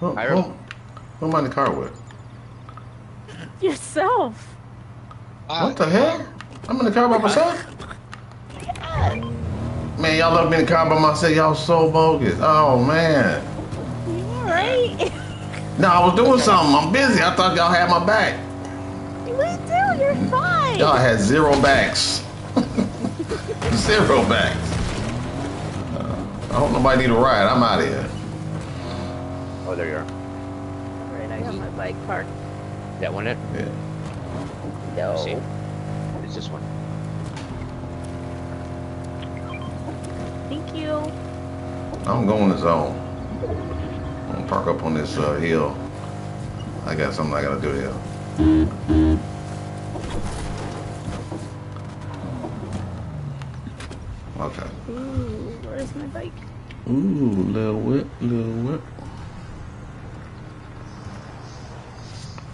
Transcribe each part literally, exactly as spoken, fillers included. Who, who, who am I in the car with? Yourself. Uh, what the hell? I'm in the car by myself? Yeah. Man, y'all left me in the car by myself. Y'all so bogus. Oh, man. You alright? No, I was doing something. I'm busy. I thought y'all had my back. We do. You're fine. Y'all had zero backs. Zero backs. Uh, I hope nobody need a ride. I'm out of here. Oh, there you are. Alright, I got my bike parked. That one it? Yeah. No. See? It's this one. Thank you. I'm going to zone. I'm going to park up on this uh, hill. I got something I got to do here. Okay. Ooh, where's my bike? Ooh, little whip, little whip.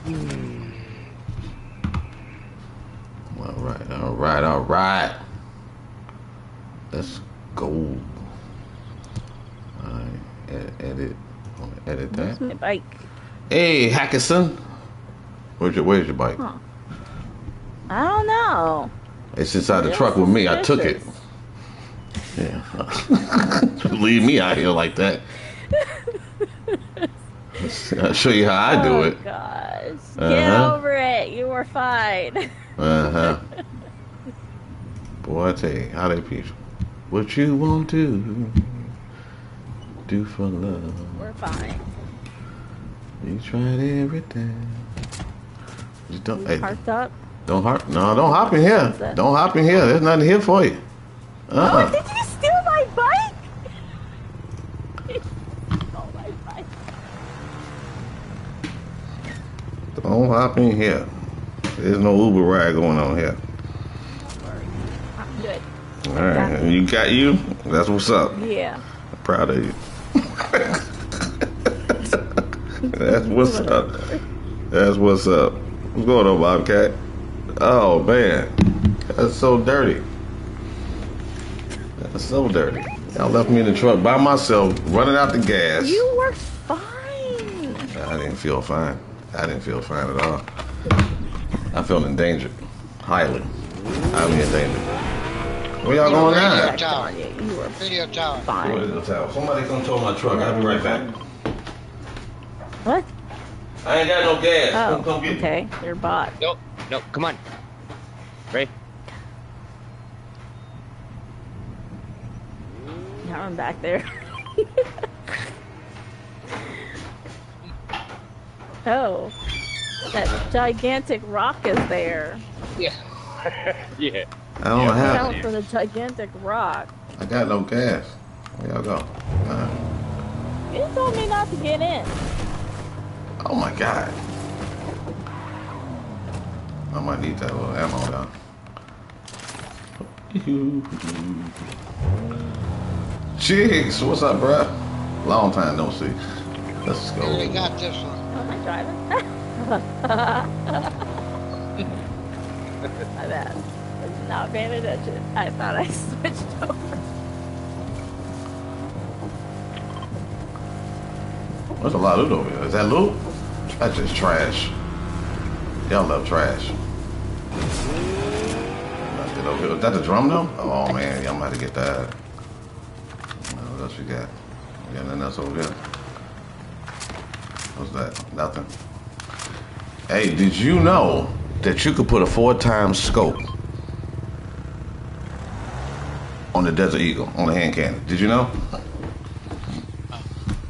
Mm. All right, all right, all right. Let's go. All right, edit, edit. I want to edit that. Where's my bike? Hey, Hackerson. Where's your, where's your bike? Huh. I don't know. It's inside it the truck with me. Suspicious. I took it. Yeah. Leave me out here like that. I'll show you how I do it. Oh, gosh. Uh-huh. Get over it. You were fine. Uh-huh. Boy, I tell you, how they preach. What you want to do for love. We're fine. You tried everything. You don't, hey, parked up? Don't hop. No, don't hop in here. Don't hop in here. There's nothing here for you. Uh-huh. Oh, did you steal my bike? Don't hop in here. There's no Uber ride going on here. Don't worry. I'm good. All right. Got you. You got you? That's what's up. Yeah. I'm proud of you. That's what's up. That's what's up. What's going on, Bobcat? Oh, man. That's so dirty. That's so dirty. Y'all left me in the truck by myself, running out the gas. You were fine. I didn't feel fine. I didn't feel fine at all. I felt endangered. Highly. Highly endangered. Where y'all going now? Video tower. You were video tower. Fine. Video tower. Somebody come tow my truck. I'll be right back. What? I ain't got no gas. Oh, come, come get okay. Me. You're bought. Nope. Nope. Come on. Ray. Now I'm back there. Oh, that gigantic rock is there. Yeah. Yeah. I don't yeah, have account for the gigantic rock. I got no gas. Where y'all go? Uh, you told me not to get in. Oh my god. I might need that little ammo down. Jigs, what's up, bruh? Long time no see. Let's go. We got this one. Am I driving? My bad. I was not paying attention. I thought I switched over. There's a lot of loot over here. Is that loot? That's just trash. Y'all love trash. Is that the drum though? Oh man, y'all might have to get that. What else we got? We got nothing else over here? What's that? Nothing. Hey, did you know that you could put a four times scope on the Desert Eagle, on the hand cannon? Did you know?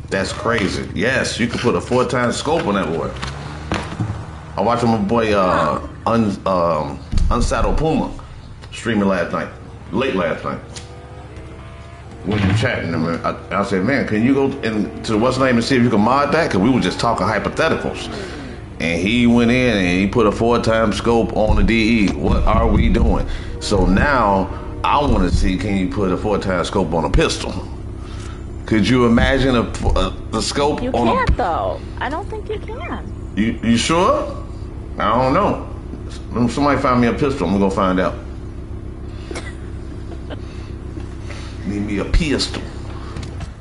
That's crazy. Yes, you could put a four times scope on that boy. I watched my boy uh, un, um, Unsaddle Puma streaming last night, late last night. When you chatting to me, I, I said, man, can you go and to what's name and see if you can mod that? Because we were just talking hypotheticals. And he went in and he put a four-time scope on the D E. What are we doing? So now I want to see, can you put a four-time scope on a pistol? Could you imagine a, a, a scope you on a... You can't, though. I don't think you can. You, you sure? I don't know. Somebody find me a pistol. I'm going to find out. Need me a pistol.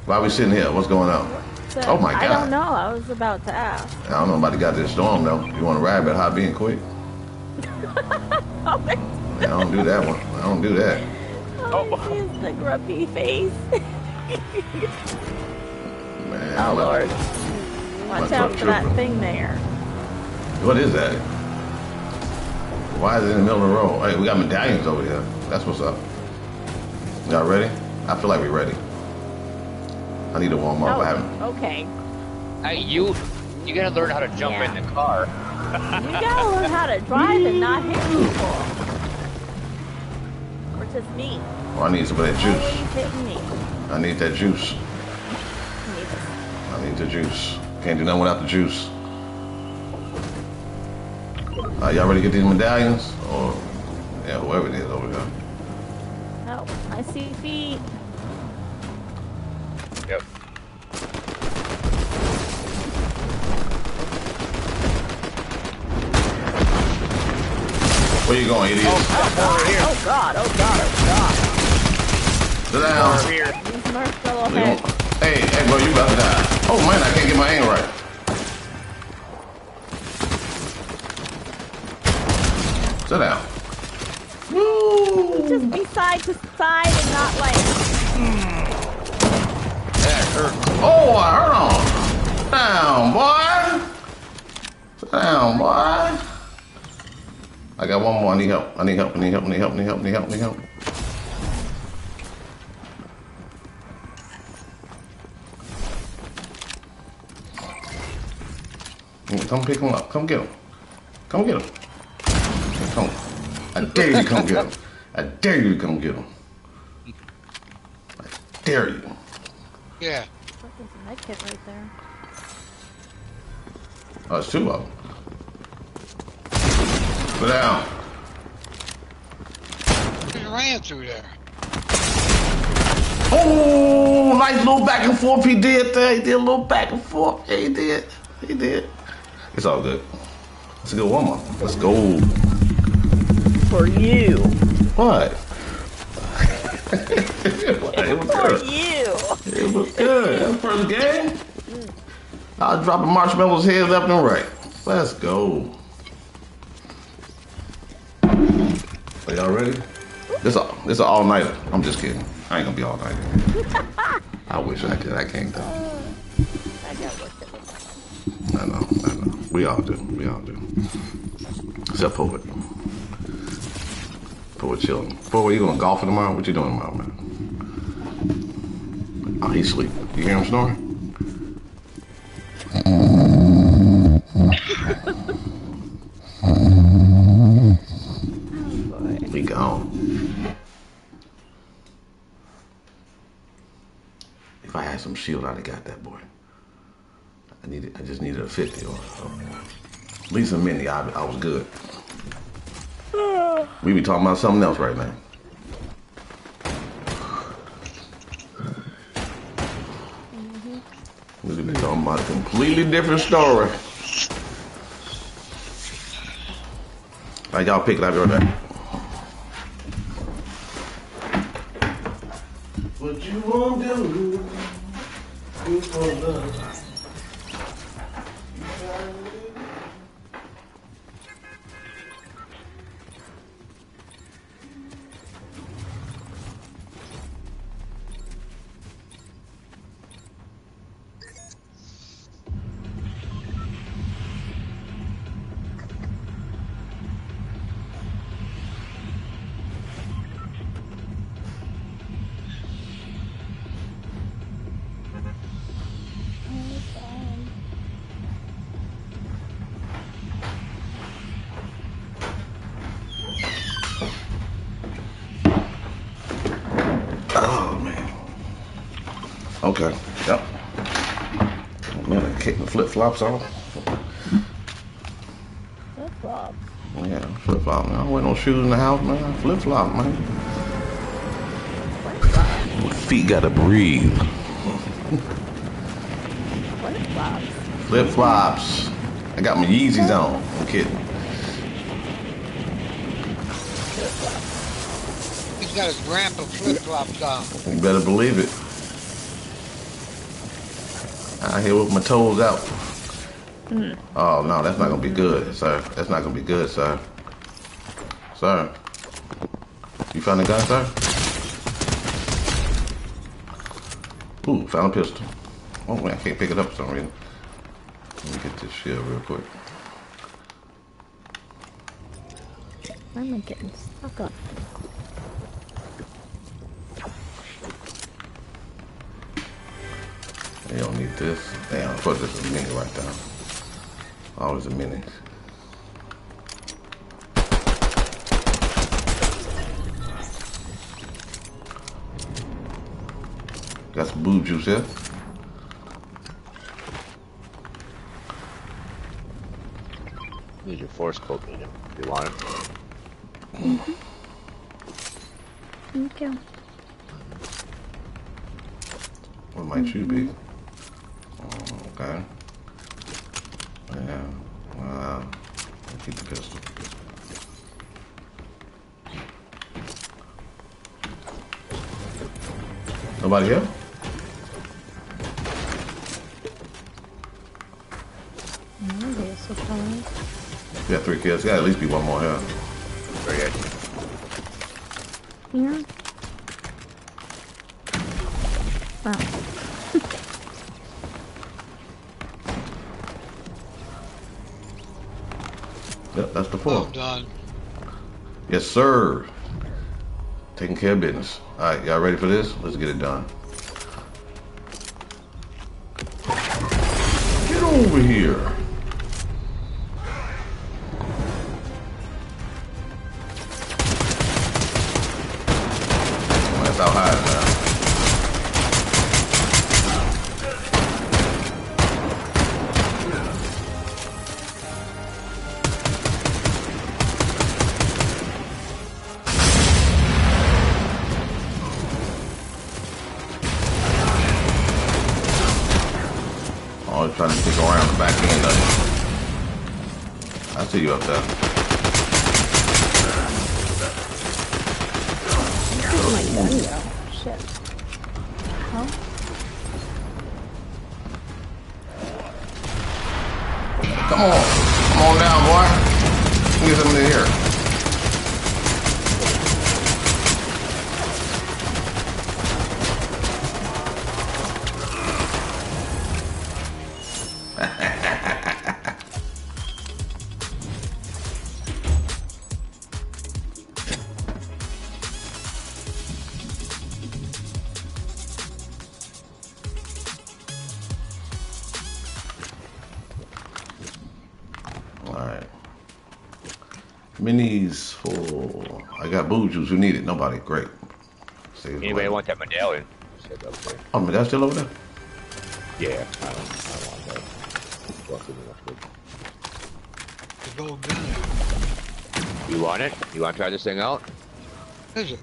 Why are we sitting here? What's going on? said, oh my God. I don't know. I was about to ask. I don't know about the goddamn storm, though. You want to ride, but hop in quick. I don't do that one. I don't do that. Oh, oh. Here's the grumpy face. Man, oh, Lord. Watch out for that thing there. What is that? Why is it in the middle of the road? Hey, we got medallions over here. That's what's up. Y'all ready? I feel like we're ready. I need to warm up. Oh, I haven't. Okay. Hey, you, you gotta learn how to jump yeah. in the car. You gotta learn how to drive and not hit people. Or just me. Oh, I need some of that juice. Hitting me. I need that juice. I need, I need the juice. Can't do nothing without the juice. Uh, y'all ready to get these medallions? Or, yeah, whoever it is over here. Oh, I see feet. Yep. Where you going, idiot? Oh, oh, over here. Oh God, oh God, oh God. Sit down. Over here. Hey, hey, bro, you about to die. Oh man, I can't get my aim right. Sit down. Woo! Just be side to side and not like... That hurt. Oh, I hurt him. Sit down, boy. Sit down, boy. I got one more. I need help. I need help. I need help. I need help. I need help. I need help. I need help. Come pick him up. Come get him. Come get him. Come. I dare you to come get him. I dare you to come get him. I dare you. Yeah. There's a med kit right there. Oh, it's two of them. Sit down. He ran through there. Oh, nice little back and forth he did there. He did a little back and forth. Yeah, he did. He did. It's all good. It's a good warm up. Let's go. For you. What? It was good. For you. It was good. That first game. I was dropping marshmallows heads up and right. Let's go. Are y'all ready? This a, this an all nighter. I'm just kidding. I ain't gonna be all nighter. I wish I could. I can't though. I know. I know. We all do. We all do. Except Poet. Poet chilling. Poet, you going golfing tomorrow? What you doing tomorrow, man? Oh, he's asleep. You hear him snoring? We gone. If I had some shield, I'd have got that boy. I needed. I just needed a fifty or so. At least a mini. I, I was good. We be talking about something else right now. Mm-hmm. We be talking about a completely different story. All right, y'all pick it. I'll be right back. What you won't do, you won't love. Okay. Yep. I'm gonna kick the flip flops off. Flip flops. Yeah, flip flop. Man, I don't wear no shoes in the house, man. Flip flop, man. Flip flop. My feet gotta breathe. Flip flops. Flip flops. I got my Yeezys on. I'm kidding. Flip flops. He's got his grandpa flip flops on. You better believe it. out here with my toes out. Mm. Oh no, that's not gonna be good, sir. That's not gonna be good, sir. Sir, you found a gun, sir? Ooh, found a pistol. Oh man, I can't pick it up for some reason. Let me get this shit real quick. Why am I getting stuck up? They don't need this. Damn, fuck, this is a mini right there. Always a mini. Got some boob juice here. Use your force cloak medium if you want it. Mm-hmm. Thank you. What might mm-hmm. you be? Oh, okay. Yeah. Wow. Keep the pistol. Nobody here? We got three kills. Gotta at least be one more here. Very active. Yeah. Wow. Yep, that's the four. Oh, God. Yes, sir. Taking care of business. All right, y'all ready for this? Let's get it done. Get over here. Trying to stick around the back end of it. I see you up there. Oh my God, yo. Shit. Huh? Come on. Come on down, boy. Get him in here. Minis for... I got booze juice. Who need it? Nobody. Great. Saves Anybody want that medallion? Oh, medallion's still over there? Yeah. I don't, I don't want that. It's all good. You want it? You want to try this thing out? Is it?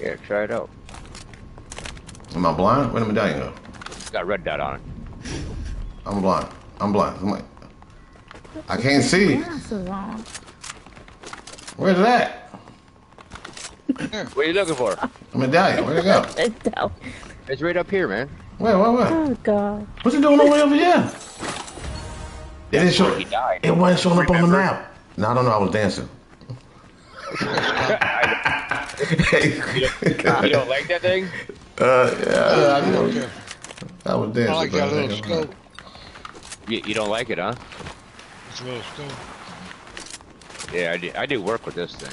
Yeah, try it out. Am I blind? Where'd the medallion go? It's got a red dot on it. I'm blind. I'm blind. I'm like... I can't see. Where's that? What are you looking for? A medallion. Where'd it go? It's right up here, man. Wait, wait, wait. Oh, God. What's it doing all the way over here? It didn't show. He died. It wasn't showing up on the map. No, I don't know. I was dancing. You don't, you don't like that thing? Uh, yeah. Uh, I, I, was, I was dancing. I like that little scope. You, you don't like it, huh? Well, yeah, I do, I do work with this thing,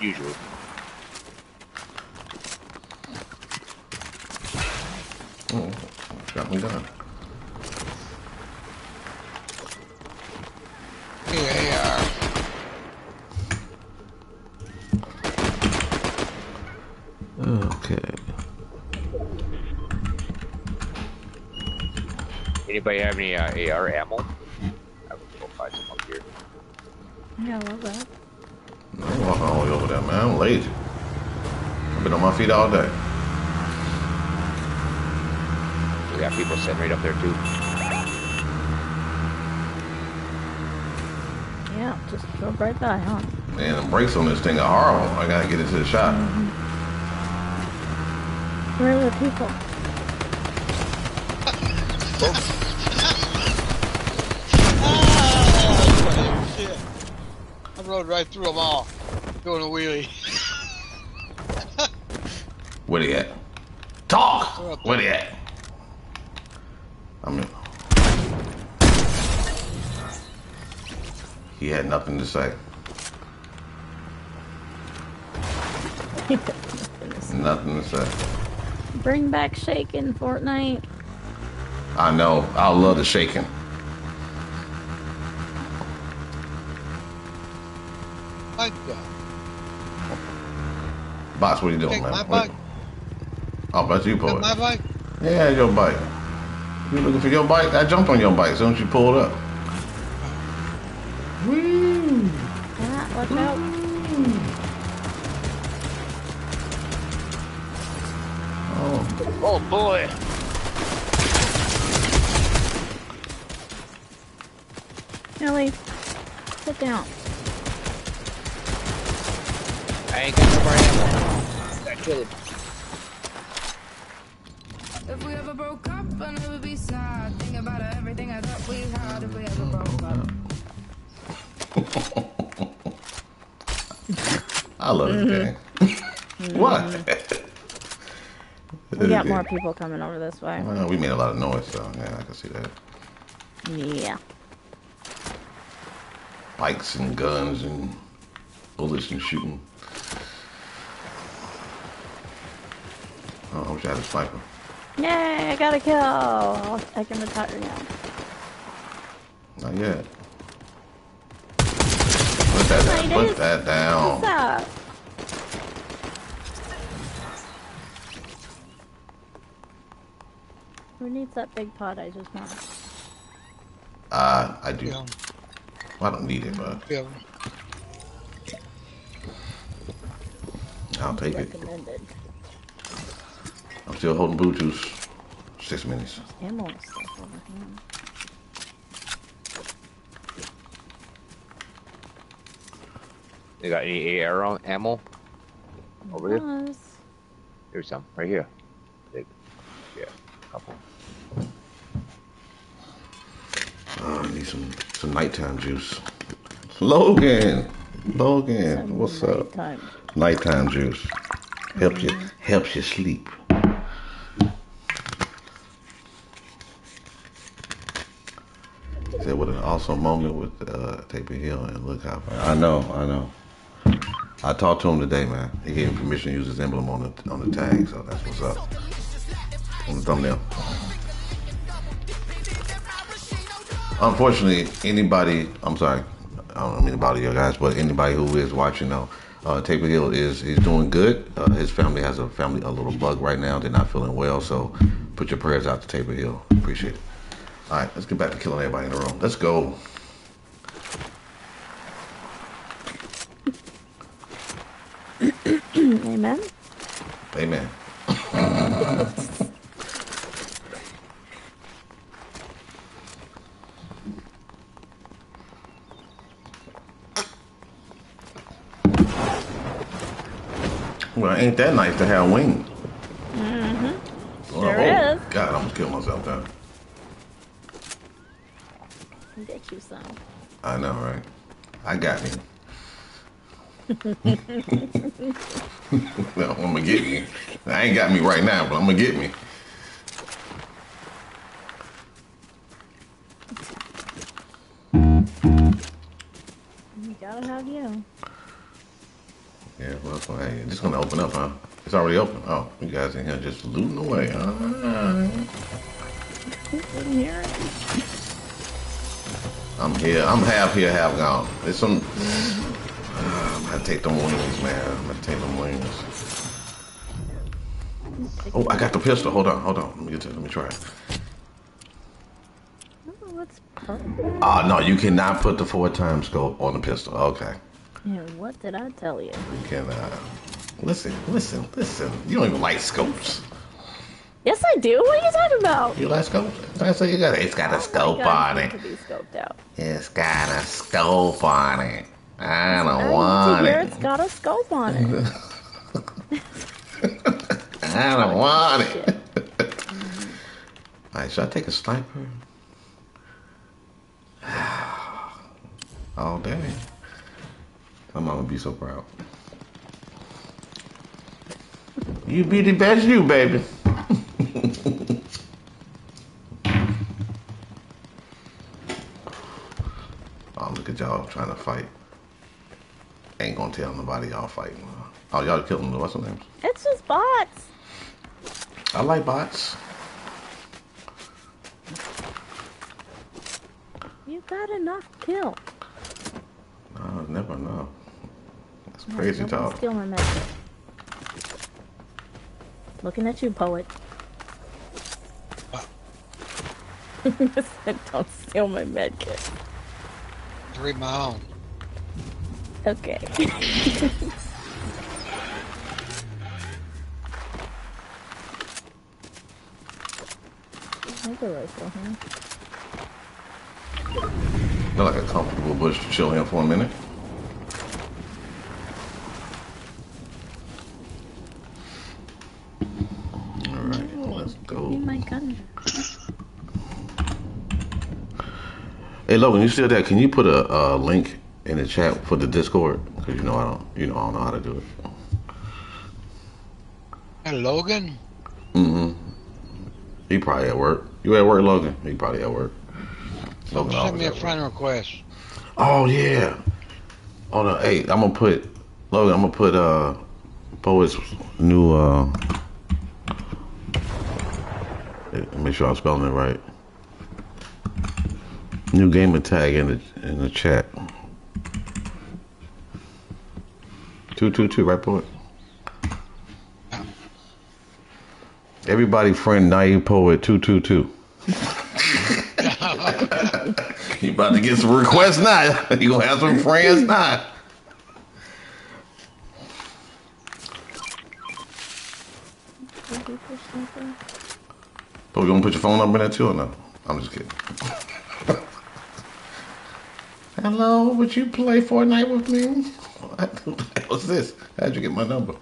usually. Oh, got me done. Here they are. Okay. Anybody have any uh, A R ammo? Yeah, I love that. I'm walking all the way over there, man. I'm lazy. I've been on my feet all day. We got people sitting right up there, too. Yeah, just drove right by, huh? Man, the brakes on this thing are horrible. I gotta get into the shop. Mm-hmm. Where are the people? Boom. Ah, shit. I rode right through them all. Doing a wheelie. Where he at? Talk! Where he at? I'm in. He had nothing to say. Nothing to say. Bring back shaking, Fortnite. I know. I love the shaking. Like that. Bots, what are you doing, Take man? My bike. I'll bet you pull it. My bike? Yeah, your bike. You looking for your bike? I jumped on your bike, so don't you pull it up. Woo! Ah, watch Woo. out. Oh boy! Ellie, sit down. I ain't got no more ammo. I killed him. If we ever broke up, I'll never be sad. Think about everything I thought we had. If we ever broke up. I love mm-hmm. this game. Mm-hmm. What? We got more people coming over this way. Well, we made a lot of noise, so yeah, I can see that. Yeah. Bikes and guns and bullets and shooting. Oh, I wish I had a sniper. Yay, I got a kill! I'll take him to Tucker now. Not yet. Put that down. Put that down. What's up? Who needs that big pot I just want? Uh, I do. Yeah. Well, I don't need it, but... Yeah. I'll take it. I'm still holding Bluetooth. Six minutes. Ammo stuff over here. You got any arrow ammo? Over there? There's some. Right here. Big. Yeah. Couple. Oh, I need some, some nighttime juice. Logan! Logan, some what's nighttime. up? Nighttime juice. Help mm-hmm. you, helps you sleep. Said what an awesome moment with uh, Tabor Hill and look how far. I know, I know. I talked to him today, man. He gave me permission to use his emblem on the, on the tag, so that's what's up. On the thumbnail. Unfortunately, anybody, I'm sorry, I don't mean about you guys, but anybody who is watching now, uh, Tabor Hill is is doing good. Uh, his family has a family a little bug right now. They're not feeling well, so put your prayers out to Tabor Hill. Appreciate it. All right, let's get back to killing everybody in the room. Let's go. Amen. Amen. Well, ain't that nice to have wings? Mm-hmm. Well, sure oh, is. God, I almost killed myself there. I get you some. I know, right? I got me. No, I'm gonna get me. I ain't got me right now, but I'm gonna get me. You gotta have you. Yeah, well, that's why it's gonna open up, huh? It's already open. Oh, you guys in here just looting away, huh? Didn't hear it. I'm here. I'm half here, half gone. There's some. Uh, I'm gonna take them wings, man. I'm gonna take them wings. Oh, I got the pistol. Hold on, hold on. Let me get to. Let me try it. Oh, that's perfect. Ah, uh, no, you cannot put the four times scope on the pistol. Okay. Yeah, what did I tell you? You can, uh, listen, listen, listen. You don't even like scopes. Yes, I do. What are you talking about? You like scopes? That's what you got. It's got a oh scope God, on it. It be scoped out. It's got a scope on it. I it's don't want it. It's got a scope on it. I don't want it. Alright, should I take a sniper? Oh, dang. My mom would be so proud. You be the best you, baby. Oh, look at y'all trying to fight. Ain't gonna tell nobody y'all fighting. Oh, y'all killing them. What's their names? It's just bots. I like bots. You got enough kill. No, never know. That's no, crazy talk. Looking at you, poet. Don't steal my med kit. Three miles. Okay. Another rifle, huh? They're like a comfortable bush to chill in for a minute. Hey Logan, you still there? Can you put a uh, link in the chat for the Discord? Cause you know I don't, you know I don't know how to do it. Hey Logan. Mm-hmm. He probably at work. You at work, Logan? He probably at work. Logan send me a friend request. Oh yeah. Oh no. Hey, I'm gonna put Logan. I'm gonna put uh, Poet's new. Uh, make sure I'm spelling it right. New gamer tag in the in the chat. Two two two, right Poet. Everybody friend naive Poet two two two. You about to get some requests now. You gonna have some friends now. But we gonna put your phone number in there too or no? I'm just kidding. Hello, would you play Fortnite with me? What was this? How'd you get my number?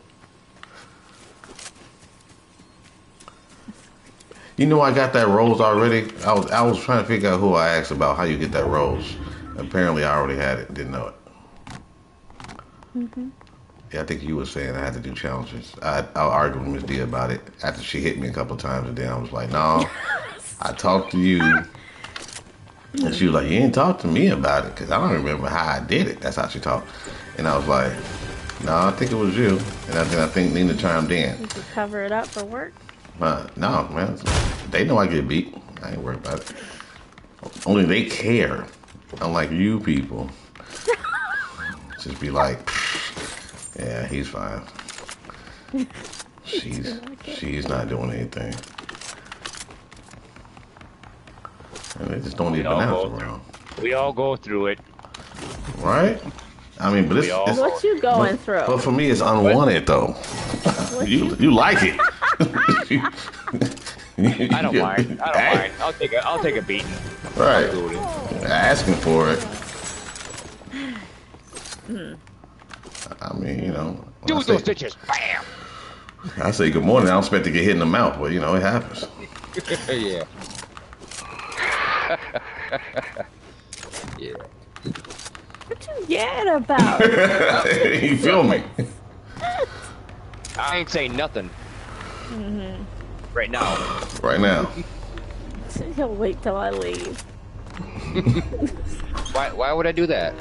You know I got that rose already. I was I was trying to figure out who I asked about how you get that rose. Apparently I already had it. Didn't know it. Mm-hmm. Yeah, I think you were saying I had to do challenges. I I argued with Miss D about it after she hit me a couple of times, and then I was like, no, I talked to you. And she was like, you ain't talk to me about it because I don't remember how I did it. That's how she talked. And I was like, no, I think it was you. And I think, I think Nina chimed in. Did you cover it up for work? Uh, no, man. They know I get beat. I ain't worried about it. Only they care. Unlike you people. Just be like, yeah, he's fine. She's, she's not doing anything. And they just don't even answer around. We all go through it. Right? I mean, but it's, it's what you going but, through. But for me, it's unwanted, though. you you like it. I don't mind. I don't hey. mind. I'll take a, I'll take a beating. Right. Asking for it. Mm. I mean, you know. Do I those say, stitches. Bam. I say good morning. I don't expect to get hit in the mouth, but, you know, it happens. Yeah. Yeah. What you yelling about? You feel me? I ain't saying nothing. Mm-hmm. Right now. Right now. He'll wait till I leave. Why? Why would I do that?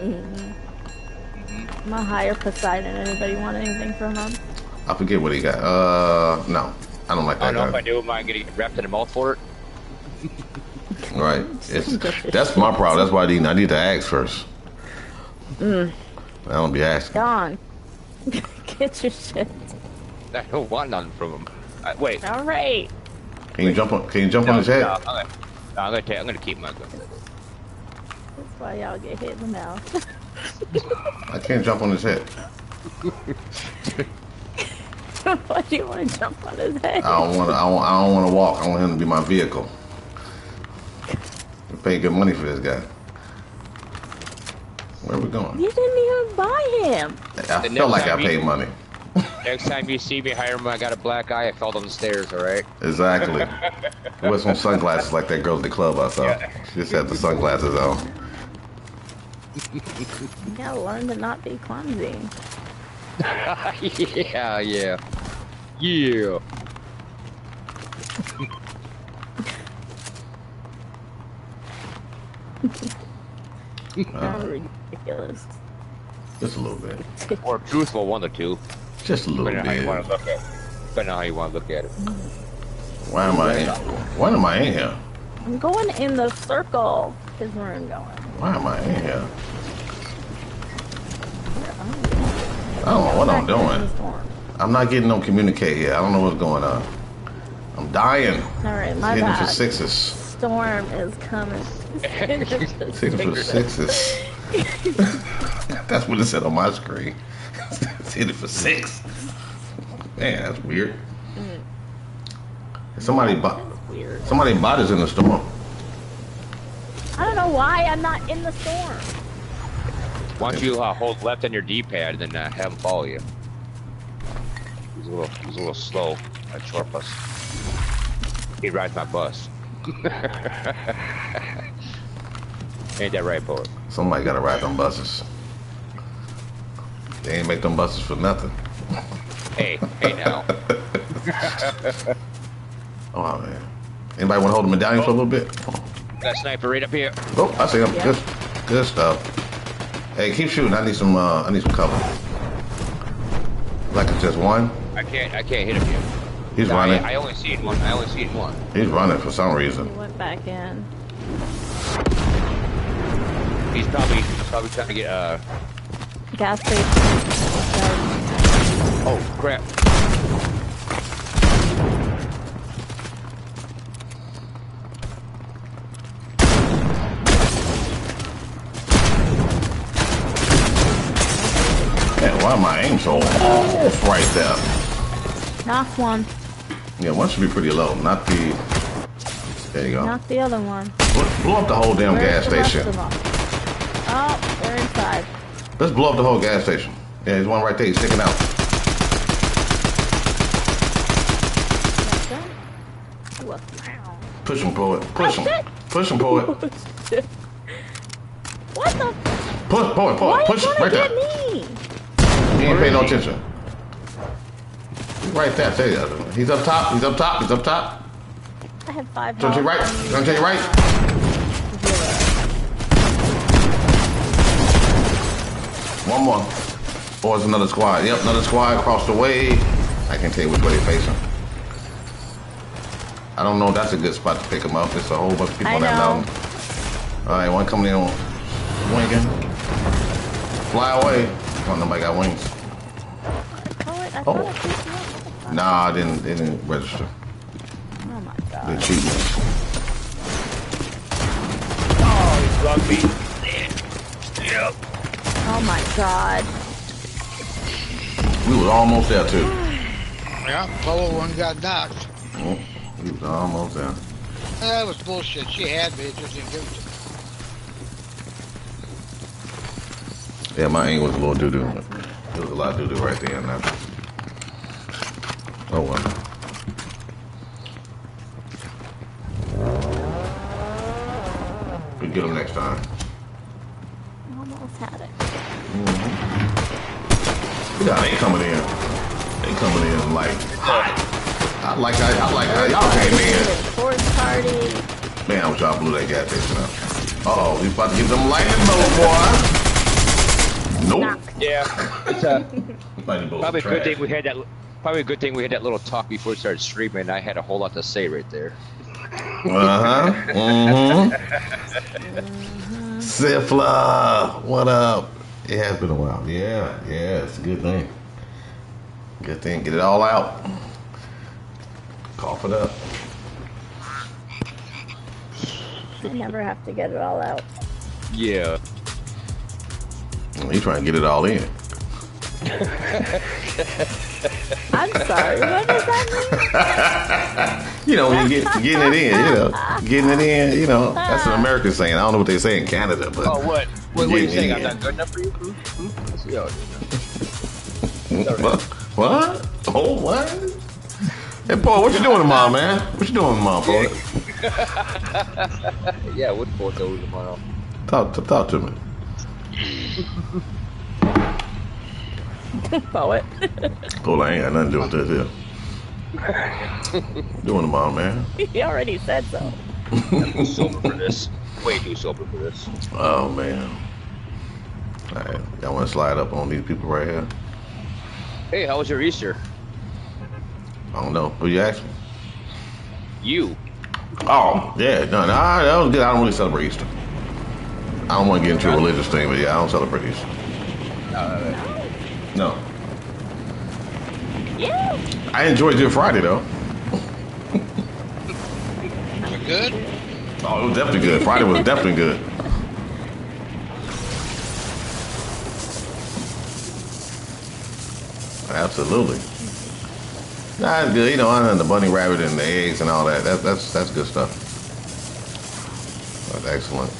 Mm-hmm. I'm a higher Poseidon. Anybody want anything from him? I forget what he got. Uh, no, I don't like that. I don't know guy. If I do. Am I getting wrapped in a mouth for it? Right, it's, that's my problem. That's why I need, I need to ask first. Mm. I don't be asking. Don, get your shit. I don't want none from him. Right, wait. All right. Can you jump on? Can you jump no, on his head? No, I'm gonna, no, I'm, gonna I'm gonna keep my gun. That's why y'all get hit in the mouth. I can't jump on his head. Why do you want to jump on his head? I don't want to. I don't, I don't want to walk. I want him to be my vehicle. Pay good money for this guy. Where are we going? You didn't even buy him. I feel like I paid money. Next time you see me, Hiram, I got a black eye. I fell down the stairs, all right? Exactly. I wear some sunglasses like that girl at the club I saw. Yeah. She just had the sunglasses on. You gotta learn to not be clumsy. yeah, yeah. Yeah. uh, ridiculous. Just a little bit. Or beautiful, one or two. Just a little bit. Depending on how you want to look at it. Depending on how you want to look at it. Why am I in here? Why am I in here? I'm going in the circle. Is where I'm going. Why am I in here? I don't know what I'm doing. I'm not getting no communicate here. I don't know what's going on. I'm dying. Alright, my bad. Hitting for sixes. Storm is coming. Six for sixes. That's what it said on my screen. It's hitting for six. Man, that's weird. Somebody bot. Somebody bot is in the storm. I don't know why I'm not in the storm. Why don't you uh, hold left on your D-pad and then uh, have him follow you? He's a little, he's a little slow at short bus. He rides my bus. Ain't that right, boy? Somebody gotta ride them buses. They ain't make them buses for nothing. Hey, hey now. Oh man. Anybody wanna hold the medallion oh. for a little bit? Got a sniper right up here. Oh, I see him. Yeah. Good, good stuff. Hey, keep shooting. I need some. Uh, I need some cover. Like it's just one. I can't. I can't hit him yet. He's no, running. I, I only seen one. I only seen one. He's running for some reason. He went back in. He's probably he's probably trying to get uh. gas station. Oh crap. Why am I aim so off right there? Knock one. Yeah, one should be pretty low. Not the. There you go. Knock the other one. Blow up the whole damn Where's gas station. Oh, they're inside. Let's blow up the whole gas station. Yeah, there's one right there. He's sticking out. Push him, pull it. Push oh, him. Shit. Push him, pull it. Oh, what the? Push, pull it, pull it. Push him right there. Me? He ain't paying no attention. Right there, tell you. He's up top. He's up top. He's up top. I have five. Don't you right? Don't you right? One more. Or it's another squad. Yep, another squad across the way. I can't tell you which way they're facing. I don't know if that's a good spot to pick them up. There's a whole bunch of people on that mountain. All right, one coming in on winging. Fly away. Oh, nobody got wings. I oh. I nah, I didn't, they didn't register. Oh my god. They're cheating. Oh, he's lucky. Yep. Oh my god. We was almost there, too. Yeah, fellow one got knocked. Oh, he was almost there. That was bullshit. She had me, it just didn't give it to me. Yeah, my aim was a little doo-doo. There was a lot of doo-doo right there. Now. Oh, well. We'll get him next time. I almost had it. Mm-hmm. Yeah, they coming in. They coming in like hot. I like that. I like that. Y'all came in. Fourth party. Man, I wish y'all blew that gas station up. Uh-oh, he's about to get them lightning bolt, boy. Nope. Yeah. It's, uh, probably a good thing we had that. Probably a good thing we had that little talk before we started streaming. I had a whole lot to say right there. Uh huh. Mm-hmm. Sifla, what up? It has been a while. Yeah, yeah. It's a good thing. Good thing. Get it all out. Cough it up. I never have to get it all out. Yeah. He's trying to get it all in. I'm sorry, what does that mean? You know, when you get getting it in, you know, getting it in, you know, that's an American saying. I don't know what they say in Canada, but oh, what? What, what are you saying? I'm not good enough for you? Hmm? Hmm? Let's see how it is. Well, What? Oh, what? Hey, Paul, what you doing tomorrow, man? What you doing tomorrow, Paul? Yeah, what Paul doing tomorrow? Talk to, talk to me. Poet. Paul, I ain't got nothing to do with this here. Doing tomorrow, man. He already said so. I'm too sober for this. Way too sober for this. Oh, man. All right. Y'all want to slide up on these people right here? Hey, how was your Easter? I don't know. Who you asking? You. Oh, yeah. No, no, that was good. I don't really celebrate Easter. I don't want to get into a religious thing, but yeah, I don't celebrate Easter. Uh, no. Yeah. I enjoyed Good Friday, though. Was it good? Oh, it was definitely good. Friday was definitely good. Absolutely. Nah, it's good. You know, I had the bunny rabbit and the eggs and all that. That that's that's good stuff. That's excellent.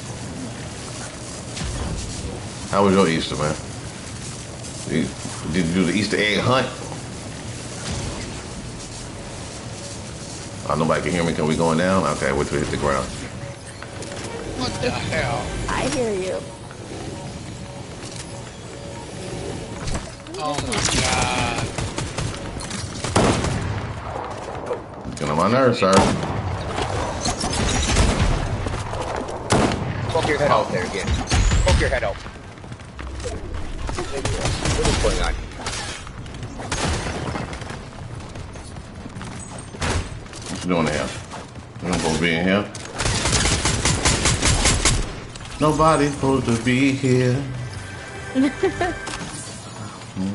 How was your Easter, man? Did you, did you do the Easter egg hunt? Oh, nobody can hear me. Can we going down? Okay, wait till we hit the ground. What the hell? I hear you. Oh my God. Get on my nerves, sir. Poke your head oh. out there again. Poke your head out. What is going on? Doing here. We're not supposed to be in here. Nobody's supposed to be here. mm.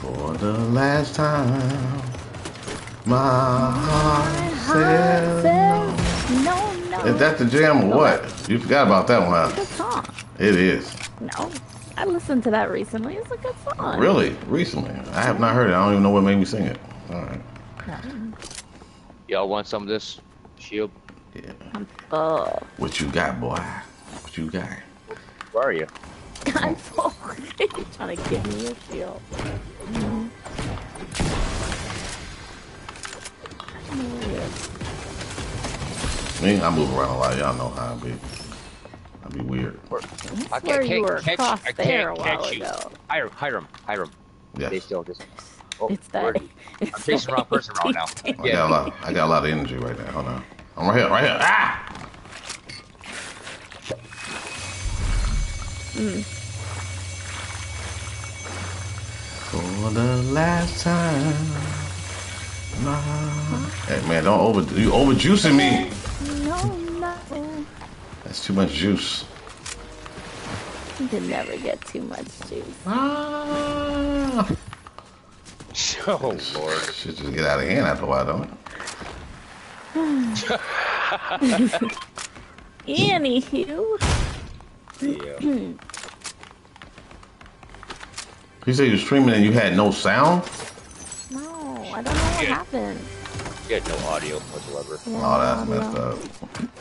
For the last time, my heart says no. No, no. Is that the jam or what? You forgot about that one. It's a good song. It is. No, I listened to that recently. It's a good song. Really? Recently? I have not heard it. I don't even know what made me sing it. All right. No. Y'all want some of this shield? Yeah. I'm full. What you got, boy? What you got? Where are you? I'm full. You're trying to give me a shield. Mm-hmm. I mean, I move around a lot. Y'all know how I be. I be weird. I can't, you can't catch, I can't catch you. Hiram, Hiram, Hiram. Yes. They still just... Oh, it's that. I'm chasing the wrong person right now. I, yeah. got a lot, I got a lot of energy right now. Hold on. I'm right here. Right here. Ah! Mm. For the last time. My... Hey, man, don't over... You over-juicing me. No, no. That's too much juice. You can never get too much juice. Ah! Oh, Lord. Shit just get out of hand after a while, don't it? Anywho. Yeah. You said you were streaming and you had no sound? No, I don't know what yeah. happened. You had no audio whatsoever. Yeah, oh, that's messed up.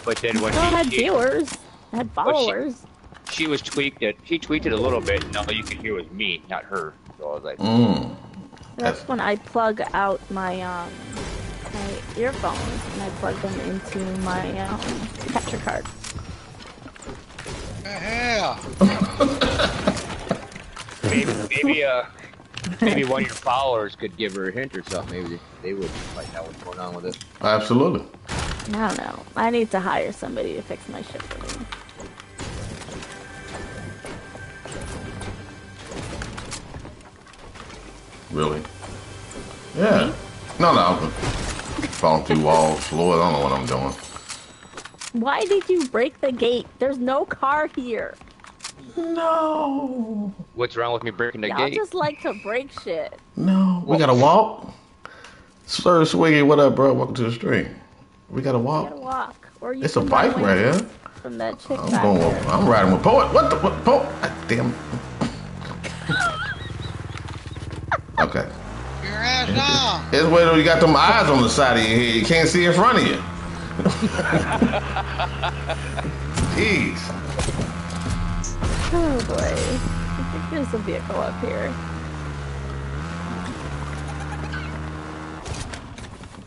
But then when well, she... I had viewers. I had followers. She, she was tweaked it. She tweaked it a little bit and all you could hear was me, not her. So I was like... Mm. That's when I plug out my um my earphones and I plug them into my um, capture card. Yeah. maybe maybe uh maybe one of your followers could give her a hint or something. Maybe they, they would find out what's going on with it. Absolutely. I don't know. I need to hire somebody to fix my shit for me. Really? Yeah. Mm-hmm. No, no. I'm falling through walls. Lord, I don't know what I'm doing. Why did you break the gate? There's no car here. No. What's wrong with me breaking the gate? I just like to break shit. No. We gotta walk? Sir Swiggy, what up, bro? Welcome to the stream. We gotta walk. We gotta walk. Or you it's a bike right here. From that chick I'm, going, there. I'm riding with Poet. What the? What? Poet? Damn. Okay. Your ass down. It's way though you got them eyes on the side of your head. You can't see in front of you. Jeez. Oh boy. I think there's a vehicle up here.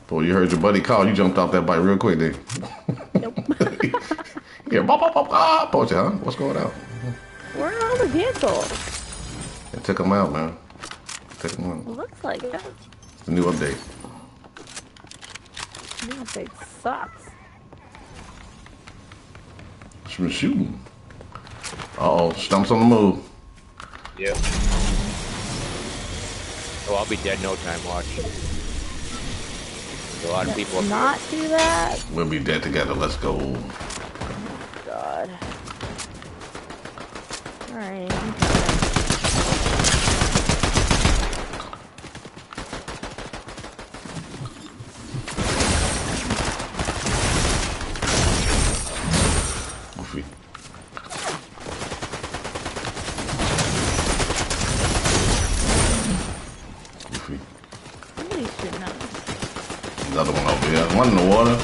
Boy, you heard your buddy call. You jumped off that bike real quick, then. Nope. Yeah, pop, pop, pop, pop. Poach, huh? What's going on? Where are all the vehicles? They took them out, man. Took them out. Looks like it. It's a new update. New update sucks. She was shooting. Uh-oh, stumps on the move. Yep. Oh, I'll be dead no time, watch. There's a lot of people up here. Not do that. We'll be dead together, let's go. Oh my god. Alright. Another one over here. One in the water.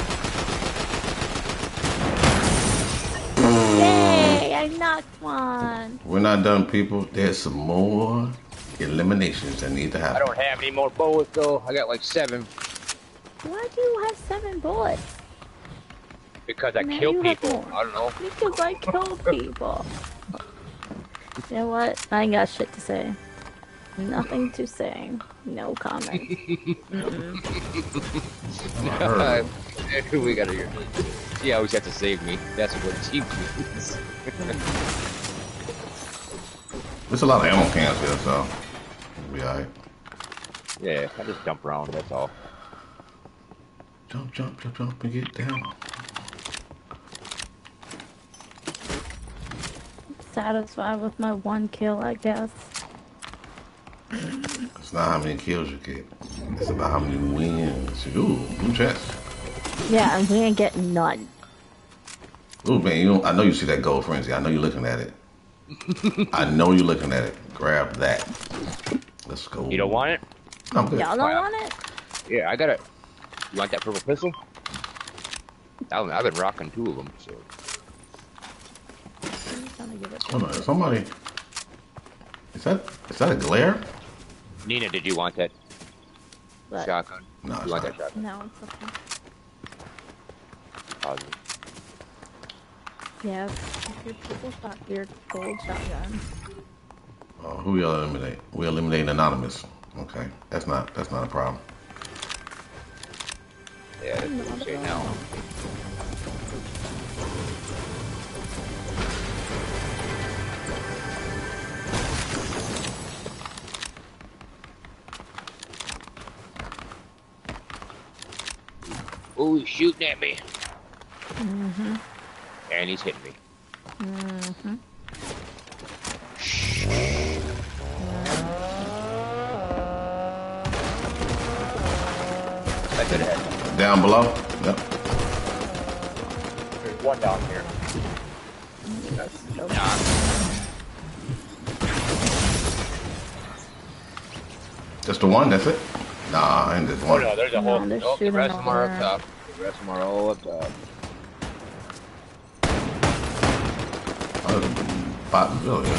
Hey, I knocked one. We're not done, people. There's some more eliminations that need to happen. I don't have any more bullets, though. I got like seven. Why do you have seven bullets? Because I kill people. I don't know. Because I kill people. You know what? I ain't got shit to say. Nothing to say. No comment. Mm-hmm. No, we got to hear. She always has to save me. That's what she means. There's a lot of ammo cans here, so we'll be alright. Yeah, I just jump around. That's all. Jump, jump, jump, jump, and get down. Satisfied with my one kill, I guess. It's not how many kills you get. It's about how many wins. Ooh, blue chest. Yeah, and we ain't getting none. Ooh, man, you don't, I know you see that gold frenzy. I know you're looking at it. I know you're looking at it. Grab that. Let's go. You don't want it? No, I'm good. Y'all don't want it? Yeah, I got it. You want that purple pistol? I don't know. I've been rocking two of them, so. Hold on, somebody. Is that is that a glare? Nina, did you want that what? shotgun? No, you want that shotgun? No, it's okay. Positive. Yeah, if your people shot your gold shotgun. Oh, who we eliminate? We eliminate anonymous. Okay, that's not that's not a problem. Yeah, that's what we say now. Oh, he's shooting at me. Mm-hmm. And he's hitting me. Mm-hmm. Shh. I could have. Down below? Yep. There's one down here. That's nope. Nah. Just the one, that's it? Nah, I ain't just one. Oh, no, there's a whole... No, nope, the rest of them are up top. The rest of them are all up top. Oh, there's a bot village.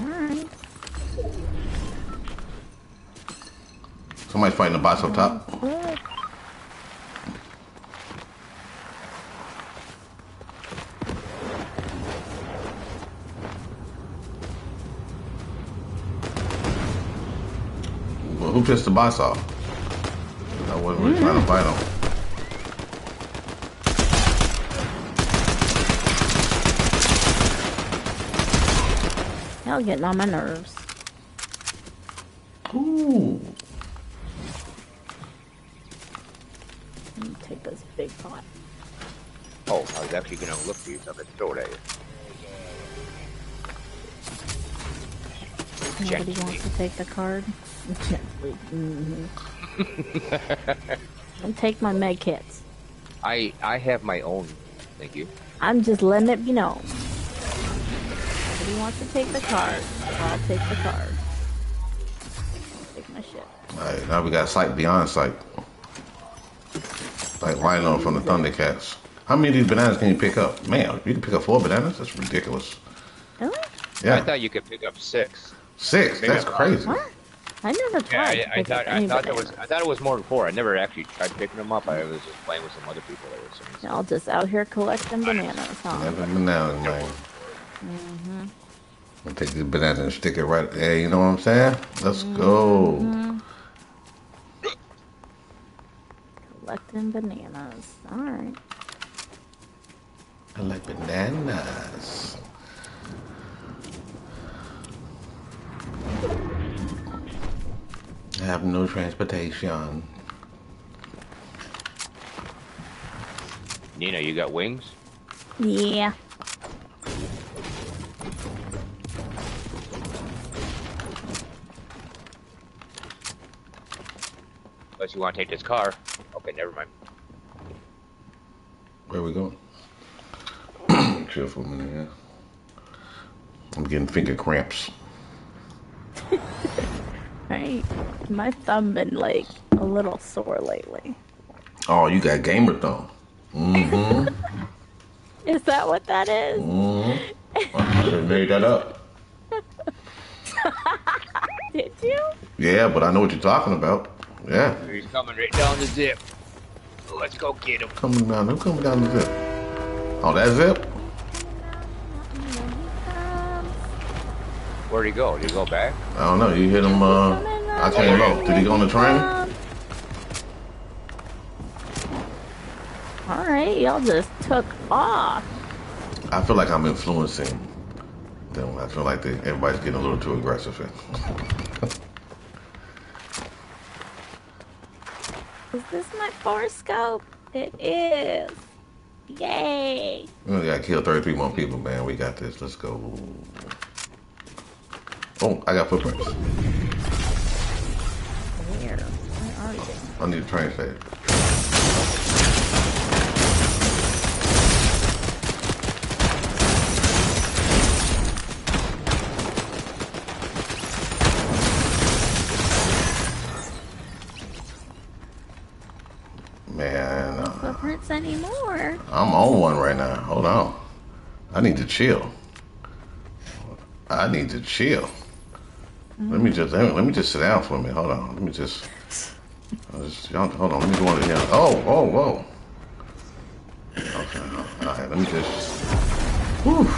Alright. Somebody's fighting the bots up top. Good. Who pissed the boss off? I wasn't really mm. trying to fight him. Y'all getting on my nerves. Ooh. Let me take this big pot. Oh, I was actually gonna look for you, so I'm gonna throw it at you. Nobody Check wants me. to take the card. Mm-hmm. And take my med kits. I I have my own. Thank you. I'm just letting it be known. If he wants to take the card, I'll take the card. Take my shit. Alright, now we got sight beyond sight. Like Rhino from the Thundercats. How many of these bananas can you pick up? Man, you can pick up four bananas? That's ridiculous. Really? Yeah. I thought you could pick up six. Six? That's crazy. What? I never tried. Yeah, I, I thought I thought there was I thought it was more than four. I never actually tried picking them up. I was just playing with some other people that were singing. Y'all just out here collecting bananas, huh? Yeah, bananas, man. Mm-hmm. I'll take this banana and stick it right there. You know what I'm saying? Let's mm-hmm. go. Collecting bananas. All right. I like bananas. I have no transportation. Nina, you got wings? Yeah. Unless you want to take this car. Okay, never mind. Where are we going? Chill for a minute here. I'm getting finger cramps. Right. My thumb been like a little sore lately. Oh, you got gamer thumb. Mm-hmm. Is that what that is? Mm-hmm. I made that up. Did you? Yeah, but I know what you're talking about. Yeah. He's coming right down the zip. Let's go get him. Coming down, I'm coming down the zip. Oh, that zip? Where'd he go? Did he go back? I don't know. You hit him, uh, I can't know. Did he go on the train? Alright, y'all just took off. I feel like I'm influencing them. I feel like they, everybody's getting a little too aggressive here. Is this my four scope? It is. Yay. We only got to kill thirty-three more people, man. We got this. Let's go. Oh, I got footprints. Where? Where are you? I need a train station. Man, no footprints anymore. I'm on one right now. Hold on. I need to chill. I need to chill. Mm-hmm. Let me just let me, let me just sit down for a minute. Hold on. Let me just. I'll just hold on. Let me go over here. Oh, oh, whoa. Okay. All right. Let me just. Whew.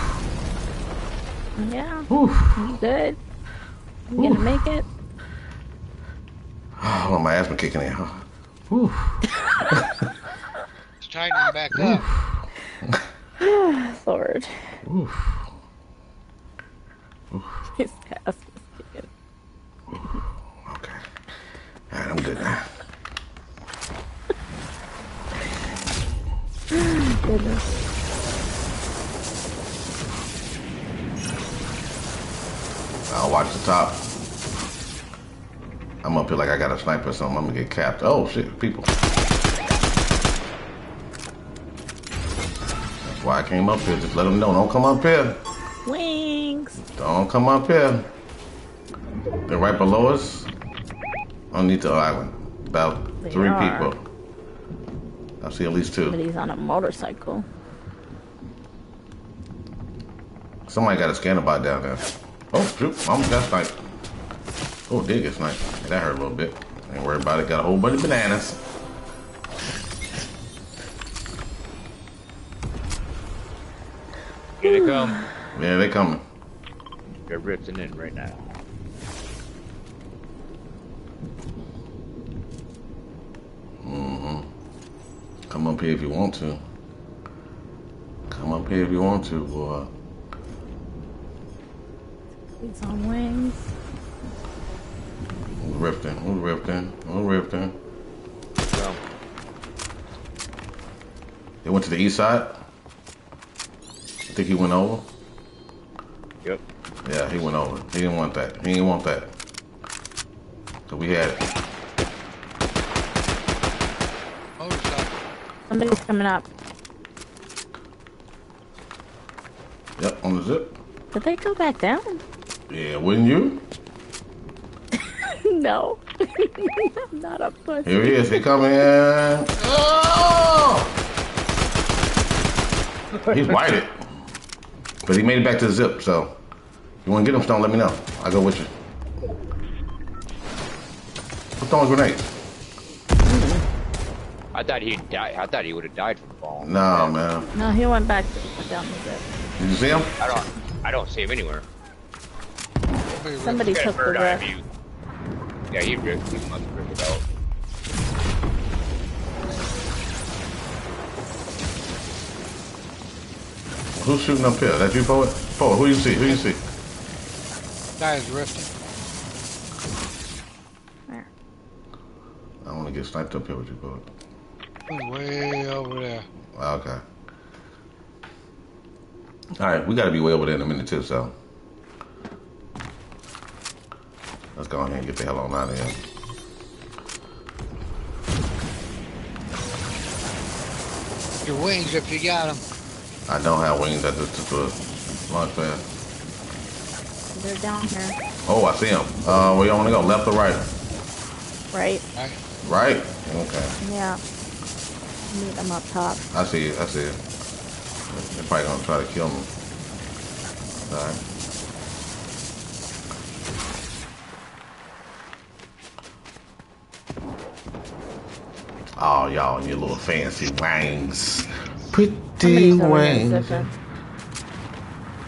Yeah. Whew. You good? You Whew. gonna make it? Oh, my asthma kicking in. Whew. It's tightening back up. Lord. Whew. His ass is good. Okay. Alright, I'm good now. Goodness. I'll watch the top. I'm up here like I got a sniper or something. I'm gonna get capped. Oh shit, people. That's why I came up here. Just let them know. Don't come up here. Wings. Don't come up here. They're right below us. Underneath the island. About they three are. people. I see at least two. But he's on a motorcycle. Somebody got a scanner bot down there. Oh, shoot. I almost got sniped. Oh, did get sniped. That hurt a little bit. Ain't worried about it. Got a whole bunch of bananas. Here they come. Yeah, they coming. They're ripping in right now. Mm-hmm. Come up here if you want to. Come up here if you want to, boy. It's on wings. Who's ripped in? Who's ripped in? Who's ripped in? So. They went to the east side? I think he went over. Yep. Yeah, he went over. He didn't want that. He didn't want that. So we had it. Somebody's coming up. Yep, on the zip. Did they go back down? Yeah, wouldn't you? No. I'm not a pussy. Here he is. He coming in. Oh! He's whited. But he made it back to the zip, so if you want to get him, Stone, let me know. I'll go with you. What's throwing grenades? I thought he'd die. I thought he would have died from falling. No, man. No, he went back down the zip. Did you see him? I don't. I don't see him anywhere. Somebody took the ref. Yeah, he ripped. He must rip it out. Who's shooting up here? That you, Poet? Poet, who you see? Who you see? Guy is rifting. Where? I want to get sniped up here with you, Poet. Way over there. Okay. Alright, we gotta be way over there in a minute too, so. Let's go on here and get the hell on out of here. Your wings if you got them. I don't have wings, I just took a launch pad. They're down here. Oh, I see them. Uh, where y'all wanna go, left or right? Right. Right? Okay. Yeah. Meet them up top. I see it, I see it. They're probably gonna try to kill me. Alright. Oh, y'all and your little fancy wings. Pretty wings.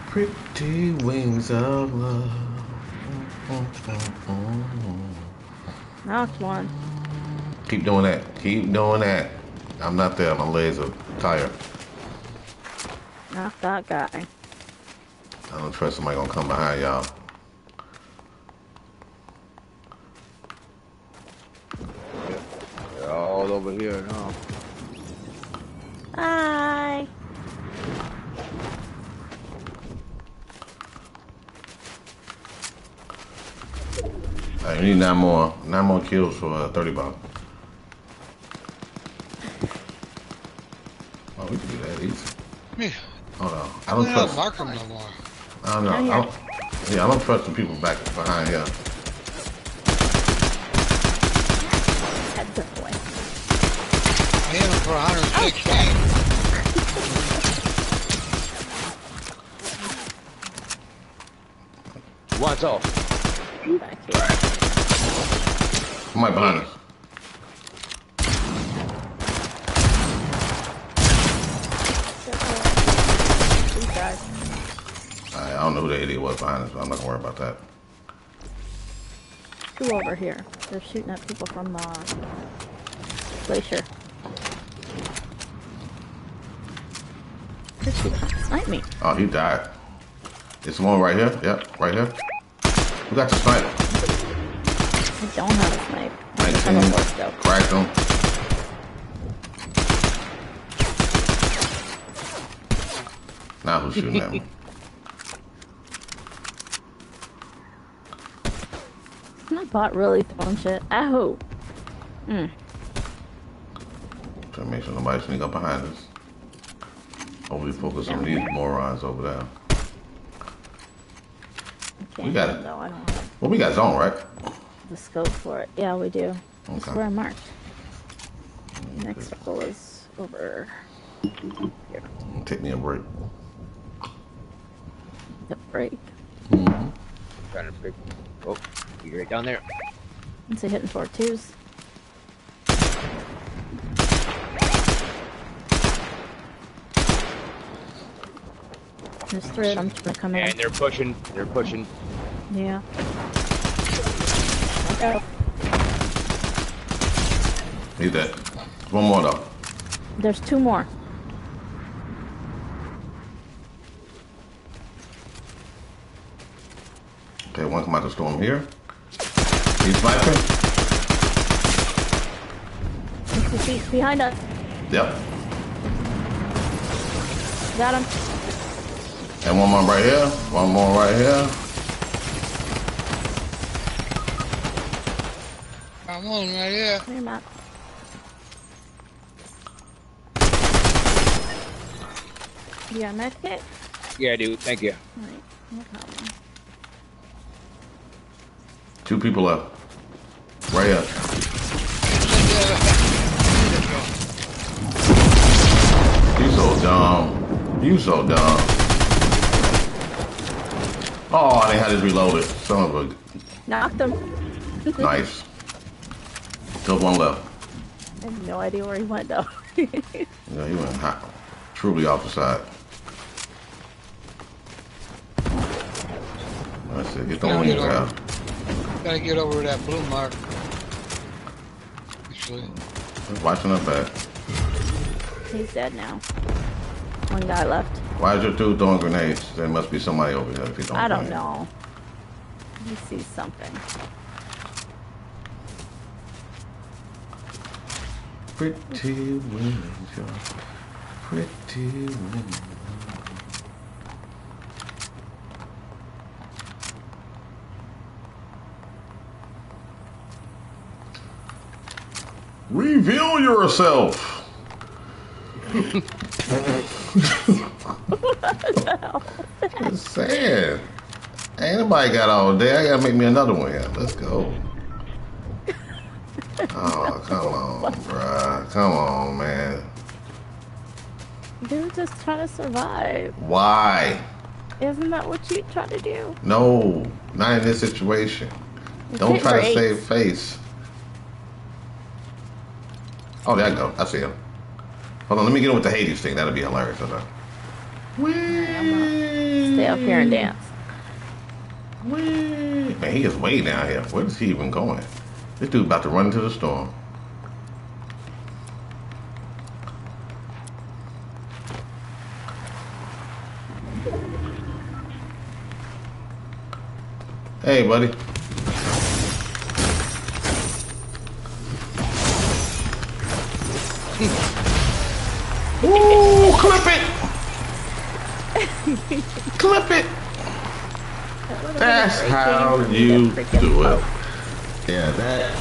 Pretty wings of love. Knocked one. Keep doing that. Keep doing that. I'm not there. My legs are tired. Knock that guy. I don't trust somebody gonna come behind y'all. They're all over here now. Hi. Alright, we need nine more, nine more kills for uh, thirty bomb. Oh, we can do that easy. Yeah. Hold on, I don't trust. I don't know. I don't, I don't, yeah, I don't trust the people back behind here. That's a boy. I hit him for one hundred sixteen. Okay. One's off. Come on, behind us. Alright, I don't know who the idiot was behind us, but I'm not gonna worry about that. Two over here. They're shooting at people from the glacier. They're shooting. Snipe me. Oh, he died. It's one right here. Yep, right here. Who got the snipe? I don't have a snipe. I just have a horse though. Cracked him. Now who's shooting at me? Isn't that bot really throwing shit? Ow! Mm. Trying to make sure nobody sneak up behind us. Hopefully focus on these morons over there. Okay, we got it. No, I don't know. Well, we got zone, right? The scope for it. Yeah, we do. Okay. That's where I marked. Okay. Next circle is over here. Take me a break. A break? Mm-hmm. Trying to break. Oh, you're right down there. Once they hitting four twos. There's three of them trying to come in. And they're pushing. They're pushing. Yeah. Go. Need that. One more though. There's two more. Okay, one come out of the storm here. He's sniping. He's behind us. Yep. Got him. And one more right here, one more right here. Got one right here. Clear map. You got a med kit? Yeah, I do. Thank you. All right, no problem. Two people left. Right here. You so dumb. You so dumb. Oh, they had to reload it. Son of a... Knocked him. Nice. Still one left. I have no idea where he went, though. Yeah, he went hot. Truly off the side. That's it. Get the wings out. Gotta get over that blue mark. Actually. He's watching up back. He's dead now. One guy left. Why is your dude throwing grenades? There must be somebody over there if you don't I don't know. He sees something. Pretty women, y'all. Pretty women. Reveal yourself. What the hell? It's sad. Ain't nobody got all day. I gotta make me another one. Let's go. Oh, come on, bruh. Come on, man. They were just trying to survive. Why? Isn't that what you try to do? No, not in this situation. You Don't try race. to save face. Oh, there I go. I see him. Hold on, let me get him with the Hades thing. That'll be hilarious. Wee! Stay up here and dance. Wee! Man, he is way down here. Where is he even going? This dude about to run into the storm. Hey, buddy. Ooh, clip it! Clip it! That's how you do it. Yeah, that.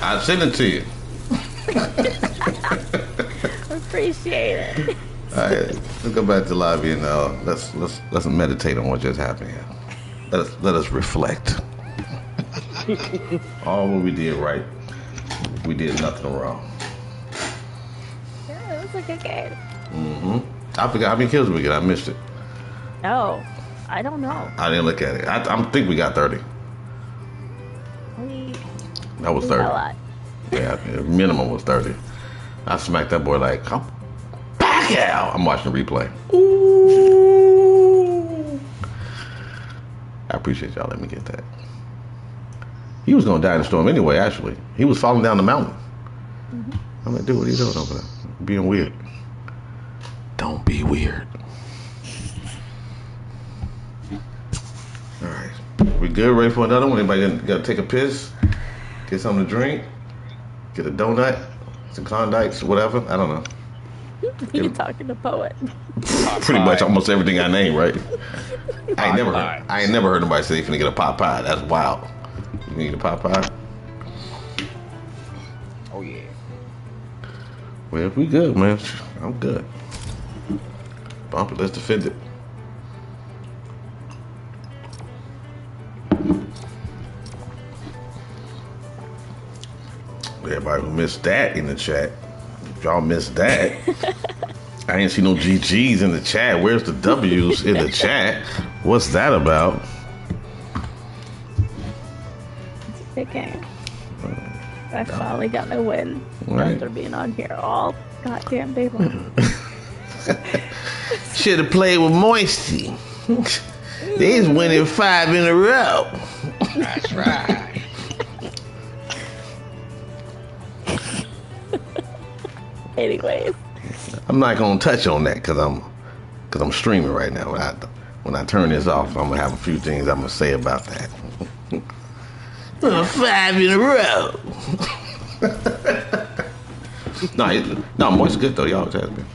I sent it to you. Appreciate it. All right, let's go back to the lobby and uh, let's let's let's meditate on what just happened here. Let us let us reflect. All what we did right, we did nothing wrong. Yeah, it was a good game. Mm-hmm. I forgot how many kills we get. I missed it. Oh, I don't know. I didn't look at it. I, I think we got thirty. That was thirty. A lot. Yeah, the minimum was thirty. I smacked that boy like, come back out. I'm watching the replay. Ooh. I appreciate y'all. Let me get that. He was going to die in the storm anyway, actually. He was falling down the mountain. Mm-hmm. I'm like, dude, what are you doing over there? Being weird. Don't be weird. All right. We good? Ready for another one? Anybody got to take a piss? Get something to drink, get a donut, some Klondikes, whatever. I don't know. You're get... talking to poet. Pretty much almost everything I name, right? I ain't never heard, I ain't never heard nobody say you're finna get a Popeye. That's wild. You need a Popeye? Oh, yeah. Well, we good, man. I'm good. Bump it. Let's defend it. Everybody who missed that in the chat, if y'all missed that, I ain't see no G Gs in the chat. Where's the W's in the chat? What's that about? It's a good game. I finally got my win right. after being on here all goddamn day long. Should have played with Moisty. They's winning five in a row. That's right. Anyways, I'm not gonna touch on that because I'm, because I'm streaming right now. When I, when I turn this off, I'm gonna have a few things I'm gonna say about that. Five in a row. no, it, no, Moist is good though. Y'all has been.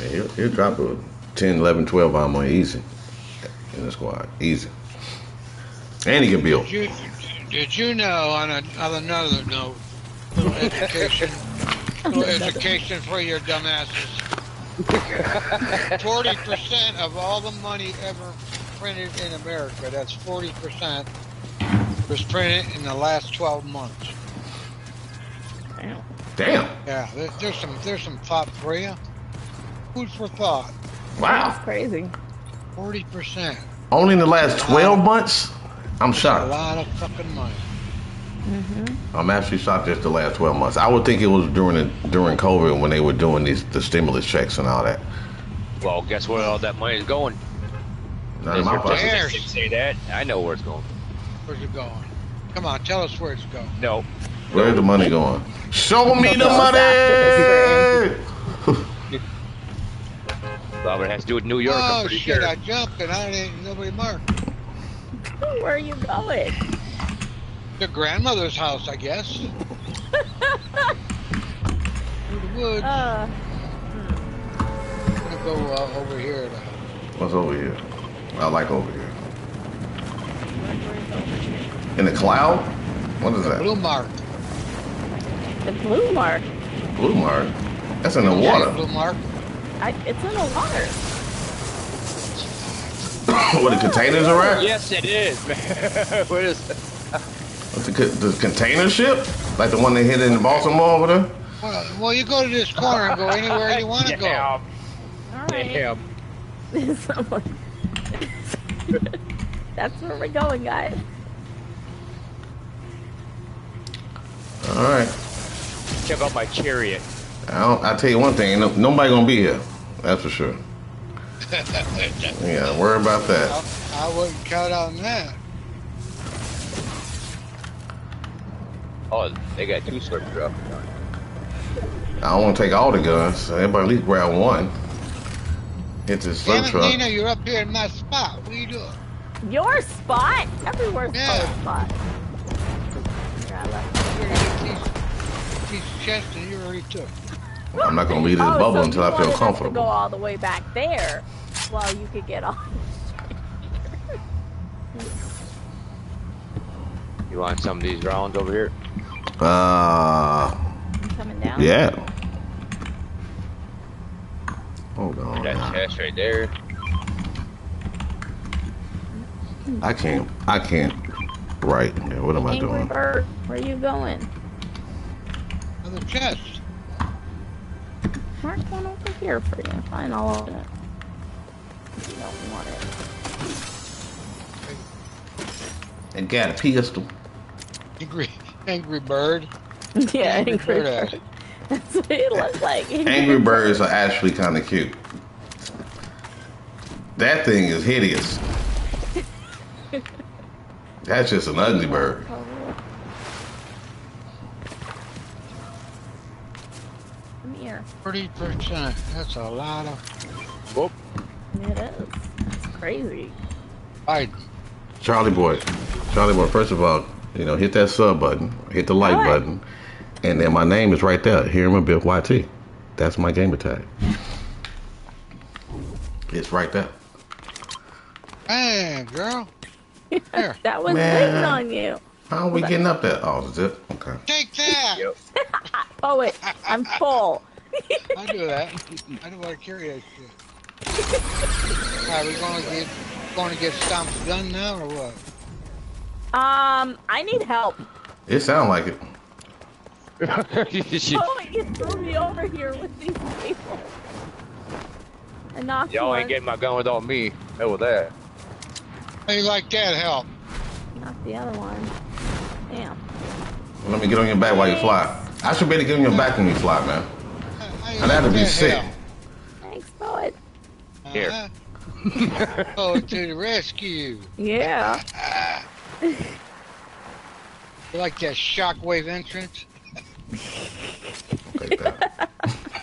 Yeah, he'll, he'll drop a ten, eleven, twelve on my easy in the squad, easy. And he can build. Did you know, on, a, on another note, little education, little education for your dumbasses, forty percent of all the money ever printed in America, that's forty percent, was printed in the last twelve months. Damn. Damn. Yeah, there, there's some there's some pop for you. food for thought. Wow. That's crazy. forty percent. Only in the last twelve months? I'm shocked. A lot of fucking money. Mm-hmm. I'm actually shocked just the last twelve months. I would think it was during the, during COVID when they were doing these the stimulus checks and all that. Well, guess where all that money is going? Not in my pocket. Say that. I know where it's going. Where's it going? Come on, tell us where it's going. No. Where's the money going? Show me the money! Well, it has to do with New York. Oh, I'm shit, sure. I jumped and I didn't, nobody marked. Where are you going? Your grandmother's house, I guess. Through the woods. Uh, hmm. I'm gonna go uh, over here. To... What's over here? I like over here. In the cloud? What is the that? Blue mark. The blue mark. Blue mark? That's in the yeah, water. Blue mark. I, it's in the water. What, the containers are at? Yes, it is. What is it? The, the container ship? Like the one they hit in Baltimore over there? Well, well you go to this corner and go anywhere you want to go. All right. Damn. Someone... That's where we're going, guys. All right. Check out my chariot. I'll, I'll tell you one thing. No, nobody going to be here. That's for sure. Yeah, worry about that. I, I wouldn't count on that. Oh, they got two slurps dropped. I don't want to take all the guns. So everybody at least grab one. Hit this slurp truck. Nina, you're up here in my spot. What are you doing? Your spot? Everywhere's yeah. spot. Yeah, I left these chests that you already took. I'm not going to leave this oh, bubble so until I feel comfortable. To go all the way back there while you could get all this shit. You want some of these rounds over here? Uh, coming down? Yeah. Hold on. That chest right there. I can't. I can't. Right. Yeah, what am I doing? Where are you going? On the chest. Mark one over here for you. Find all of it. You don't want it. And got a pistol. Angry, angry bird. Yeah, angry, angry bird. bird. That's what it looks like. Angry, angry birds are actually kind of cute. That thing is hideous. That's just an ugly bird. Come here. Thirty percent. That's a lot of. Whoop. It is. That's crazy. All right, Charlie boy. Charlie boy. First of all. You know, hit that sub button, hit the like what? button, and then my name is right there. Here my Bill Y T. That's my gamer tag. It's right there. Hey, girl. Here. That was big on you. How are we getting up there? Oh, is it? Okay. Take that. Oh, wait. I'm full. I do that. I don't want to carry that shit. All right, we're going to get, going to get stomped done now or what? Um, I need help. It sounds like it. Oh, you threw me over here with these people. Enough. Y'all ain't getting my gun without me. Hell with that. How you like that help? Knock the other one. Damn. Well, let me get on your back Please. while you fly. I should be able to get on your back when you fly, man. I'd have to be sick. Help? Thanks, bud. Uh-huh. Here. Oh, to the rescue. Yeah. Uh-huh. You like that shockwave entrance? Okay, that.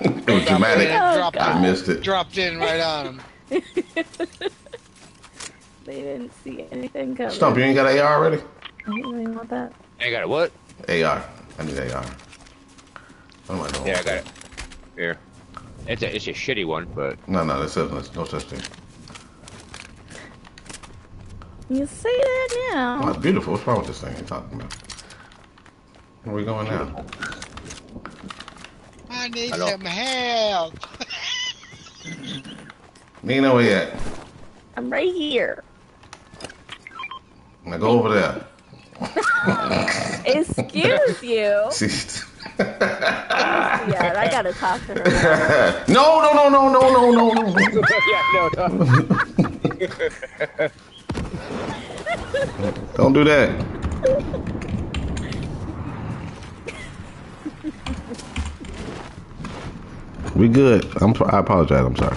It was dramatic. Oh, dropped, I missed it. Dropped in right on him. They didn't see anything coming. Stump, you ain't got A R already? I don't really want that. I got a what? A R. I need A R. What am I doing? Yeah, I got it. Here. It's a, it's a shitty one, but... No, no, that's no such thing. You say that now. Oh, it's beautiful. What's wrong with this thing you're talking about? Where are we going now? I need I some help. Nina, where you at? I'm right here. Now go over there. Excuse you. Yeah, I gotta talk to her. No, no, no, no, no, no, no, no. Yeah, no, no. Don't do that. We good. I'm. I apologize. I'm sorry.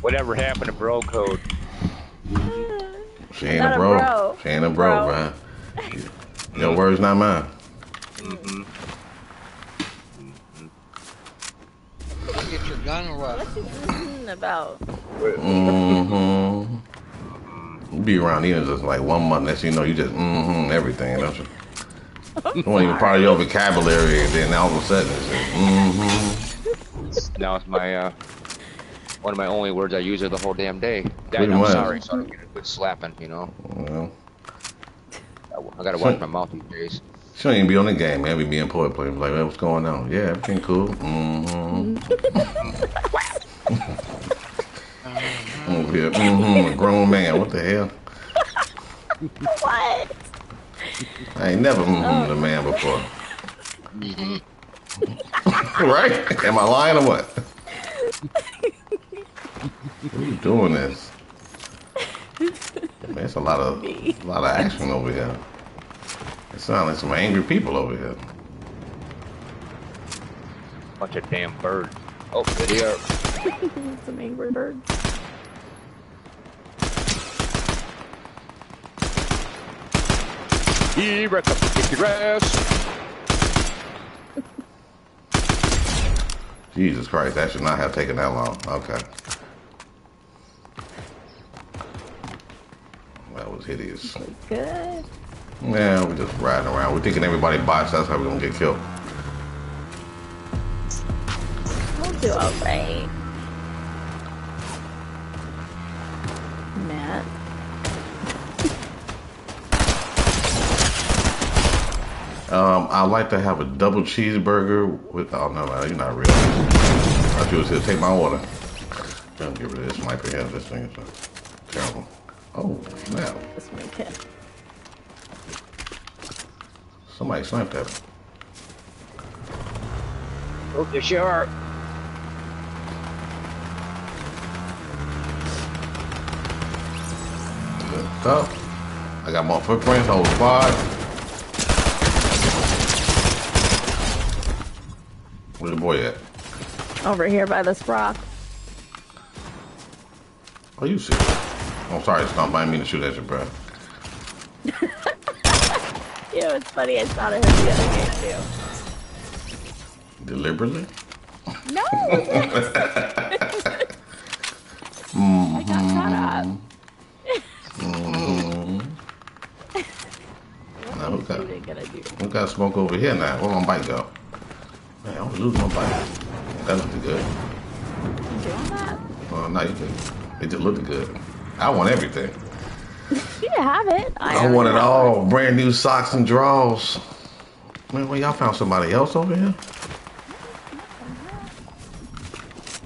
Whatever happened to bro code? She ain't a bro. a bro. She ain't a bro, bro. man. Your words, not mine. Mm-hmm. Mm-hmm. Get your gun or what? What you thinking about? Mm-hmm. You be around here just like one month, unless you know you just mm-hmm everything, don't you? It wasn't even part of your vocabulary, and then all of a sudden it's like, mm-hmm. Now it's my, uh, one of my only words I use it the whole damn day. Dad, I'm sorry, so I don't get a good slapping, you know? Well, I, I gotta watch my mouth these days. She don't even be on the game, man. We be in poor play. Like, what's going on? Yeah, everything cool. Mm-hmm. Over here, mm-hmm, a grown man. What the hell? What? I ain't never mm-hmm oh. a man before. Right? Am I lying or what? What are you doing this? Man, it's a lot of a lot of action over here. It sounds like some angry people over here. Bunch of damn birds. Oh, video. Some angry birds. He wrecked up the sticky grass. Jesus Christ, that should not have taken that long. Okay. That was hideous. Good. Yeah, we're just riding around. We're thinking everybody bots, that's how we're gonna get killed. We'll do alright. Matt. Um, I'd like to have a double cheeseburger with... Oh, no, no, you're not real. I thought you was here. Take my order. I'm gonna get rid of this mic here. This thing is so terrible. Oh, now. This mic here. Somebody sniped at me. Oh, there she are. Good stuff. I got more footprints. Hold five. Where's the boy at? Over here by this rock. Are you serious? I'm sorry, Stomp. I didn't mean to shoot at you, bro. You know, it's funny. I shot at him the other day, too. Deliberately? No! Mm-hmm. I got caught up. Mm-hmm. Now, who, got, who got smoke over here now? Where my bike go? Man, I was losing my bike. That looked good. You doing that? Well, no, you didn't. It just looked good. I want everything. You can have it. I, I want it all. It. Brand new socks and drawers. Man, well, y'all found somebody else over here?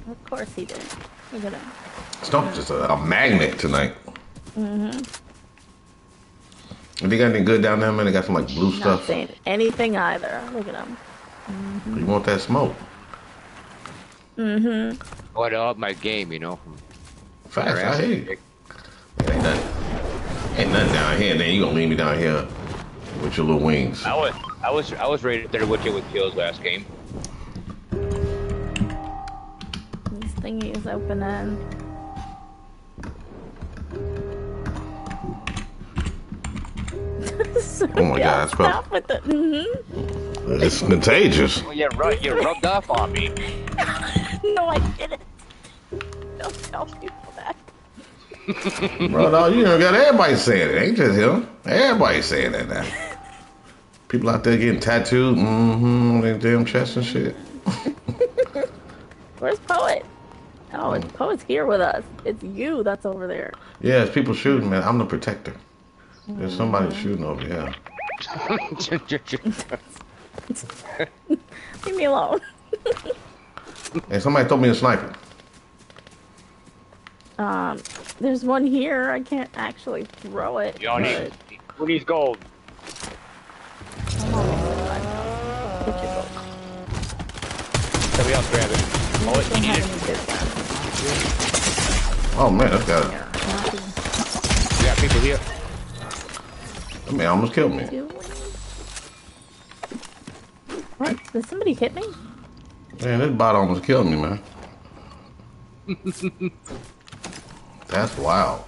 Of course he did. Look at him. Stump's just a, a magnet tonight. Mm-hmm. Have you got anything good down there, man? They got some, like, blue Not stuff. Saying anything either. Look at him. Mm-hmm. You want that smoke? Mm-hmm. What up my game, you know? Facts, I hear you. It ain't nothing. Ain't nothing down here. Then you gonna leave me down here with your little wings. I was, I was, I was rated there with you with kills last game. This thingy is opening. So oh my God! Stop with the. Mm-hmm. It's contagious. Well, you're, right. You're rubbed off on me. No, I didn't. Don't tell people that. Bro, no, you got everybody saying it. Ain't just him. Everybody's saying that now. People out there getting tattooed, mm-hmm, their damn chest and shit. Where's Poet? Oh, it's Poet's here with us. It's you that's over there. Yeah, it's people shooting, man. I'm the protector. Mm-hmm. There's somebody shooting over here. Leave me alone. Hey, somebody told me to sniper. Um, there's one here. I can't actually throw it. Yo, but... Who needs gold? somebody else grab it. Oh, it eat it. Oh man, that's got it. We got people here. That man almost killed me. What? Did somebody hit me? Man, this bot almost killed me, man. That's wild.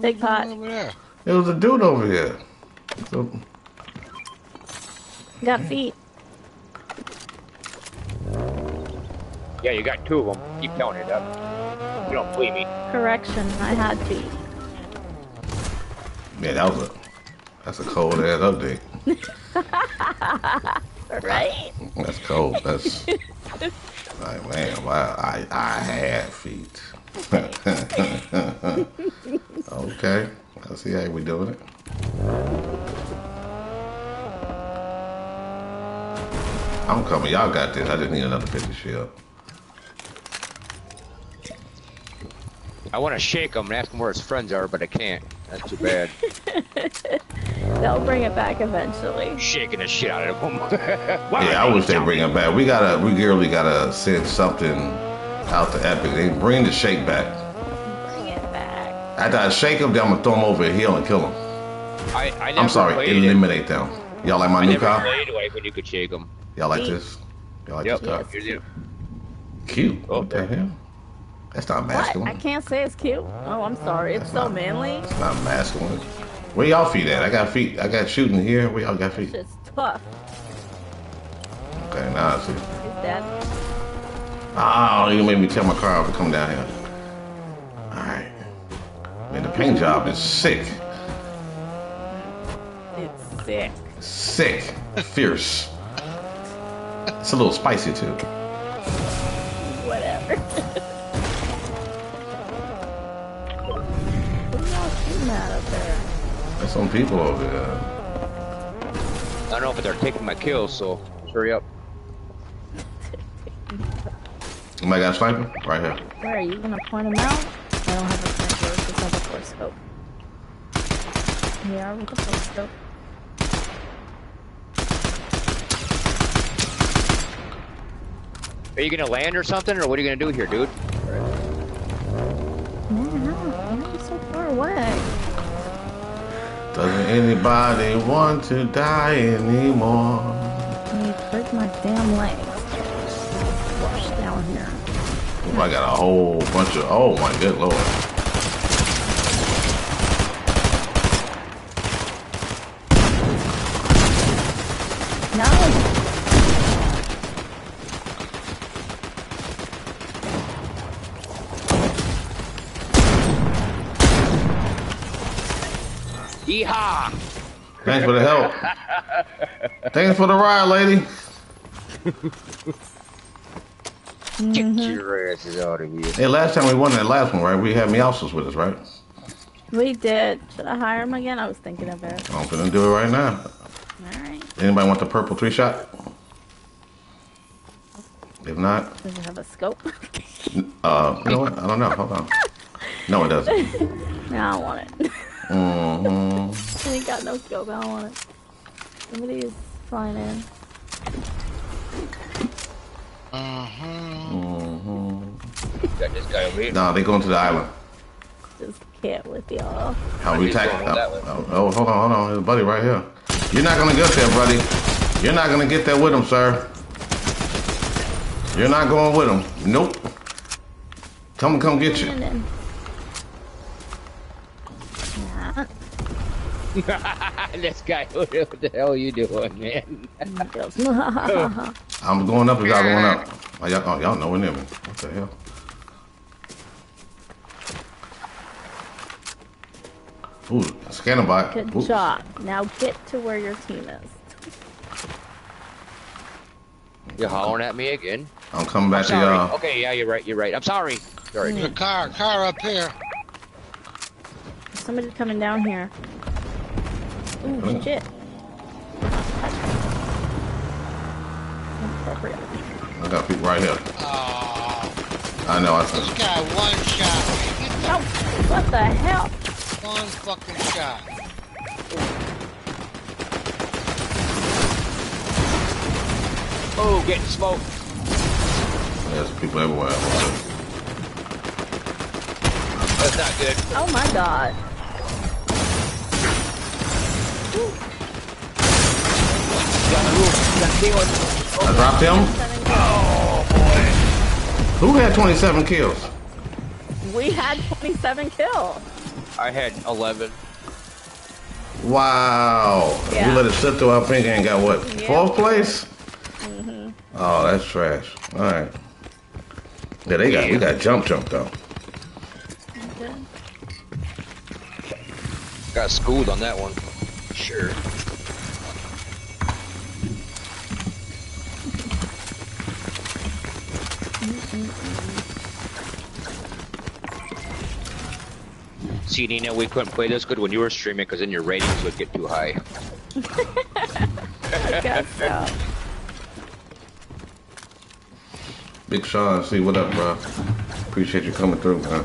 Big pot. It was a dude over here. So... You got feet. Yeah, you got two of them. Keep counting it up. You don't believe me. Correction, I had feet. Man, that was a that's a cold ass update. Right? That's cold. That's like man, wow, I I had feet. Okay. I see how we doing it. I'm coming. Y'all got this. I just need another fifty shield. I want to shake him and ask him where his friends are, but I can't. That's too bad. They'll bring it back eventually. Shaking the shit out of him. Yeah, I wish they'd bring it back. We gotta, we really gotta send something out to Epic. They bring the shake back. After I shake them, then I'm gonna throw them over a hill and kill them. I, I never I'm sorry, eliminate it. them. Y'all like my I new never car? Played like when you could shake them. Y'all like this? Y'all like yep. this car? Yes. Cute. Oh, what the hell? That's not masculine. What? I can't say it's cute. Oh, I'm sorry. It's That's so not, manly. It's not masculine. Where y'all feet at? I got feet. I got shooting here. Where y'all got feet? It's tough. Okay, now I see. Is that? Oh, you made me tell my car to come down here. All right. Man, the paint job is sick. It's sick. Sick. Fierce. It's a little spicy, too. Whatever. What are y'all shooting at up there? There's some people over there. I don't know, but they're taking my kills, so hurry up. Am I got a sniper? Right here. Where are you going to point them out? I don't have a scope. Yeah, with the full scope. Are you gonna land or something, or what are you gonna do here, dude? Man, how are you so far away? Doesn't anybody want to die anymore? I break my damn legs. Wash down here. Oh, I got a whole bunch of. Oh my good lord. Yeehaw! Thanks for the help. Thanks for the ride, lady. Get your asses out of here. Hey, last time we won that last one, right? We had Meowsers with us, right? We did. Should I hire him again? I was thinking of it. I'm gonna do it right now. Alright. Anybody want the purple three shot? If not... Does it have a scope? uh, you know what? I don't know. Hold on. No, it doesn't. No, I don't want it. Mm-hmm. I ain't got no scope, I don't want it. Somebody is flying in. Mm-hmm. Mm-hmm. Got this guy over here. Nah, they going to the island. Just can't with y'all. How we tackle that one? Oh, oh, hold on, hold on. There's a buddy right here. You're not gonna get there, buddy. You're not gonna get there with him, sir. You're not going with him. Nope. Come, come get you. This guy, what the hell are you doing, man? I'm going up as y'all going up. Oh, y'all oh, know we're near me. What the hell? Ooh, scan a bot. Good Oops. job. Now get to where your team is. You're hollering at me again. I'm coming back I'm to y'all. Okay, yeah, you're right, you're right. I'm sorry. Sorry. Mm. The car, car up here. There's somebody coming down here. Ooh, oh. shit. I got people right here. Oh. I know, I said. This guy, one shot. Oh, what the hell? One fucking shot. Oh, getting smoked. There's people everywhere. That's not good. Oh my god. I dropped him. Oh boy. Who had twenty-seven kills? We had twenty-seven kills. I had eleven. Wow. Yeah. You let it slip through our finger and got what? Yeah. Fourth place? Mm-hmm. Oh, that's trash. All right. Yeah, they got, yeah. we got jump jump though. Okay. Got schooled on that one. Sure. See, Nina, we couldn't play this good when you were streaming because then your ratings would get too high. I guess so. Big Sean, see what up, bro? Appreciate you coming through, man.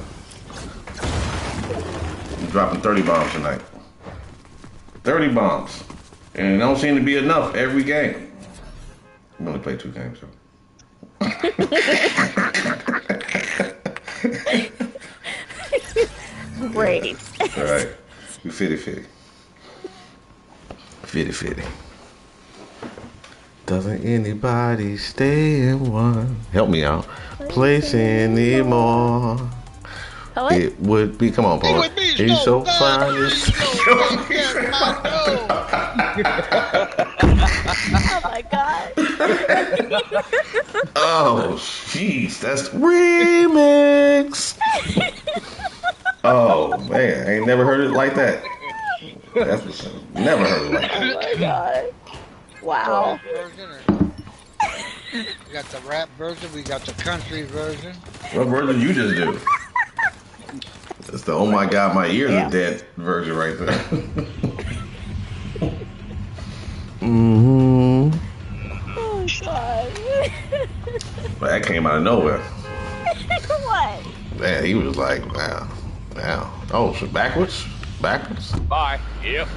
I'm dropping thirty bombs tonight. thirty bombs. And it don't seem to be enough every game. We only play two games, so. Great. Yeah. All right. You fifty fifty. fifty fifty. Doesn't anybody stay in one? Help me out. Place anymore. Hello? It would be. Come on, Paul. You so fine. Oh my god. Oh, jeez. That's remix. Oh man, I ain't never heard it like that. That's what's up. Never heard it like that. Oh my god. Wow. We got the rap version, we got the country version. What version you just do? That's the oh my god, my ears yeah. are dead version right there. Mm-hmm. Oh god. But that came out of nowhere. What? Man, he was like, wow, wow. Oh, so backwards? Backwards? Bye. Yep.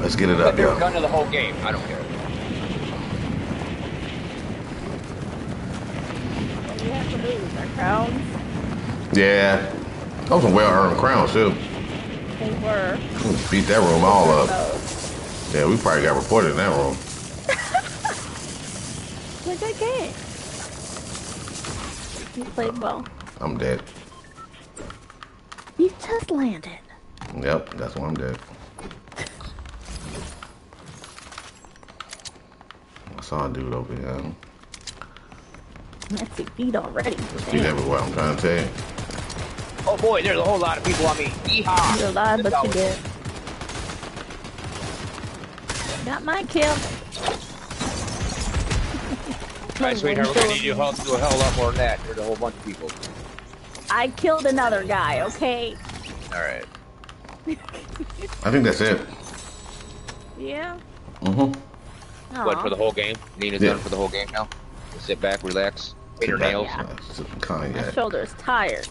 Let's get it up, yo. Gun to the whole game. I don't care. We have to lose our crowns. Yeah. Those are well-earned crowns, too. They were. We beat that room all up. Yeah, we probably got reported in that room. It's a good game. You played well. I'm dead. You just landed. Yep, that's why I'm dead. I saw a dude over here. That's your feet already. There's feet everywhere, I'm trying to tell you. Oh boy, there's a whole lot of people on me. Yeehaw! You're alive, but you did. Got my kill. Alright, sweetheart, we're gonna need you to do a hell of a lot more than that. There's a whole bunch of people. I killed another guy, okay? Alright. I think that's it. Yeah? Mm-hmm. Aww. What, for the whole game? Nina's yeah. done for the whole game now? Sit back, relax, hit her nails. Yeah. My shoulder's tired.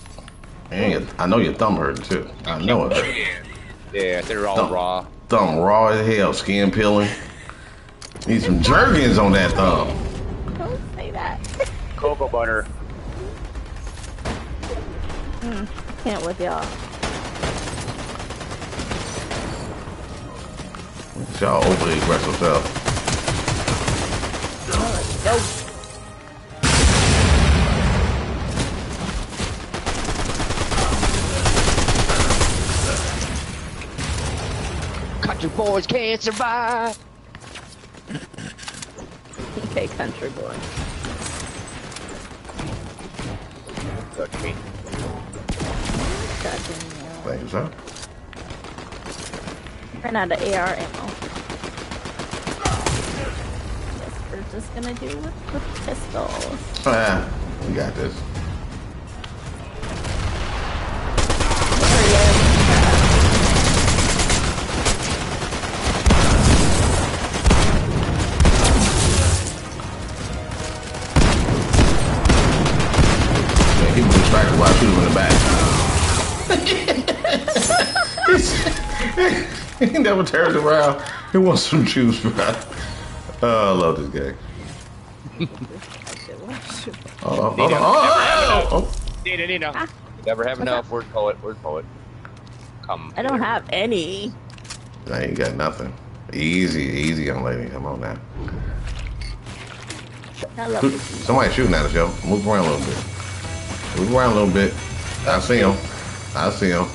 And I know your thumb hurting, too. I know it hurt. Yeah, yeah they're all thumb, raw. Thumb raw as hell, skin peeling. Need some jerkins on that thumb. Don't say that. Cocoa butter. Mm, can't with y'all. Y'all overly aggressive self. Oh, let's go. Country boys can't survive. Okay, country boy. Touch me. Thank you, sir. Ran out of A R ammo. Guess we're just gonna do with the pistols. Ah, we got this. While I shoot him in the back. He never turns around. He wants some juice, bro. Oh, I love this game. Oh, Nino, oh, oh, oh. Nino, Nino. Ah. Never have enough. Word poet, word poet. Come. I don't here. have any. I ain't got nothing. Easy, easy, young lady. Come on now. Hello. Somebody shooting at us, yo. Move around a little bit. Move around a little bit. I see him. I see him.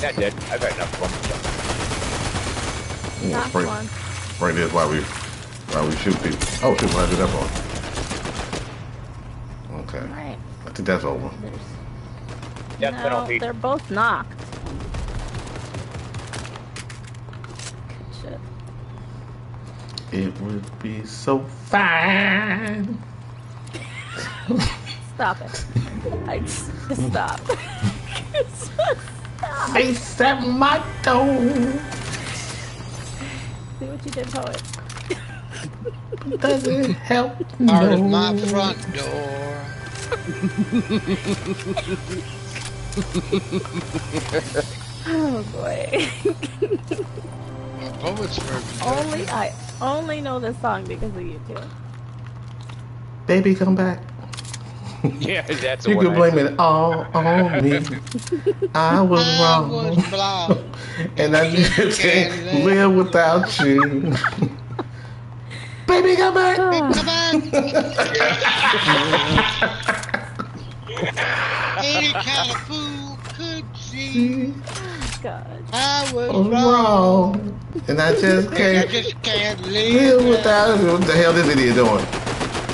That dead. I've got enough for him. Spray, one. spray this while we while we shoot people. Oh shoot! Why did that one? Okay. All right. I think that's over. Death no, penalty. They're both knocked. Shit. It would be so fine. Stop it. I just stop. Stop. Face at my toe. See what you did, poet. Doesn't help. Out no. of my front door. Oh boy. only I only know this song because of you two. Baby, come back. Yeah, that's you can blame it all on me. I was wrong, I was and I just can't live without you. Baby, come back! Baby, come back! Any kind of fool could see. Oh, God. I was wrong. wrong. And I just can't, I just can't live, live without you. What the hell this idiot doing?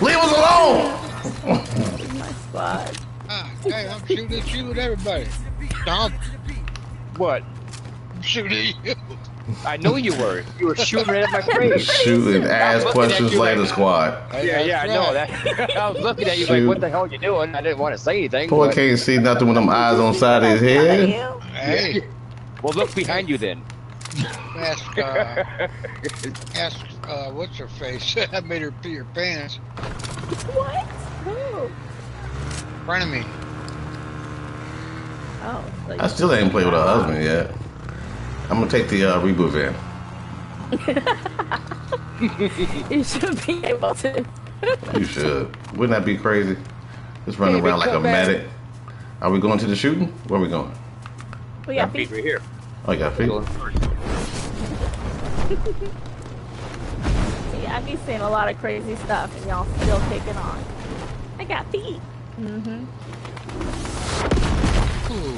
Leave us alone! That's my spot. Ah, hey, I'm shooting at you and everybody. Stop. What? I'm shooting at you. I know you were. You were shooting right at my face. Shooting ass questions later, like, squad. Yeah, yeah, I know that. I was looking at you Shoot. like, what the hell are you doing? I didn't want to say anything. Poor but... can't see nothing with them eyes on side of his head. Hey. Well, look behind you then. Ask, uh, ask uh, what's her face? I made her pee her pants. What? Who? Front of me. Oh. So I still ain't played with her husband yet. I'm gonna take the uh, reboot van. You should be able to. You should. Wouldn't that be crazy? Just running Baby, around like a medic. Are we going to the shooting? Where are we going? We got, got feet. feet right here. Oh, you got feet. See, I be seeing a lot of crazy stuff, and y'all still taking on. I got feet. Mm-hmm. Ooh.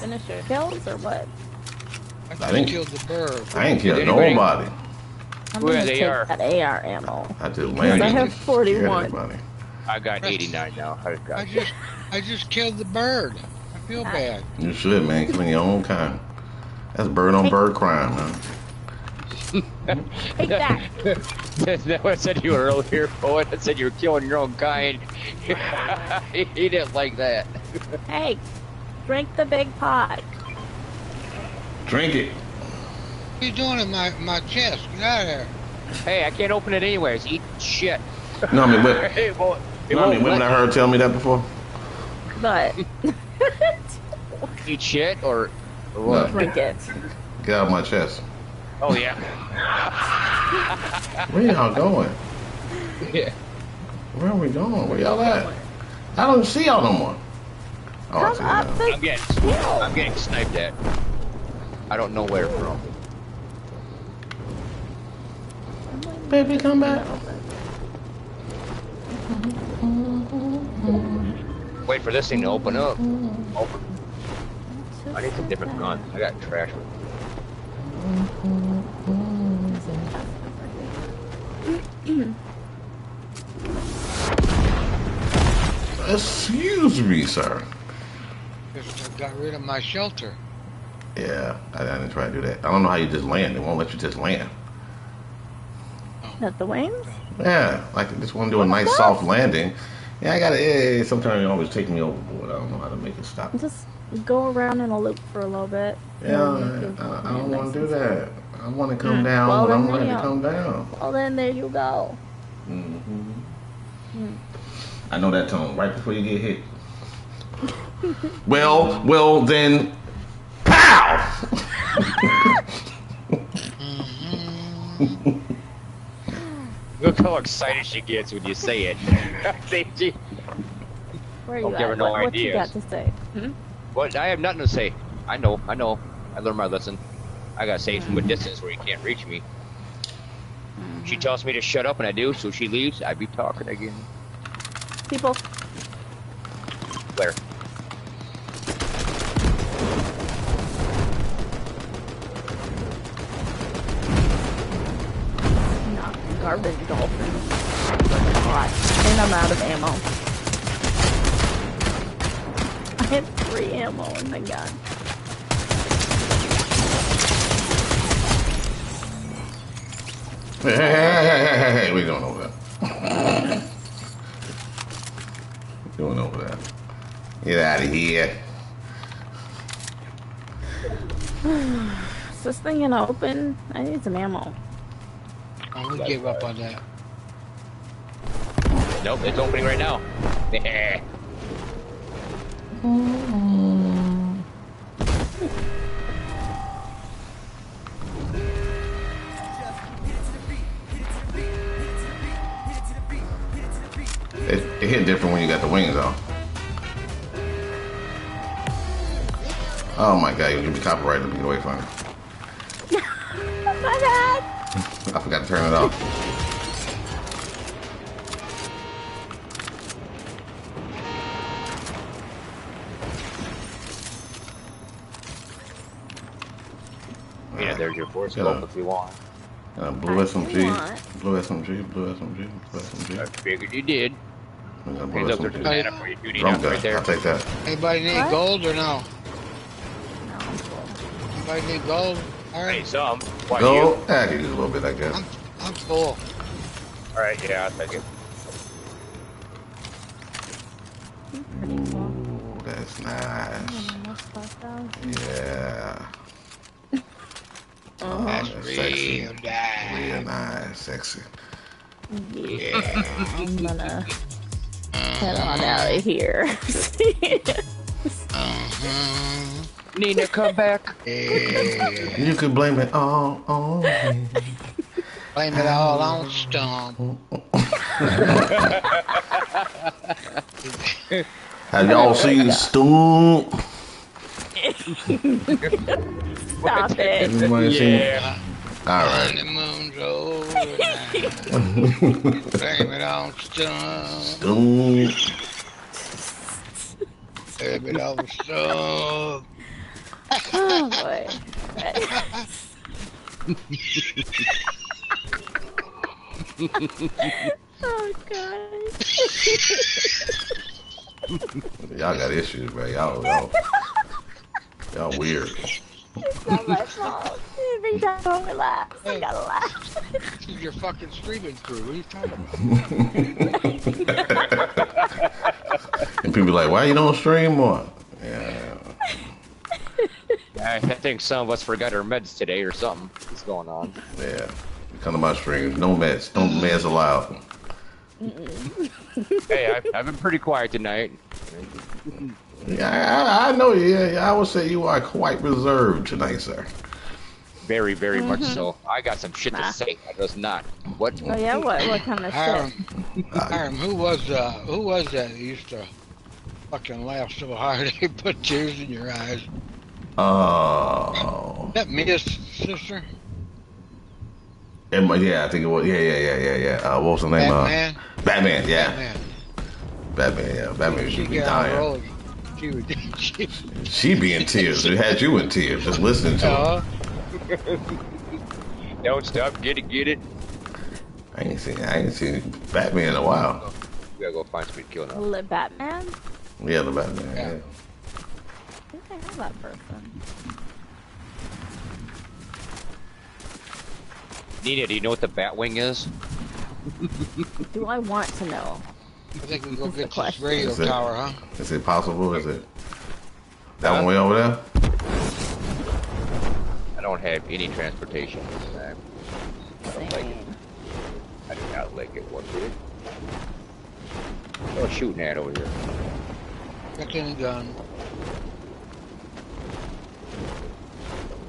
Finish your kills or what? I, I didn't kill the bird. I ain't killed nobody. I'm gonna take that A R ammo. I just landed. I have forty-one. I got eighty-nine now. I, got I just, I just killed the bird. I feel I, bad. You should, man. Killing your own kind. That's bird on bird crime, man. Take that. That's what I said to you earlier, poet. I said you were killing your own kind. He didn't like that. Hey. Drink the big pot. Drink it. What are you doing in my, my chest? Get out of there. Hey, I can't open it anyways. Eat shit. No, I mean, women, hey, well, no, I, mean, women I heard tell me that before. But. Eat shit or, or what? No. Drink it. Get out of my chest. Oh, yeah. Where y'all going? Yeah. Where are we going? Where y'all at? Going? I don't see y'all no more. Oh, Come up the I'm, getting, I'm getting sniped at. I don't know where from. Baby, come back. Wait for this thing to open up. Open. I need some different gun. I got trash. Excuse me, sir. I got rid of my shelter. Yeah, I, I didn't try to do that. I don't know how you just land. They won't let you just land. Not the wings? Yeah, like I just want to do a nice that? soft landing. Yeah, I gotta. Yeah, yeah, sometimes it always takes me overboard. I don't know how to make it stop. Just go around in a loop for a little bit. Yeah, mm-hmm. I, I, I don't want to do that. I want to come mm. down, well, but I'm willing to come down. Well, then there you go. Mm-hmm. Mm. I know that tone right before you get hit. Well, well then, pow! Look how excited she gets when you say it. She Where are you? Don't give her no what, ideas. What you got to say? Hmm? What? I have nothing to say. I know. I know. I learned my lesson. I gotta say it from a distance where you can't reach me. Mm-hmm. She tells me to shut up, and I do. So she leaves. I be talking again. People. Where? Not garbage dolphins. Hot, and I'm out of ammo. I have three ammo in my gun. Hey, hey, hey, hey, hey, we're going over that. We're going over that. Get out of here. Is this thing gonna open? I need some ammo. I would give up on that. Nope, it's opening right now. mm-hmm. It, it hit different when you got the wings out. Oh my god, you'll give me copyright. Let me get away from it. My bad. I forgot to turn it off. Yeah, right. There's your force scope if you want. Uh, blue S M G. Blue S M G. Blue S M G. Blue S M G. I figured you did. Uh, blue S M G. Drum gun. Right, I'll take that. Anybody need what? Gold or no? No, I'm full. Anybody need gold? Alright. Hey, some. Why gold? You? I can use a little bit, I guess. I'm, I'm full. Alright, yeah, I'll take it. Ooh, that's nice. Yeah. Oh, that's sexy. Real nice. Real nice, sexy. Yeah. I'm gonna head on out of here. uh-huh. Need to come back. Yeah. You could blame it all on me. Blame it all on Storm. Have y'all seen Storm? Stop it. Yeah. All right. The moon's over. Blame it on Storm. Storm. Blame it on Storm. Oh boy. Oh god. Y'all got issues, bro. Y'all, y'all, y'all weird. It's not my fault. Every time we laugh, we gotta laugh. This is your fucking streaming crew. What are you talking about? And people be like, "Why you don't stream more?" Yeah. I think some of us forgot our meds today or something. What's going on? Yeah. Come to my streams. No meds. No meds allowed. Hey, I've, I've been pretty quiet tonight. Yeah, I, I know. Yeah, I would say you are quite reserved tonight, sir. Very, very mm-hmm. much so. I got some shit nah. to say. I was not. What? Oh yeah, what? What kind of Hiram, shit? Hiram, who was uh, who was that who used to fucking laugh so hard they put tears in your eyes? Oh. Is that Mia's sister? It, yeah, I think it was. Yeah, yeah, yeah, yeah, yeah. Uh, what was the name? Batman? Uh, Batman, yeah. Batman. Batman, yeah. Batman should be dying. She, would, she, she be in tears. It had you in tears just listening to uh -huh. it. Don't stop. Get it, get it. I ain't seen, I ain't seen Batman in a while. You gotta go find somebody to kill now. The Batman? Yeah, the Batman, yeah. yeah. I know that person. Nina, do you know what the Batwing is? Do I want to know? I think we can go get this radio is it, tower, huh? Is it possible? Is it? That huh? one way over there? I don't have any transportation this time. I don't like it. I did not like it one bit. Oh, shooting at over here. Got any gun.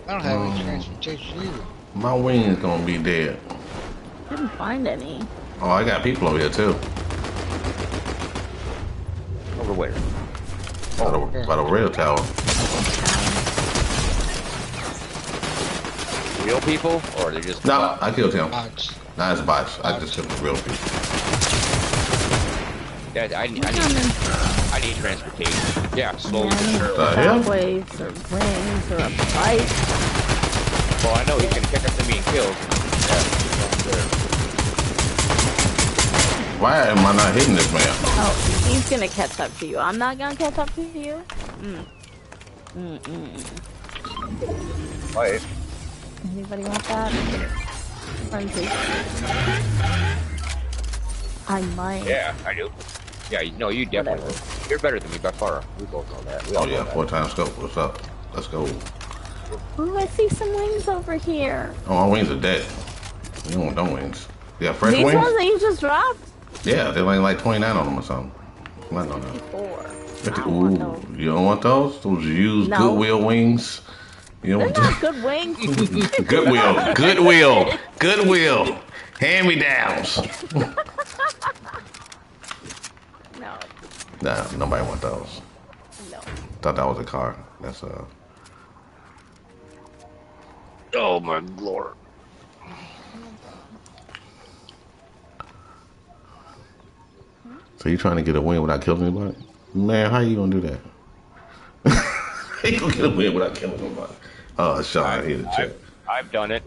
I don't have any transportation either. My wing is gonna be dead. I didn't find any. Oh, I got people over here too. Over where? By the, yeah. by the rail tower. Real people, or they just? No, bots? I killed him. Bots. Nah, it's bots. bots. I just killed the real people. Yeah, I, I, I need. I need transportation. Yeah, slowly but surely. The hell? Waves or rings or a bike. Well, I know he's gonna catch up to me and kill. Yeah, why am I not hitting this man? Oh, he's gonna catch up to you. I'm not gonna catch up to you. Mm. Mm mm. Wait. Anybody want that? Frenzy. I might. Yeah, I do. Yeah, no, you definitely. Whatever. You're better than me by far. We both know that. We oh yeah, four times scope. What's up? Let's go. Ooh, I see some wings over here. Oh, our wings are dead. We don't want no wings. Yeah, fresh wings. These ones that you just dropped. Yeah, they're like, like twenty-nine on them or something. I don't know. Ooh, you don't want those? Those used no. Goodwill wings? You don't want good wings. Goodwill, Goodwill, Goodwill. Hand-me-downs. No. Nah, nobody want those. No. Thought that was a car. That's a... Uh... Oh, my Lord. So you trying to get a win without killing anybody? Man, how you gonna do that? How you gonna get a win without killing nobody? Oh, Sean, I hear the check. I've done it.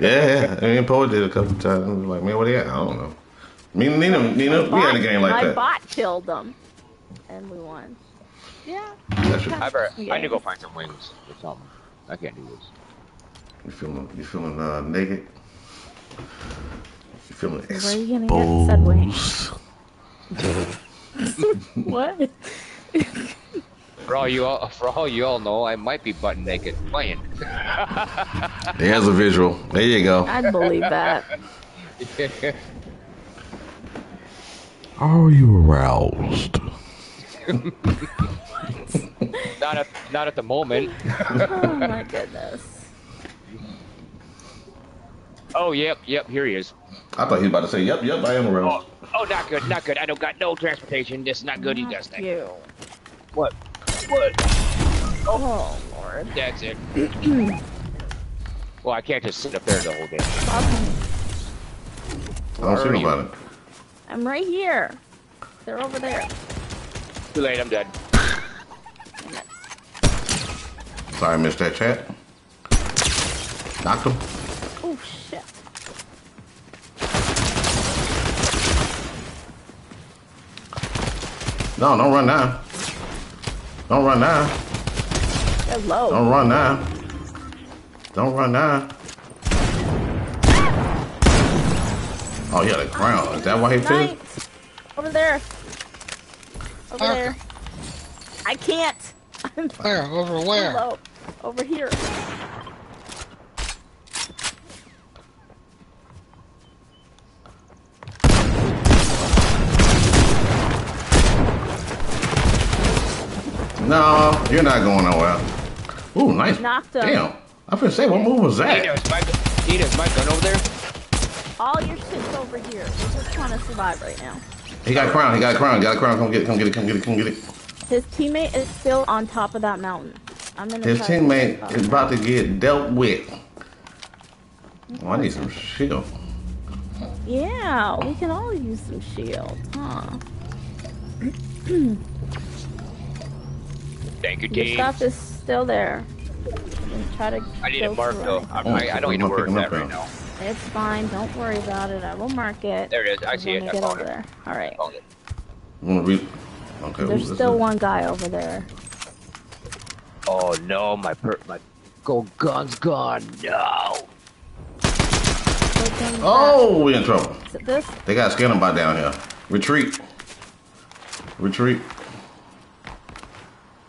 yeah, yeah. I mean, Poe did a couple times. I was like, man, what are they at? I don't know. Me and Nina, Nina we bot, had a game like my that. My bot killed them. And we won. Yeah. That's your, I, better, yeah. I need to go find some wings or something. I can't do this. You feeling, you feeling uh, naked? You feeling exposed? Where are you gonna get said wings? What? For all you all, for all you all know, I might be butt naked playing. There's a visual. There you go. I'd believe that. Yeah. Are you aroused? Not at, not at the moment. Oh my goodness. Oh yep, yep. Here he is. I thought he was about to say, yep, yep, I am aroused. Oh, oh, not good, not good. I don't got no transportation. This is not good. Not you guys think. You. What? What? Oh, oh Lord. That's it. Well, I can't just sit up there the whole day. I don't see nobody. I'm right here. They're over there. Too late, I'm dead. Sorry I missed that chat. Knocked him. Oh, shit. No, don't run now. Don't run now. Hello. Don't run now. Don't run now. Oh, yeah, the crown. Is that why he fit? Over there. Over uh, there. I can't. Where? Over where? Hello. Over here. No, you're not going nowhere. Ooh, nice. Knocked him. Damn. I finna say, what move was that? Nita's my gun over there. All your shit's over here. We're just trying to survive right now. He got a crown. He got a crown. Got a crown. Come get it. Come get it. Come get it. Come get it. His teammate is still on top of that mountain. I'm in his teammate is about to get dealt with. Oh, I need some shield. Yeah, we can all use some shield, huh? Thank you, Dave. Your stuff is still there. Try to I need to mark though. I'm, I, I don't need to worry about that right now. It's fine. Don't worry about it. I will mark it. There it is. I I'm see it. I get over it. There. All right. It. Okay. There's ooh, still one guy over there. Oh no, my per my gold gun's gone. No. Oh, we're in trouble. Is it this? They got skin by down here. Retreat. Retreat.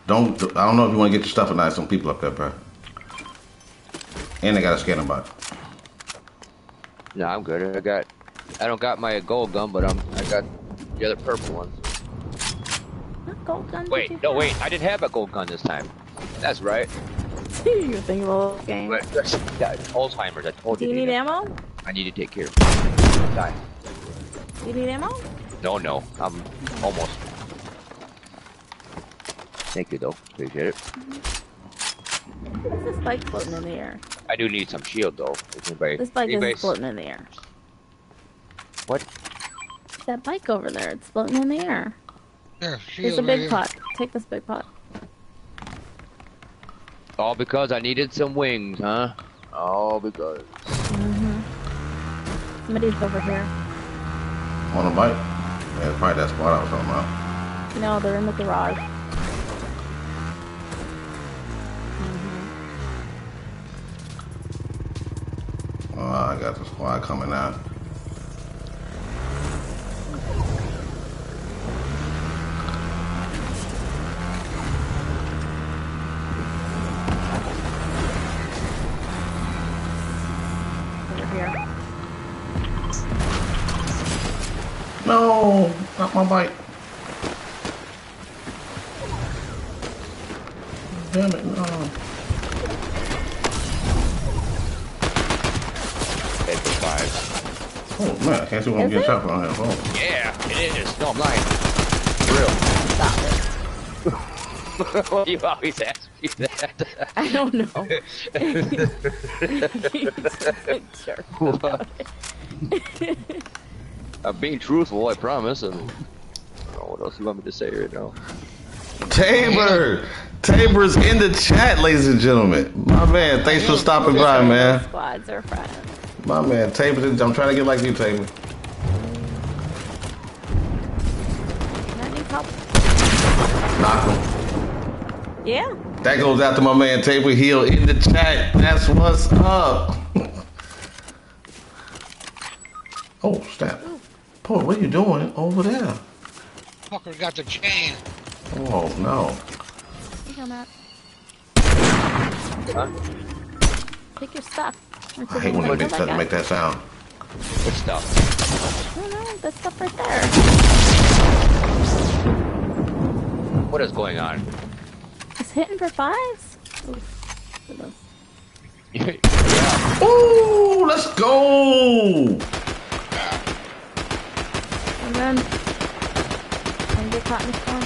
Don't, I don't know if you want to get your stuff or not. Some people up there, bro. And they got a scanner bot. No, I'm good. I got, I don't got my gold gun, but I'm, I got the other purple ones. What gold gun? Wait, no, wait. I didn't have a gold gun this time. That's right. You think of all the game. Alzheimer's, I told you. Do you need ammo? I need to take care of it. Die. Do you need ammo? No, no. I'm almost. Thank you, though. Appreciate it. What's this bike floating in the air? I do need some shield, though. If anybody, this bike anybody... is floating in the air. What? That bike over there, it's floating in the air. Yeah, there's a big right pot. Here. Take this big pot. All because I needed some wings, huh? All because. Mm-hmm. Somebody's over here. On a bike? Yeah, it's probably that spot I was talking about. No, they're in the garage. Mm-hmm. Oh, I got the squad coming out. No, not my bike. Damn it, no. Paper five. Oh man, I can't see what I'm getting shot from on that phone. Yeah, it is. No, I'm lying. For real. Stop it. Well, you always ask me that. I don't know. He's a jerk about it. I'm being truthful, I promise, and oh, what else you want me to say right now? Tabor! Tabor's in the chat, ladies and gentlemen. My man, thanks for stopping by, man. Squads are friends. My man, Tabor, I'm trying to get like you, Tabor. Can I need help? Knock him. Yeah. That goes out to my man, Tabor Hill in the chat. That's what's up. Oh, snap. Boy, what are you doing over there? Fucker got the chain. Oh no. Take your map. Huh? Take your stuff. I hate when they start to make that sound. What stuff? No, no, that stuff right there. What is going on? It's hitting for fives? Oof. Yeah. Ooh, let's go! Run. Can get caught in the storm.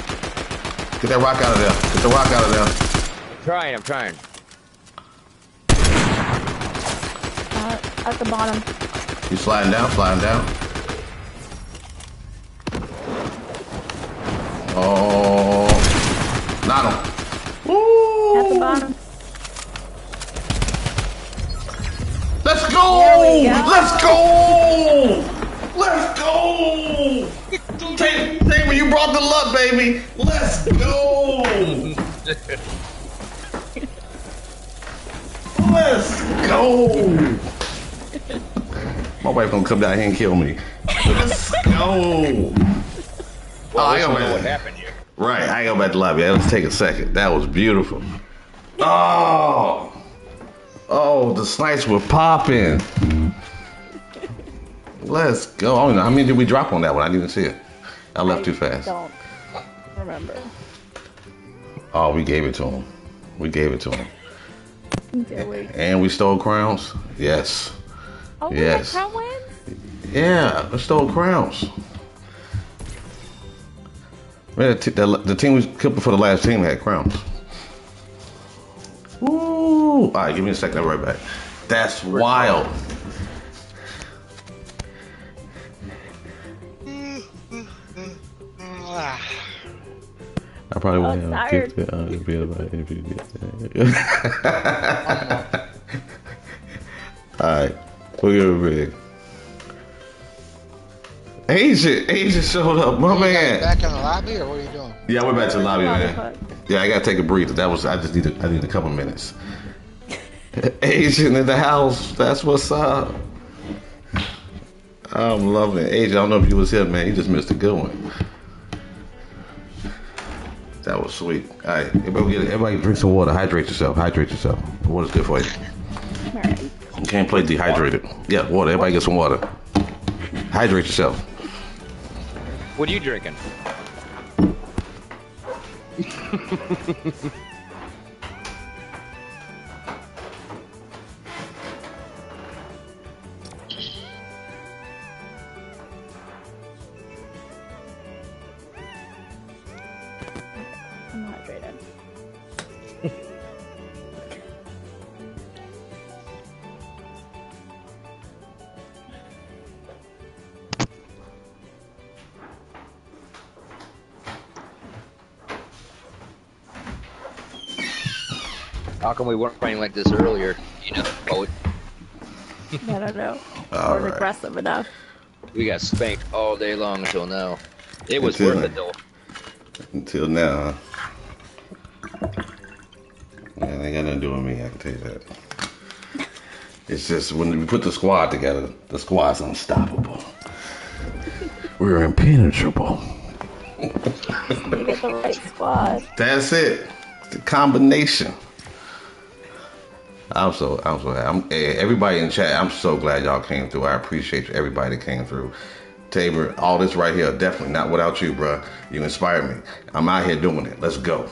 Get that rock out of there. Get the rock out of there. I'm trying, I'm trying. Uh, at the bottom. You sliding down, sliding down. Oh. Not him. Ooh. At the bottom. Let's go! go. Let's go! Let's go! Tabor, you brought the luck, baby! Let's go! Let's go! My wife gonna come down here and kill me. Let's go! Well, oh, I don't know what happened here. Right, I go back to lobby. Let's take a second. That was beautiful. Oh! Oh, the snipes were popping. Let's go. Oh, no. How many did we drop on that one? I didn't see it. I left I too fast. Don't remember. Oh, we gave it to him. We gave it to him. Did we? And we stole crowns. Yes. Oh, yes. Crown wins? Yeah, we stole crowns. The, the, the team we killed before the last team had crowns. Ooh! All right, give me a second. I'll be right back. That's We're wild. Down. I probably wouldn't have kicked it on the video about if you did that. Alright, we'll give it big. Asia, Asia showed up, my you man. Back in the lobby, or what are you doing? Yeah, we're back to the lobby, man. Yeah, I gotta take a breather. That was I just need a, I need a couple minutes. Asian in the house, that's what's up. I'm loving it. Asia, I don't know if you was here, man. You just missed a good one. That was sweet. All right, everybody, everybody drink some water. Hydrate yourself. Hydrate yourself. Water's good for you. All right. You can't play dehydrated. Yeah, water. Everybody get some water. Hydrate yourself. What are you drinking? How come we weren't playing like this earlier? You know, well, we... I don't know. All we're right. aggressive enough. We got spanked all day long until now. It was until, worth it though. Until now, huh? Yeah, they got nothing to do with me, I can tell you that. It's just when we put the squad together, the squad's unstoppable. We're impenetrable. You get the right squad. That's it. The combination. I'm so I'm so happy. I'm, everybody in chat, I'm so glad y'all came through. I appreciate everybody that came through. Tabor, all this right here, definitely not without you, bro. You inspired me. I'm out here doing it. Let's go.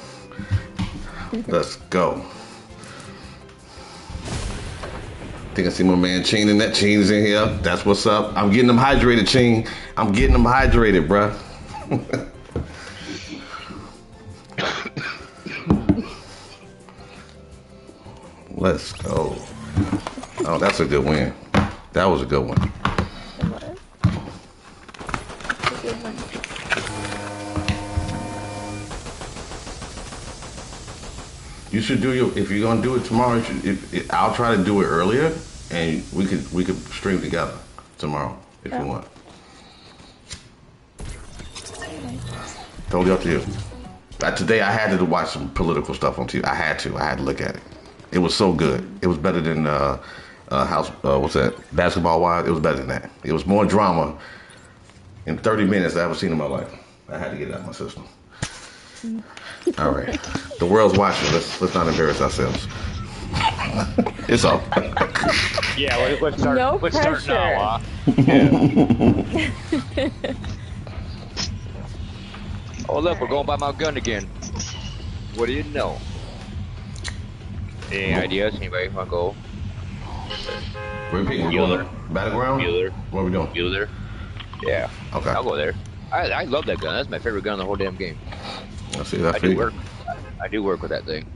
Let's go. I think I see my man Cheen in that. Cheen's in here. That's what's up. I'm getting them hydrated, Cheen. I'm getting them hydrated, bro. Let's go. Oh, that's a good win. That was a good one. It was. That's a good one. You should do your. If you're gonna do it tomorrow, you should, if, if, I'll try to do it earlier, and we could we could stream together tomorrow if yeah. you want. Totally up to you. Uh, today I had to watch some political stuff on T V. I had to. I had to look at it. It was so good. It was better than uh, uh, house. Uh, what's that? Basketball Wives. It was better than that. It was more drama in thirty minutes than I've ever seen in my life. I had to get it out of my system. All right, the world's watching. Let's let's not embarrass ourselves. It's all. Yeah, let's, let's start. No let's pressure. Start now. Yeah. Oh look, we're going by my gun again. What do you know? Any ideas? Anybody want to go? Where are we picking? Battleground? Bueller. What are we doing? Bueller. Yeah. Okay. I'll go there. I, I love that gun. That's my favorite gun in the whole damn game. I see that. I do work. I do work with that thing.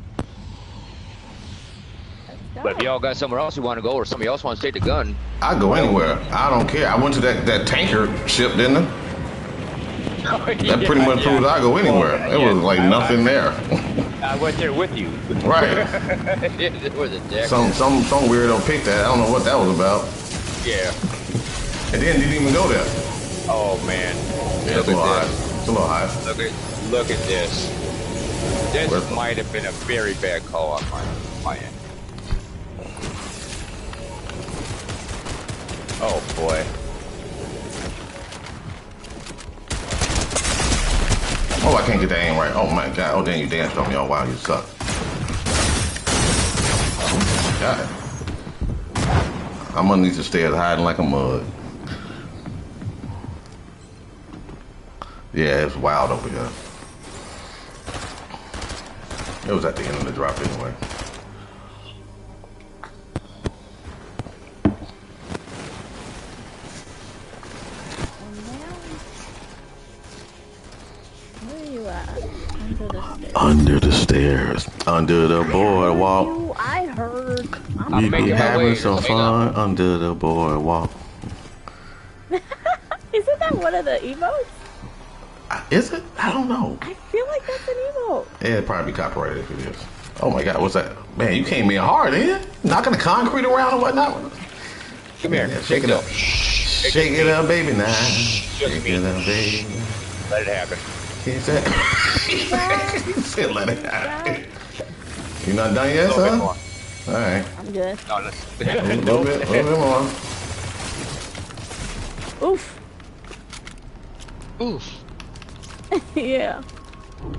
But if y'all got somewhere else you want to go, or somebody else wants to take the gun, I go anywhere. I don't care. I went to that that tanker ship, didn't I? That yeah, pretty much yeah. proves I go anywhere. Well, yeah, it was like I, nothing I, there. I went there with you. Right. It was a dick. Some, some, some weirdo picked that. I don't know what that was about. Yeah. And then didn't even go there. Oh, man. Yeah, look it's, a little high. it's a little high. Look at, look at this. This Where's might have been a very bad call on my, my end. Oh, boy. Oh, I can't get that aim right. Oh my god. Oh, then you danced on me. Oh wow, you suck. God. I'm underneath the stairs hiding like a mug. Yeah, it's wild over here. It was at the end of the drop anyway. Under the stairs, under the boardwalk. I heard. We be having some fun under the boardwalk. Isn't that one of the emotes? Uh, is it? I don't know. I feel like that's an emote. Yeah, it'd probably be copyrighted if it is. Oh my god, what's that? Man, you came in hard, eh? Knocking the concrete around and whatnot. Come here. Yeah, shake it up. Shake, shake it up, baby, now. Shake it up, baby. Let it happen. He said, he said, let it happen. You not done yet, son? All right. I'm good. No, a little bit, a little bit more. Oof. Oof. Yeah.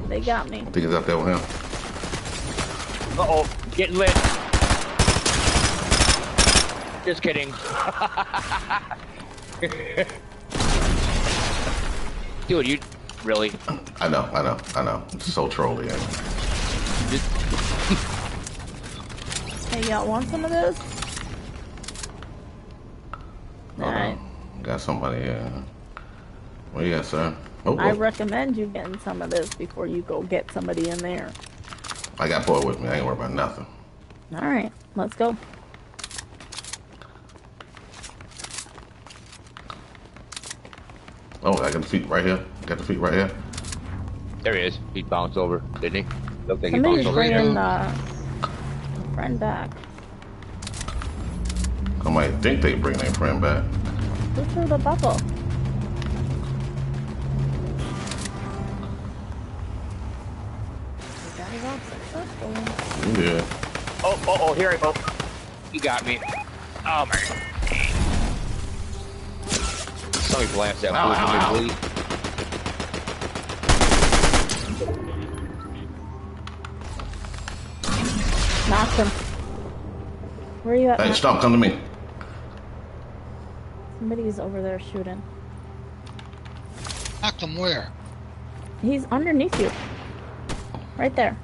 They got me. I think it's up there with him. Uh-oh. Getting lit. Just kidding. Dude, you... Really? I know, I know, I know. It's so trolly. Hey, y'all want some of this? All right. Got somebody here. Uh... What do you got, sir? Oh, I oh. recommend you getting some of this before you go get somebody in there. I got boy with me. I ain't worried about nothing. All right, let's go. Oh, I got the feet right here. I got the feet right here. There he is. He bounced over, didn't he? Don't think he bounced over here. Somebody's bringing the friend back. I might think they bring their friend back. Go through the bubble. Yeah. Oh, oh, oh, here I go. He got me. Oh, my. Somebody blast that ow, fool. Ow, ow. Knocked him. Where are you at? Hey, stop. Come to me. Somebody's over there shooting. Knocked him where? He's underneath you. Right there.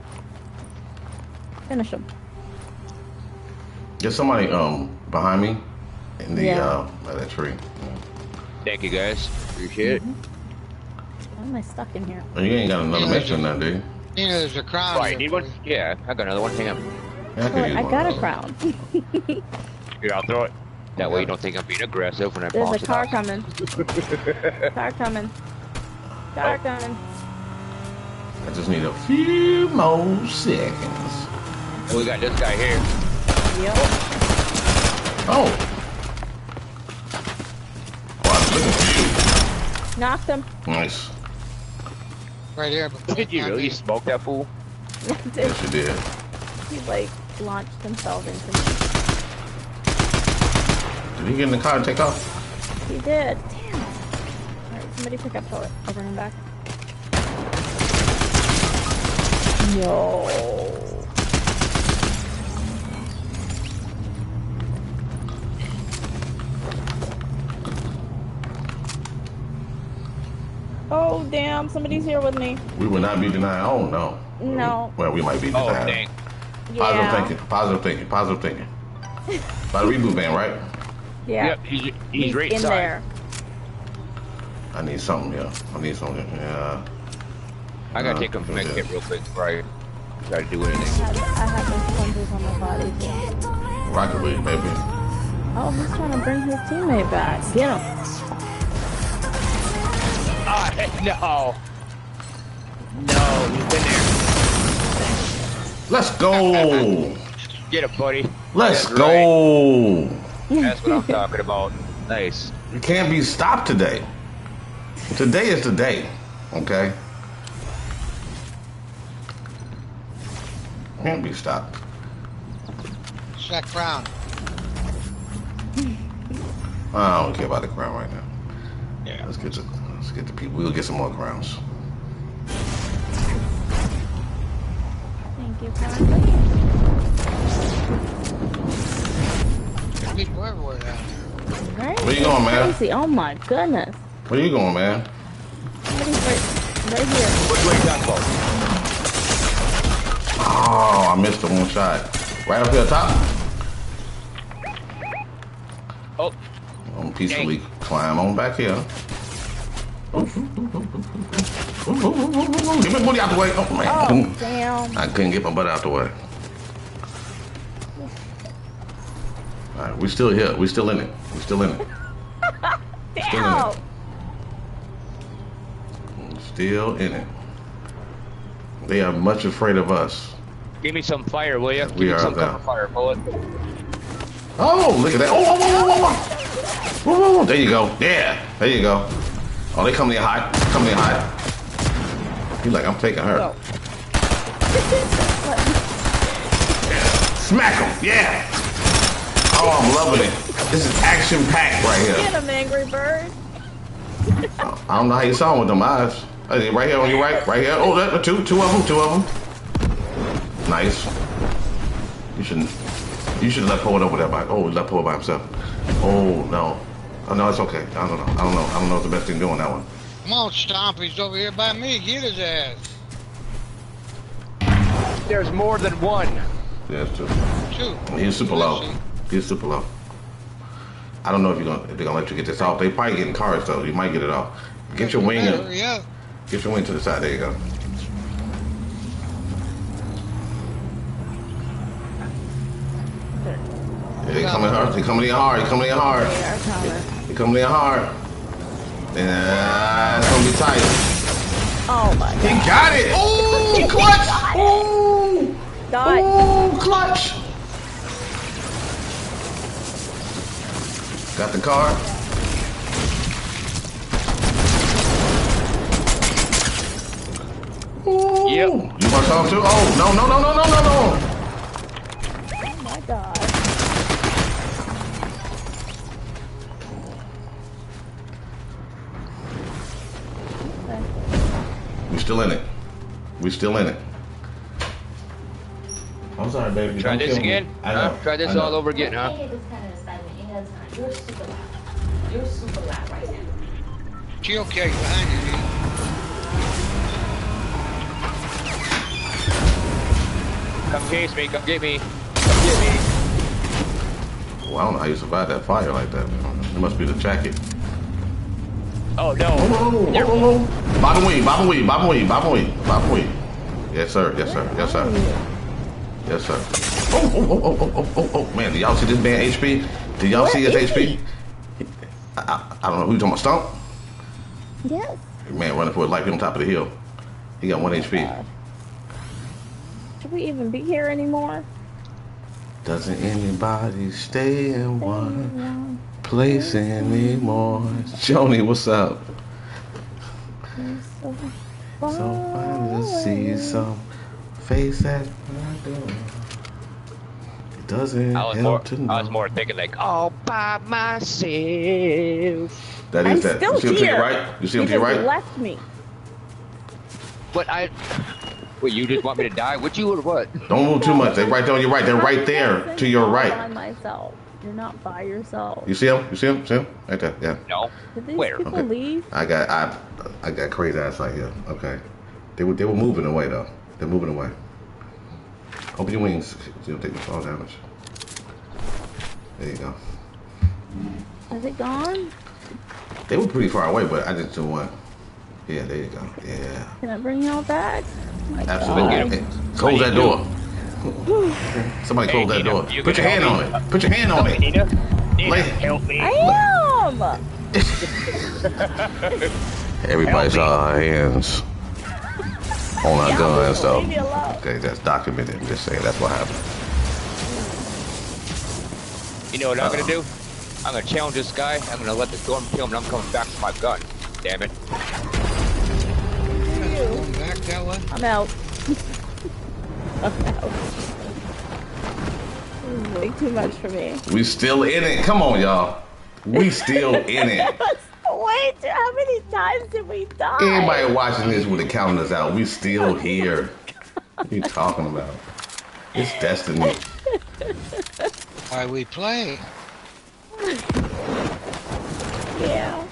Finish him. There's somebody um behind me in the yeah. uh by that tree. Yeah. Thank you guys. Appreciate mm-hmm. it. Why am I stuck in here? Well, you ain't got another yeah, mission now, dude. You know there's a crown. Oh, I need one? Yeah, I got another one. Hang on. Yeah, I, like, I got a crown. Here, I'll throw it. That okay. way you don't think I'm being aggressive when I there's a car coming. Car coming. Car oh. coming. I just need a few more seconds. And we got this guy here. Yep. Oh. oh Knocked him. Nice. Right here. Did you really smoke that fool? Yes, you did. He like launched himself into me. Did he get in the car and take off? He did. Damn. Alright, somebody pick up Poet. I'll bring him back. Yo. Oh, damn, somebody's here with me. We would not be denied. Oh, no. No. Well, we might be denied. Oh, dang. Positive yeah. thinking. Positive thinking. Positive thinking. By the reboot van, right? Yeah. Yep, he's, he's, he's right in side. There. I need something, yeah. I need something, yeah. I gotta uh, take him from that kit real quick before I try to do anything. I have those sponges on my body. Rocket with you, baby. Oh, he's trying to bring his teammate back. Get him. Oh, no. No, he's been there. Let's go. Get him, buddy. Let's That's go. Right. That's what I'm talking about. Nice. You can't be stopped today. Today is the day. Okay? Can't be stopped. Check crown. I don't care about the crown right now. Yeah. Let's get to Let's get the people. We'll get some more grounds. Thank you, There's people everywhere down here. Right? Where you going, man? Crazy. Oh my goodness. Where you going, man? Somebody's right, right here. Which way you got close? Oh, I missed the one shot. Right up to the top. Oh. I'm peacefully Dang. climb on back here. Ooh, ooh, ooh, ooh, ooh, ooh, ooh. Get my booty out the way. Oh, man. Oh, damn. I couldn't get my butt out the way. All right, we're still here. We're still in it. We're still in it. Damn. Still in it. They are much afraid of us. Give me some fire, will you? We Give are me some cover fire, bullet. Oh, look at that. Oh, whoa, whoa, whoa, whoa. Whoa, whoa, whoa. There you go. Yeah, there you go. Oh, they come near high. Come near high. He's like, I'm taking her. Oh. Yeah. Smack him. Yeah. Oh, I'm loving it. This is action packed right here. Get him, Angry Bird. I don't know how you saw him with them eyes. Right here on your right. Right here. Oh, that, two, two of them. Two of them. Nice. You shouldn't. You should have left Poet over there by. Oh, left Poet by himself. Oh, no. Oh, no, it's okay. I don't know. I don't know. I don't know what the best thing to do on that one. Come on, Stomp. He's over here by me. Get his ass. There's more than one. There's two. Two. He's super low. He's super low. I don't know if you're gonna if they're gonna let you get this off. They probably getting cars though. You might get it off. Get your wing. Get your wing to the side. There you go. They coming hard. They coming in hard. They coming in hard. They coming in hard. And it's gonna be tight. Oh my God. He got it. Ooh, clutch. Ooh. Ooh, clutch. Got the car. Ooh. Yep. You want to talk too? Oh, no, no, no, no, no, no, no. Oh my God. We're still in it. We're still in it. I'm sorry, baby. Try this again? I know. Try this all over again, huh? You're super loud. You're super loud right now. She okay behind you. Come chase me, come get me, come get me. Well, I don't know how you survived that fire like that. It must be the jacket. Oh, no. Oh, no, no, no. Bob and weave, bob and weave, bob and weave, bob and weave, bob and weave. Yes, sir, yes, sir, yes, sir. Yes, sir. Oh, oh, oh, oh, oh, oh, oh, man, do y'all see this man H P? Do y'all see his H P? I, I don't know, who you talking about, Stomp? Yes. Man running for his life, he on top of the hill. He got one H P. Should we even be here anymore? Doesn't anybody stay in one place anymore? Joni, what's up? I'm so fun so to see some face at my door. It doesn't I was help more, to know. I was more thinking like all by myself. That is I'm that. You see him to your right? You see him to your right? Left me. But I. Wait, you just want me to die with you or what? Don't move too much. They're right there on your right. They're right there to your right. I'm by myself. You're not by yourself. You see him? You see him? See him? Right there. Yeah. No. Did these Where? people okay. leave? I got I, I got crazy ass like here. Okay. They were they were moving away though. They're moving away. Open your wings. You'll take the fall damage. There you go. Is it gone? They were pretty far away, but I just didn't want. Yeah, there you go. Yeah. Can I bring y'all back? My Absolutely. Hey, close that door. Somebody close hey, that Nina, door. You Put your hand me. on it. Put your hand on it. Nina, Nina help me. I am. Everybody saw our hands on our guns, though. Okay, that's documented. I'm just saying that's what happened. You know what uh -oh. I'm gonna do? I'm gonna challenge this guy. I'm gonna let the storm kill him, and I'm coming back with my gun. Damn it. I'm out. I'm out. This is way too much for me. We still in it. Come on, y'all. We still in it. Wait, how many times did we die? Anybody watching this would have counted us out. We still here. What are you talking about? It's destiny. Why we play? Yeah.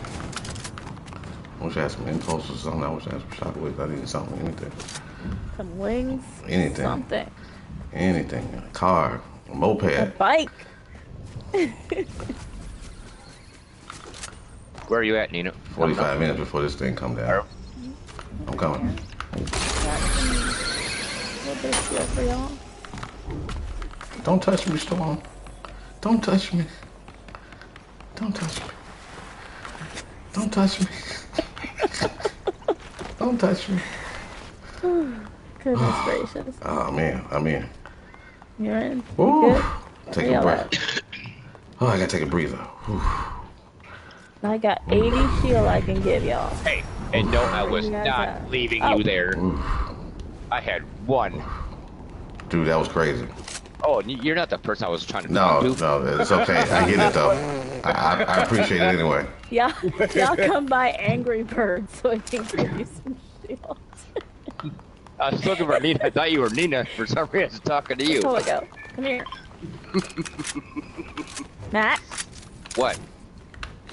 I wish I had some impulse or something. I wish I had some shockwaves. I needed something, anything. Some wings? Anything. Something. Anything. A car. A moped. A bike. Where are you at, Nina? forty-five minutes before this thing comes down. I'm coming. Don't touch me, Storm. Don't touch me. Don't touch me. Don't touch me. Don't touch me. Goodness gracious. Oh, man. I'm in. You're in? Ooh. You take a breath. At? Oh, I gotta take a breather. Whew. I got eighty shield I can give y'all. Hey, and no, I was not that. leaving oh. you there. Oof. I had one. Dude, that was crazy. Oh, you're not the person I was trying to talk to. No, no, it's okay. I get it, though. I, I, I appreciate it anyway. Yeah, y'all come by Angry Birds so I can give you some shield. I was looking for Nina. I thought you were Nina. For some reason, talking to you. Here we go. Come here. Matt? What?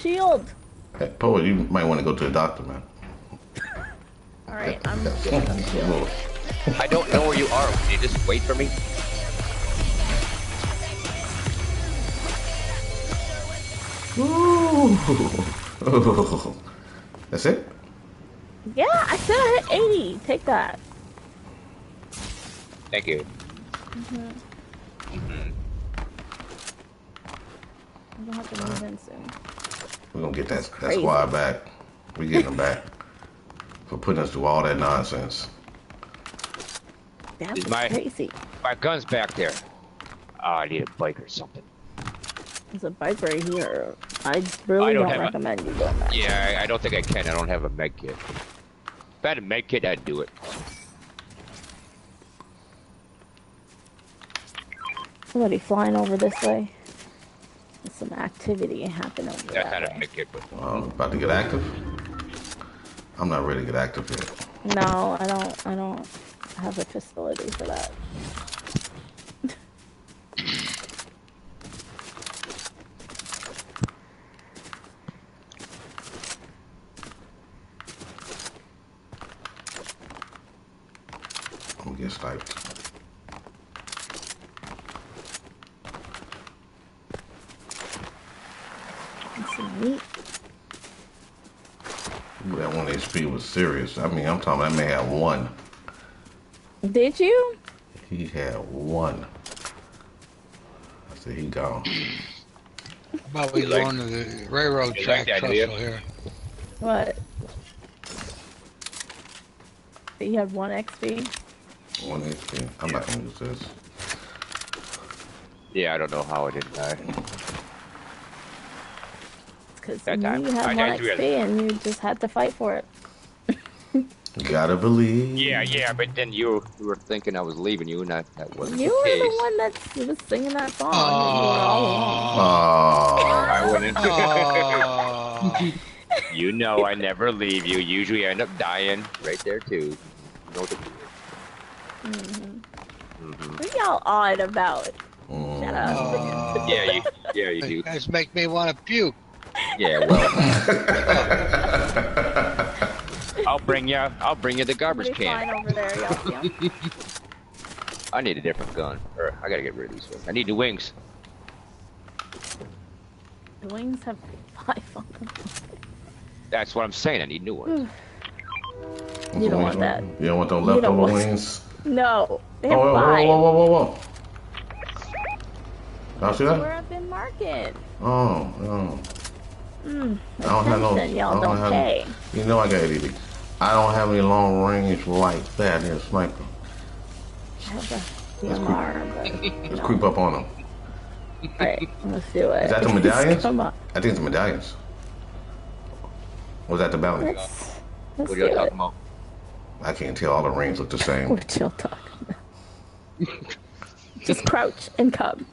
Shield. Hey, Poe, you might want to go to the doctor, man. All right, I'm going to get some shield. I don't know where you are. Can you just wait for me? Ooh. Ooh. That's it? Yeah, I said I hit eighty. Take that. Thank you. Mm-hmm. Mm-hmm. I'm gonna have to move in soon. We're gonna get that that squad back. We're getting them back for putting us through all that nonsense. That's crazy. My gun's back there. Oh, I need a bike or something. There's a bike right here. I really I don't, don't recommend a, you doing that. Yeah, I, I don't think I can. I don't have a med kit. If I had a med kit, I'd do it. Somebody flying over this way. There's some activity happening over there. That's that not way. a med kit, but... Well, I'm about to get active. I'm not ready to get active yet. No, I don't. I don't have a facility for that. Get sniped. That's neat. Ooh, that one H P was serious. I mean, I'm talking. That man had one. Did you? He had one. I said he gone. About we go on to the railroad track trestle here. What? He had one X P. One H P. I'm not gonna use this. Yeah, I don't know how I didn't die. Because you had more X P and you just had to fight for it. You gotta believe. Yeah, yeah, but then you were thinking I was leaving you, and that, that wasn't the case. You were the one that was singing that song. Oh, I wouldn't. Aww. You know I never leave you. Usually I end up dying right there too. No. Mm-hmm. Mm-hmm. What y'all odd about? Mm. Shut up. Uh, yeah, you, yeah, you do. You guys make me want to puke. Yeah, well. I'll bring you. I'll bring you the garbage can. Over there, y'all. Yeah. I need a different gun. Or I gotta get rid of these ones. I need new wings. The wings have five on them. That's what I'm saying. I need new ones. You don't want that. You don't want those leftover wings. No, they have oh, five. Whoa, whoa, whoa, whoa, whoa! Y'all see that? We're up in market. Oh, oh. Mm, I don't have no. Y'all don't, don't pay. Have, you know I got it. I don't have any long range like that here, sniper. I have a D M R, let's creep, but let's no. creep up on them. All right, let's do it. Is that the medallions? Come on. I think it's the medallions. Was that the bounty? Let's, let's what are y'all talking about? I can't tell. All the rings look the same. What y'all talking about? Just crouch and come.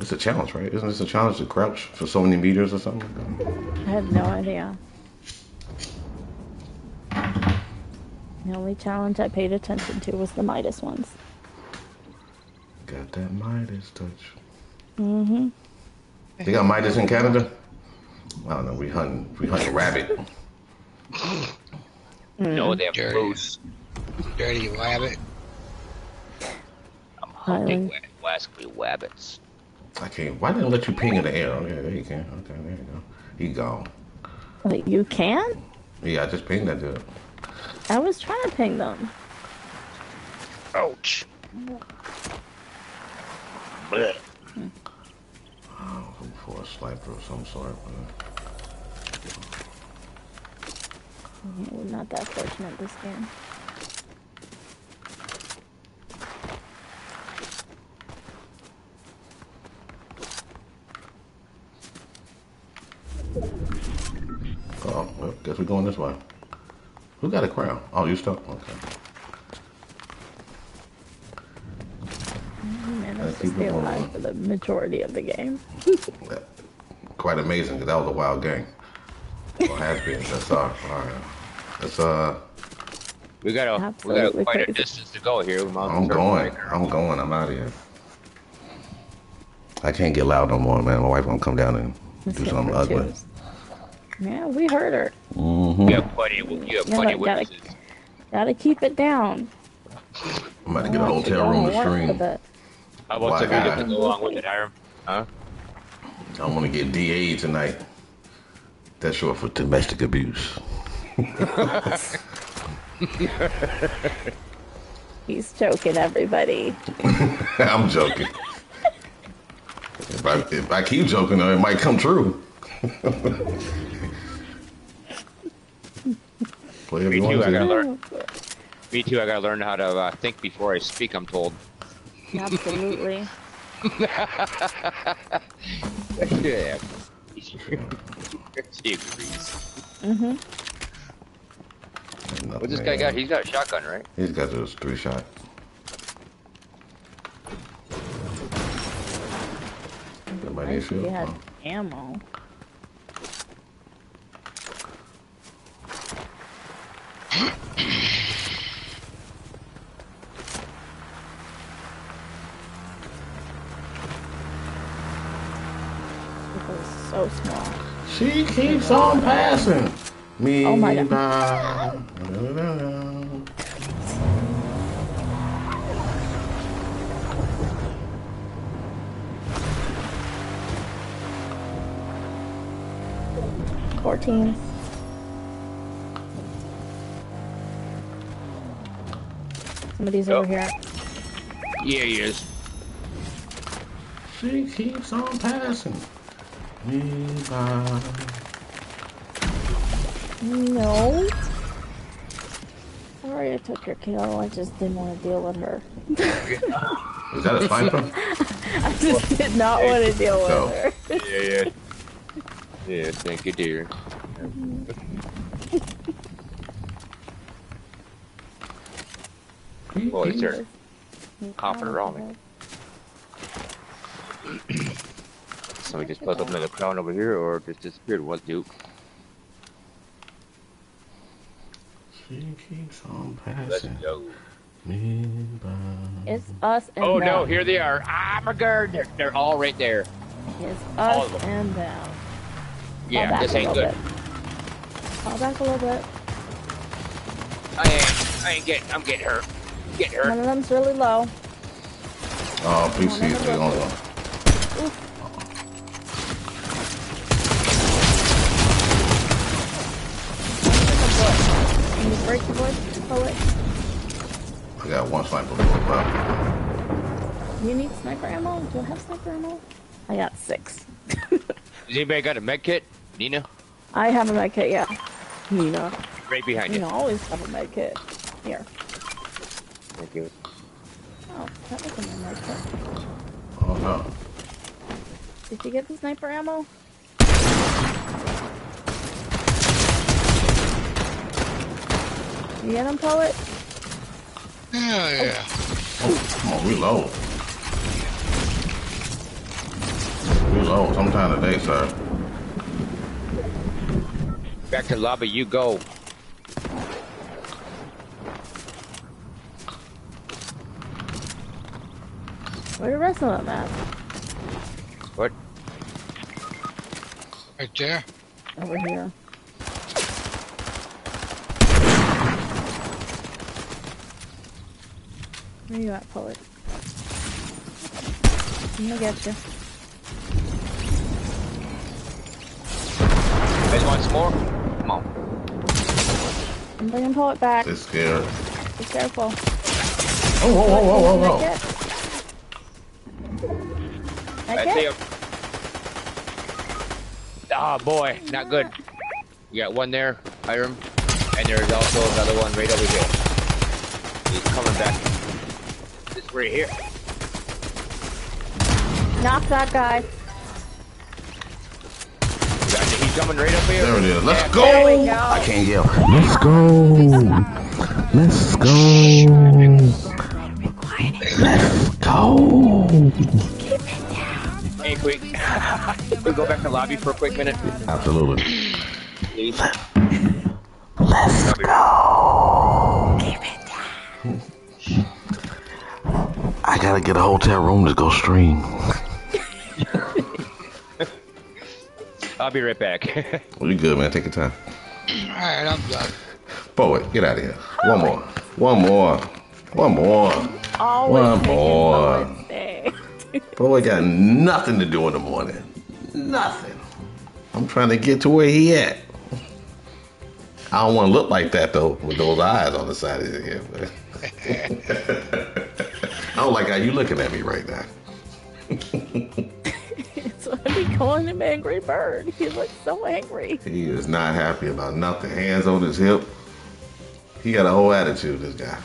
It's a challenge, right? Isn't this a challenge to crouch for so many meters or something? I have no idea. The only challenge I paid attention to was the Midas ones. Got that Midas touch. Mm-hmm. They got Midas in Canada? I don't know. We hunt. We hunt a rabbit. No, they have moose. Dirty rabbit. I'm hunting Wascally rabbits. I can't. Why didn't I let you ping in the air? Okay, there you can. Okay, there you go. He gone. Wait, you can? Yeah, I just pinged that dude. I was trying to ping them. Ouch. Blech. Hmm. Oh, I'm looking for a sniper of some sort. Yeah, we're not that fortunate this game. Oh, well, guess we're going this way. Who got a crown? Oh, you stuck? Okay. You managed to stay alive for the majority of the game. Quite amazing, because that was a wild game. Well, has been. That's all. All right. That's uh. We got a we got a, quite a distance to go here. I'm going. I'm going. I'm out of here. I can't get loud no more, man. My wife won't come down and Let's do something ugly. Twos. Yeah, we heard her. Mm-hmm. You have plenty. You have plenty of witnesses. Gotta, gotta keep it down. I'm about to get a hotel room to stream. I want to go along with it, Hiram. Huh? I want to get D A tonight. That's short for domestic abuse. He's joking, everybody. I'm joking. If I, if I keep joking, it might come true. Play Me too, I gotta learn. Me too, I gotta learn how to uh, think before I speak, I'm told. Absolutely. Yeah. She agrees. Mm-hmm. What this guy got? He's got a shotgun, right? He's got those three shot. Somebody needs shield. He had ammo. So small. She keeps on passing me. Oh my God. fourteen. Some of these oh. over here. Yeah, he is. She keeps on passing. No. I already took her kill. I just didn't want to deal with her. Is that a sniper? I just did not want to deal with her. Yeah, yeah. Yeah, thank you, dear. Well, he's there. Hopping around me. So we just put up another crown over here, or just disappeared. What, Duke? She keeps on passing. Me by. It's us and oh, them. Oh no, here they are. Ah, my God, they're, they're all right there. It's us and them. Yeah, this ain't good. Fall back a little bit. I ain't, I ain't getting, I'm getting hurt. Get hurt. One of them's really low. Oh, please see if they're going low. Break the board, pull it. I got one sniper bullet. You need sniper ammo? Do you have sniper ammo? I got six. Does anybody got a med kit? Nina? I have a med kit, yeah. Nina. Right behind Nina you. Nina always have a med kit. Here. Thank you. Oh, that wasn't my med kit. Oh no. Did you get the sniper ammo? You get him, Poet? Yeah, yeah. Oh, come on, we low. We low sometime today, sir. Back to lobby, you go. Where the rest of them at? What? Right there. Over here. Where you at, Poet? I'm gonna get you. You guys want some more? Come on. I'm bringing Poet back. It's scared. Be careful. Oh, whoa, whoa, whoa, whoa, whoa. That's it. Ah, oh, boy. Not good. You got one there, Hiram. And there's also another one right over here. He's coming back. We're here. Knock that guy. Gotcha, he's coming right up here. There it is. Let's yeah, go. go. I can't yell. Let's go. Let's go. Let's go. Keep it down. Hey, quick. Can we go back to the lobby for a quick minute? Absolutely. Please. Let's go. Keep it down. I gotta get a hotel room to go stream. I'll be right back. Well, you good, man. Take your time. All right, I'm done. Poet, get out of here. One more. One more. One more. Always One more. Poet got nothing to do in the morning. Nothing. I'm trying to get to where he at. I don't want to look like that, though, with those eyes on the side of his head. I don't like how you looking at me right now. calling him Angry Bird. He looks so angry. He is not happy about nothing. Hands on his hip. He got a whole attitude, this guy.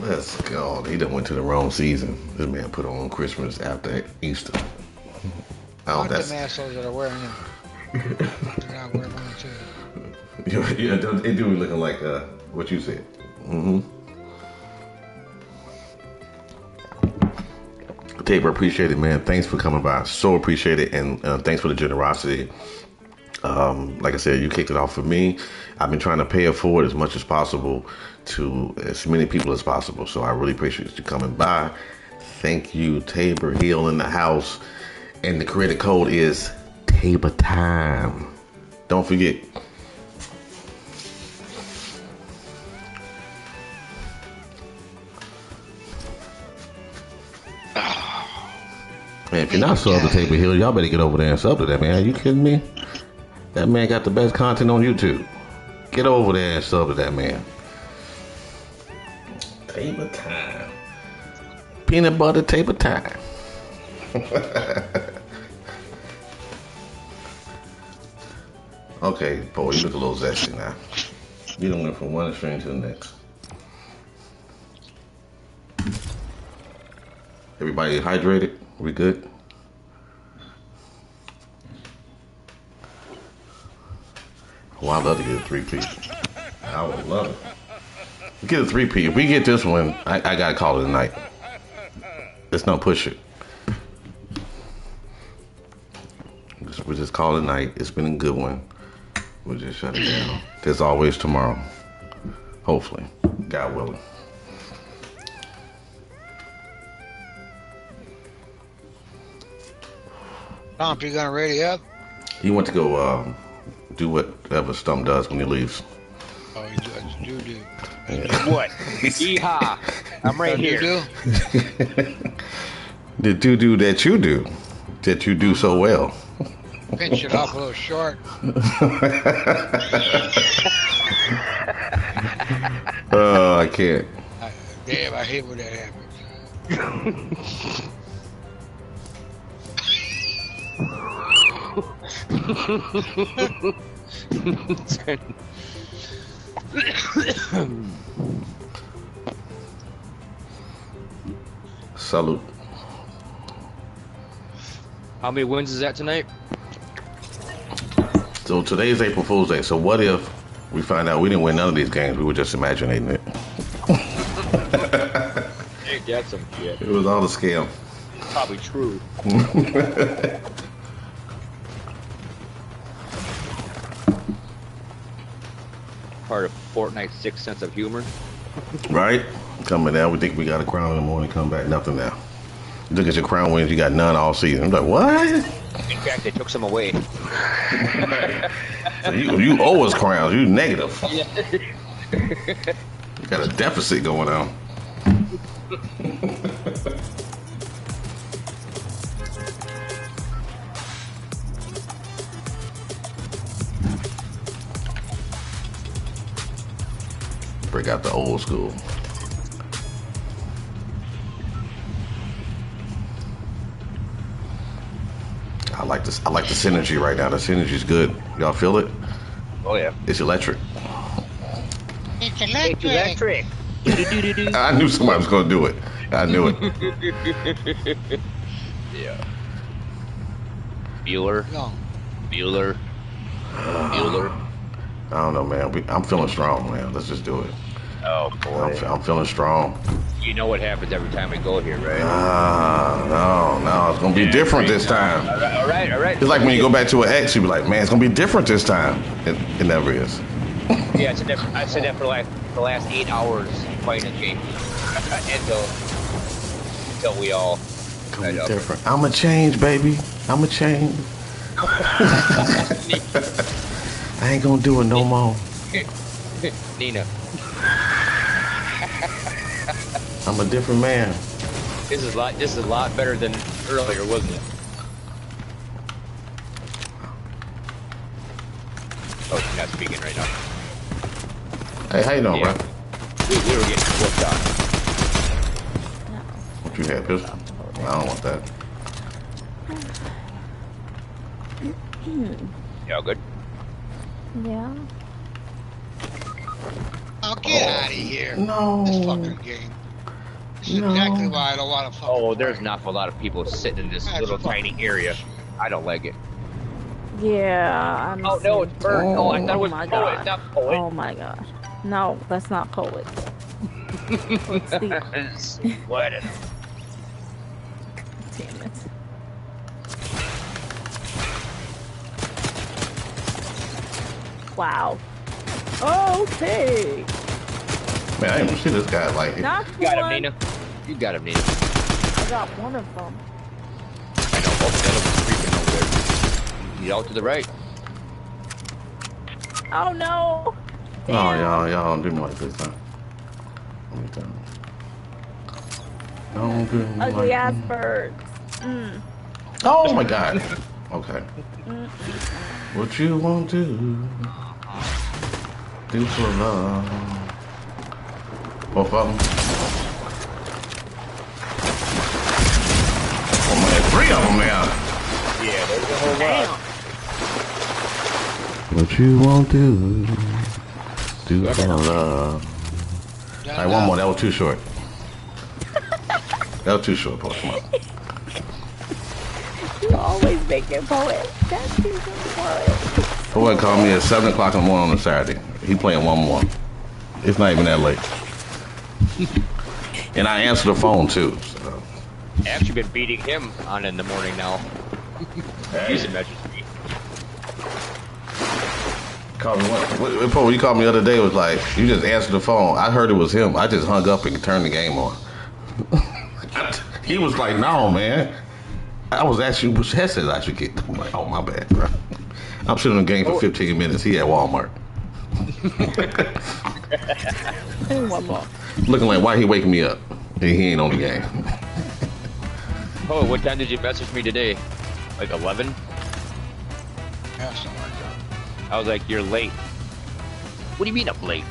Let's go. He done went to the wrong season. This man put on Christmas after Easter. Oh, I that's... the assholes that are wearing them. They're not wearing one too. Yeah, yeah, it do be looking like uh, what you said. Mm-hmm. Tabor, appreciate it, man. Thanks for coming by. So appreciate it, and uh, thanks for the generosity. Um, like I said, you kicked it off for me. I've been trying to pay it forward as much as possible to as many people as possible. So I really appreciate you coming by. Thank you, Tabor Hill in the house. And the creative code is Tabor Time. Don't forget. Man, if you're not sub to Tabor Hill, y'all better get over there and sub to that man. Are you kidding me? That man got the best content on YouTube. Get over there and sub to that man. Tabor Time. Peanut butter Tabor Time. Okay, boy, you look a little zesty now. You done went from one extreme to the next. Everybody hydrated? We good? Oh, I'd love to get a three-peat. I would love it. Get a three-peat. If we get this one, I, I gotta call it a night. Let's not push it. We'll just call it a night. It's been a good one. We'll just shut it down. There's always tomorrow. Hopefully. God willing. Tom, you gonna ready up? He went to go uh, do whatever Stump does when he leaves. Oh, he does. Do do. Yeah. Do what? Yeehaw. I'm right here. Do-do? The do-do that you do. That you do so well. Pinch it off a little short. Oh, I can't. I, damn, I hate when that happens. Salute. How many wins is that tonight? So today is April Fool's Day. So what if we find out we didn't win none of these games? We were just imagining it. Hey, that's some shit. It was all a scam. It's probably true. Part of Fortnite's sixth sense of humor. Right? Coming out, we think we got a crown in the morning. Come back, nothing now. You look at your crown wins. You got none all season. I'm like, what? In fact, they took some away. So you, you owe us crowns. You negative. Yeah. You got a deficit going on. Break out the old school. I like this. I like the synergy right now. The synergy's good. Y'all feel it? Oh yeah. It's electric. It's electric. Electric. I knew somebody was gonna do it. I knew it. Yeah. Bueller. No. Bueller. Bueller. I don't know, man. We, I'm feeling strong, man. Let's just do it. Oh boy. I'm, I'm feeling strong. You know what happens every time we go here, right? Ah, no, no, it's gonna be yeah, different this time. time. All right, all right, all right. It's like when you go back to an ex, you be like, man, it's gonna be different this time. It, it never is. Yeah, it's a different. I said that for like the last eight hours fighting the game until until we all. Gonna be different. I'm a change, baby. I'm a change. I ain't gonna do it no more. Nina. I'm a different man. This is a lot. This is a lot better than earlier, wasn't it? Oh, she's not speaking right now. Hey, how you doing, yeah. bro? We, we were getting whooped on. What you had, pistol? I don't want that. Y'all good? Yeah. Oh, get oh. out of here. No. This fucking game. This is no. exactly why I don't want to fucking Oh, there's play. an awful lot of people sitting in this That's little tiny area. I don't like it. Yeah, I'm Oh, no, it's burnt. Oh, oh, I thought it was poet, God. not poet. Oh, my gosh. No, that's not poet. Let's see. What? Damn it. Wow. Okay. Man, I didn't see this guy like it. Knocked you got one. him, Nina. You got him, Nina. I got one of them. I know both of them are creeping over there. Get out to the right. Oh, no. Damn. Oh, y'all, y'all don't do me like this, huh? Let me tell you. Don't do me like this. Ugly ass birds. Mm. Oh, my God. Okay. Mm. What you want to do for love? Both of them. Oh man, three of them now. Yeah, there's a whole lot. What you want to do for love? All right, one more. That was too short. That was too short, Paul. Come on. You always make it poet. That's too poet. Poet called me at seven o'clock in the morning on a Saturday. He playing one more. It's not even that late. And I answer the phone too. So. I've actually been beating him on in the morning now. Hey. He's messaged me. Called me what? What you called me the other day was like, you just answered the phone. I heard it was him. I just hung up and turned the game on. He was like, no, man. I was asking which headset I should get. I'm like, oh, my bad, bro. I'm sitting in the game for fifteen minutes. He at Walmart. Looking like, why he waking me up? He ain't on the game. Oh, what time did you message me today? Like eleven? Yeah, something like that. I was like, you're late. What do you mean I'm late?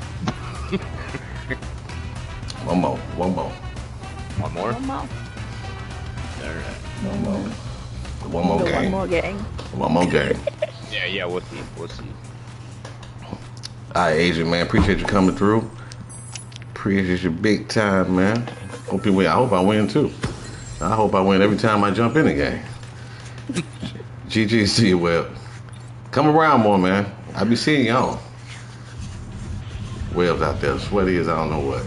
One more. One more. One more? One more. All right. One more. One more game. One more game. One more game. Yeah, yeah, we'll see. We'll see. Alright, Agent, man. Appreciate you coming through. Appreciate you big time, man. Hope you win. I hope I win, too. I hope I win every time I jump in the game. G G, see you, Webb. Come around more, man. I be seeing y'all. Webb's out there. Sweaty as I don't know what.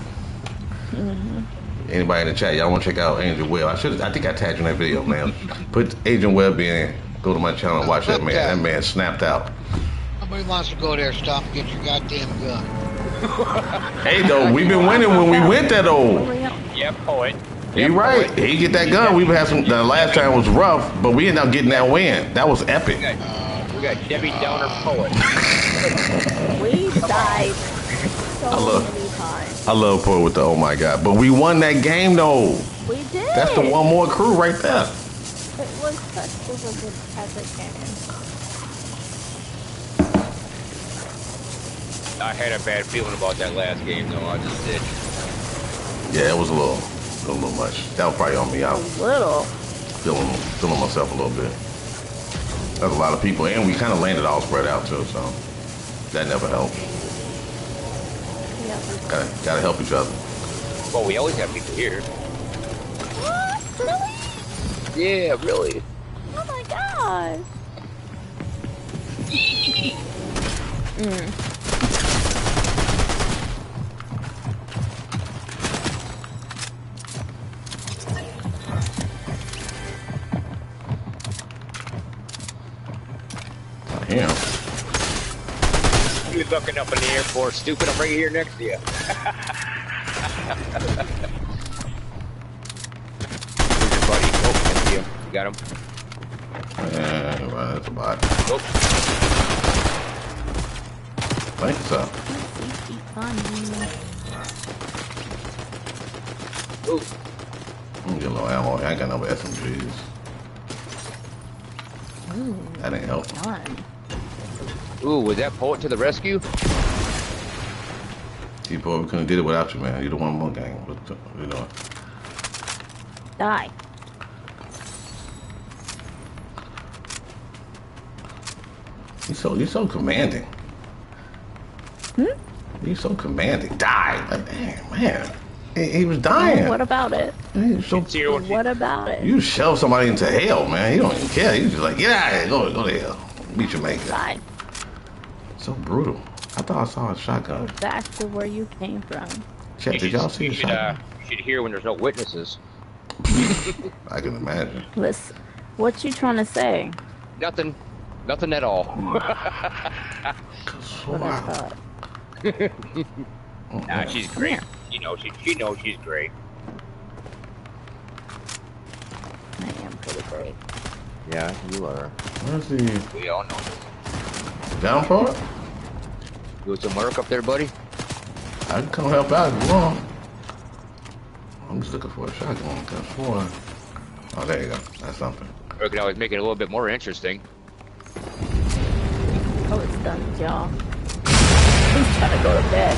Mm-hmm. Anybody in the chat, y'all want to check out Angel Webb? I should. I think I tagged you in that video, man. Put Agent Webb in. Go to my channel and watch that man. That man snapped out. Nobody wants to go there. Stop and get your goddamn gun. Hey, though, we've been winning when we went that old. Yeah, poet. You right. He get that gun. We've had some. The last time was rough, but we ended up getting that win. That was epic. We got, uh, we got Debbie Downer poet. We died so many times. I love Poet with the oh my god, but we won that game though. We did. That's the one more crew right there. It was such it was an epic game. I had a bad feeling about that last game though. I just did. Yeah, it was a little, a little much. That was probably on me. I was a little feeling, feeling myself a little bit. That's a lot of people, and we kind of landed all spread out too, so that never helped. Gotta, gotta help each other. Well, we always have people here. What? Really? Yeah, really. Oh my god. Mm. Damn. You're looking up in the airport, stupid. I'm right here next to you. Buddy. Oh, you. You got him. Yeah, well, that's a bot. Oh. Thank you, sir. Ooh. I'm gonna get a little ammo. I ain't got no S M Gs. Ooh, that ain't helping. Fun. Ooh, was that poet to the rescue? See, boy, we couldn't did it without you, man. You're the one more gang. What the, you know. Die. You're so, you're so commanding. Hmm? You're so commanding. Die. Like, damn, man. He, he was dying. What about it? So, what about it? You shove somebody into hell, man. He don't even care. He's just like, get out of here. Go, go to hell. Meet your maker. Die. So brutal. I thought I saw a shotgun. Go back to where you came from. Chet, you did y'all see the shotgun? Uh, you should hear when there's no witnesses. I can imagine. Listen, what you trying to say? Nothing. Nothing at all. Wow. Nah, she's great. You know, she, she knows she's great. I am pretty great. Yeah, you are. Where's the... We all know this. Down for it? Do some work up there, buddy? I can come help out if you want. I'm just looking for a shotgun. Oh, there you go. That's something. We can always make it a little bit more interesting. Oh, it's done, y'all. I'm trying to go to bed.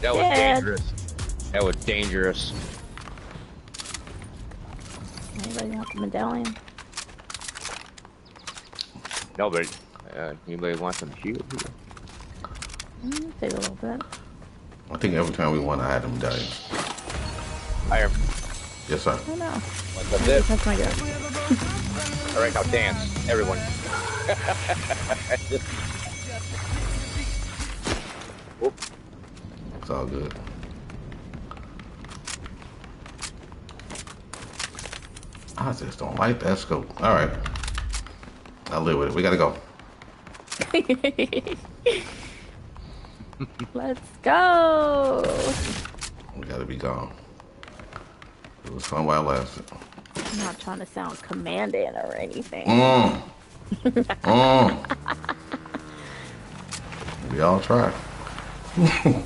That was dangerous. That was dangerous. Anybody want the medallion? No, but uh, anybody want some shield? Mm, take a little bit. I think every time we won, I had a medallion. Higher. Yes, sir. Oh, no. What's this? That's my guy. All right, now dance, everyone. Oops. It's all good. I just don't like that scope. All right, I'll live with it. We gotta go. Let's go. We gotta be gone. It was fun while it lasted. I'm not trying to sound commanding or anything. Mm. Mm. We all try. Okay.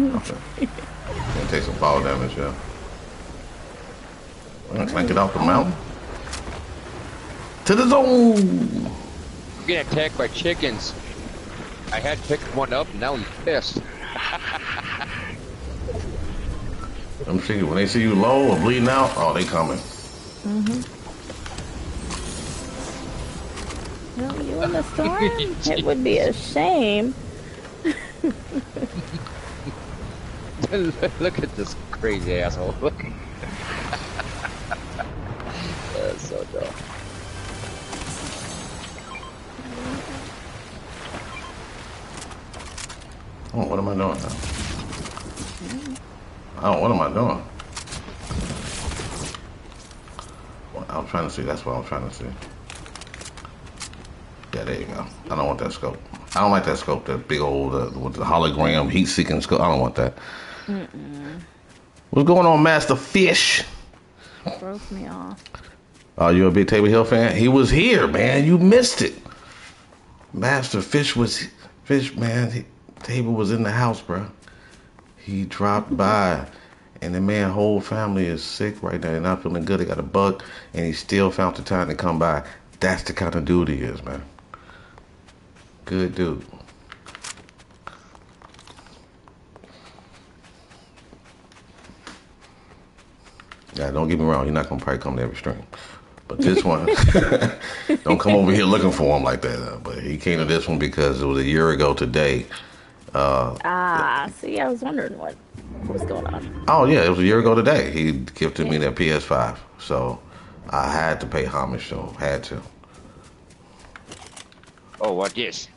Gonna take some fall damage, yeah. We're gonna clank it off the mountain. To the zone! I'm getting attacked by chickens. I had picked one up and now I'm pissed. Them chickens, when they see you low or bleeding out, oh, they coming. Mm-hmm. No, you in the storm? It would be a shame. Look at this crazy asshole. Look. That's so dumb. Oh, what am I doing now? Oh, what am I doing? Well, I'm trying to see. That's what I'm trying to see. Yeah, there you go. I don't want that scope. I don't like that scope. That big old uh, with the hologram heat-seeking scope. I don't want that. Mm-mm. What's going on, Master Fish? Broke me off. Oh, you a big Tabor Hill fan? He was here, man. You missed it. Master Fish was Fish, man. He, Tabor was in the house, bro. He dropped by, and the man whole family is sick right now. They're not feeling good. They got a bug, and he still found the time to come by. That's the kind of dude he is, man. Good dude. Yeah, don't get me wrong. You're not going to probably come to every stream. But this one, don't come over here looking for him like that. Uh, but he came to this one because it was a year ago today. Uh, ah, see, I was wondering what, what was going on. Oh, yeah, it was a year ago today. He gifted me that P S five. So I had to pay homage to him. Had to. Oh, what this?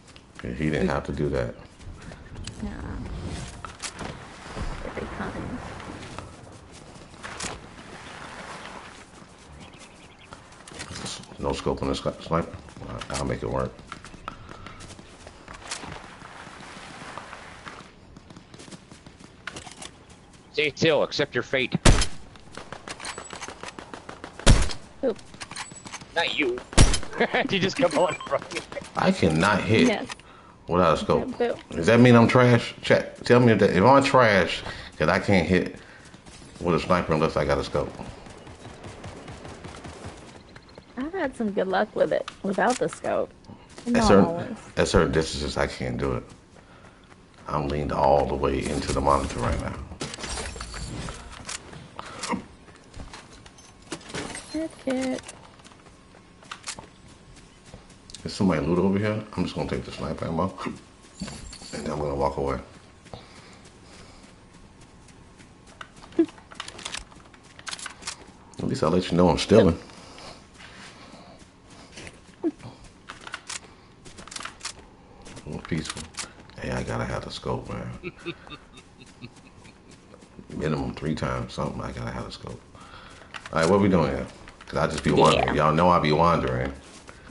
He didn't have to do that. No. Every time. No scope on this sniper. I'll make it work. Stay still, accept your fate. Who? Not you. You just come on from me. I cannot hit yes. without a scope. Yeah, does that mean I'm trash? Chat, tell me if, that, if I'm trash, because I can't hit with a sniper unless I got a scope. I've had some good luck with it without the scope. At certain, at certain distances, I can't do it. I'm leaned all the way into the monitor right now. It. Is somebody loot over here? I'm just gonna take the sniper ammo and then I'm gonna walk away. At least I'll let you know I'm stealing. A little peaceful. Hey, I gotta have the scope, man. Minimum three times something, I gotta have the scope. Alright, what are we doing here? Cause I just be wandering. Yeah. Y'all know I be wandering.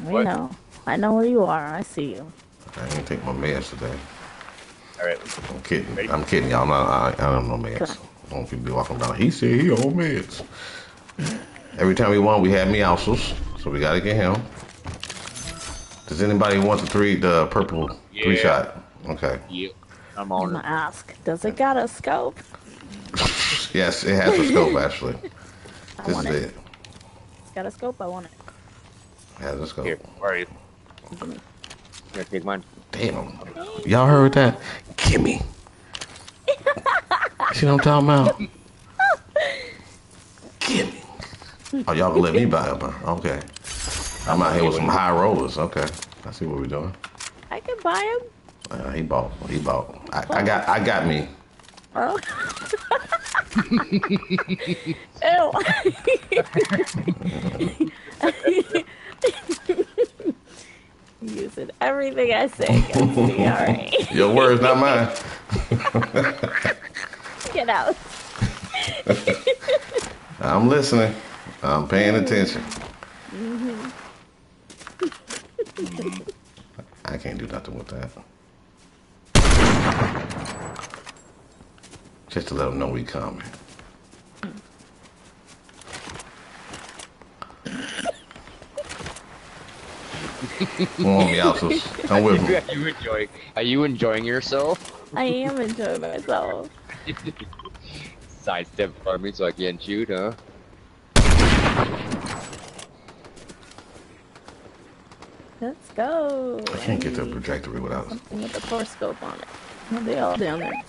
We what? know. I know where you are. I see you. I didn't take my meds today. All right. I'm kidding. Ready? I'm kidding, y'all. I, I don't know meds. Don't people be walking down. He said he on meds. Every time we won, we had meowsles. So we gotta get him. Does anybody want the three, the purple yeah. three shot? Okay. Yeah. I'm on. I'm gonna ask. Does it got a scope? Yes, it has a scope actually. I this want is it. it. Got a scope? I want it. Yeah, let's go. Here, where are you? Here, take mine. Damn. Y'all heard that? Gimme. See what I'm talking about? Gimme. Oh, y'all gonna let me buy it, bro. Okay. I'm out here with some high rollers. Okay. I see what we're doing. I can buy him. Uh, he bought. He bought. I, I got I got me. Oh. Ew. Using everything I say. Me, all right. Your words, not mine. Get out. I'm listening. I'm paying attention. Mm-hmm. I can't do nothing with that. Just to let them know we coming. Come on, meowsles. Come with me. Are you enjoying? Are you enjoying yourself? I am enjoying myself. Sidestep for me so I can't shoot, huh? Let's go. I can't get the trajectory without something with the four scope on it. Well, they all down there.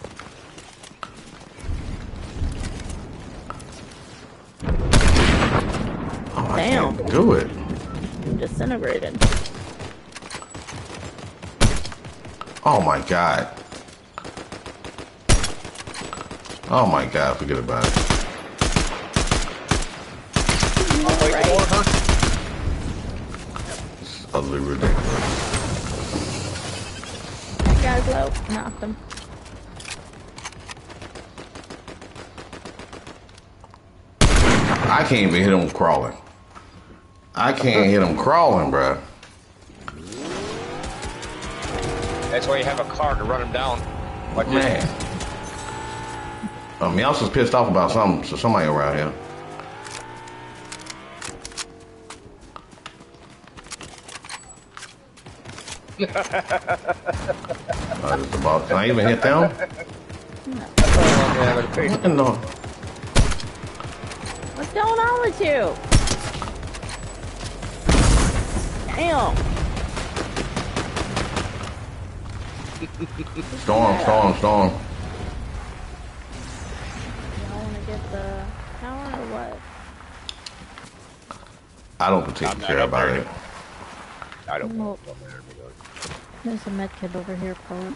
Oh, I Damn. can't do it. I'm disintegrated. Oh my god. Oh my god, forget about it. Oh, wait, right. huh? This is utterly ridiculous. That guy's low. Knocked him. I can't even hit him crawling. I can't hit him crawling, bruh. That's why you have a car to run him down. Like Man. Um, Meowsles is pissed off about something, so somebody around here. uh, the ball. Can I even hit them? No. What in the... What's going on with you? Damn. Storm, storm, storm. Y'all want to get the power or what? I don't particularly care about it. I don't nope. want to. There's a medkit over here, Paul.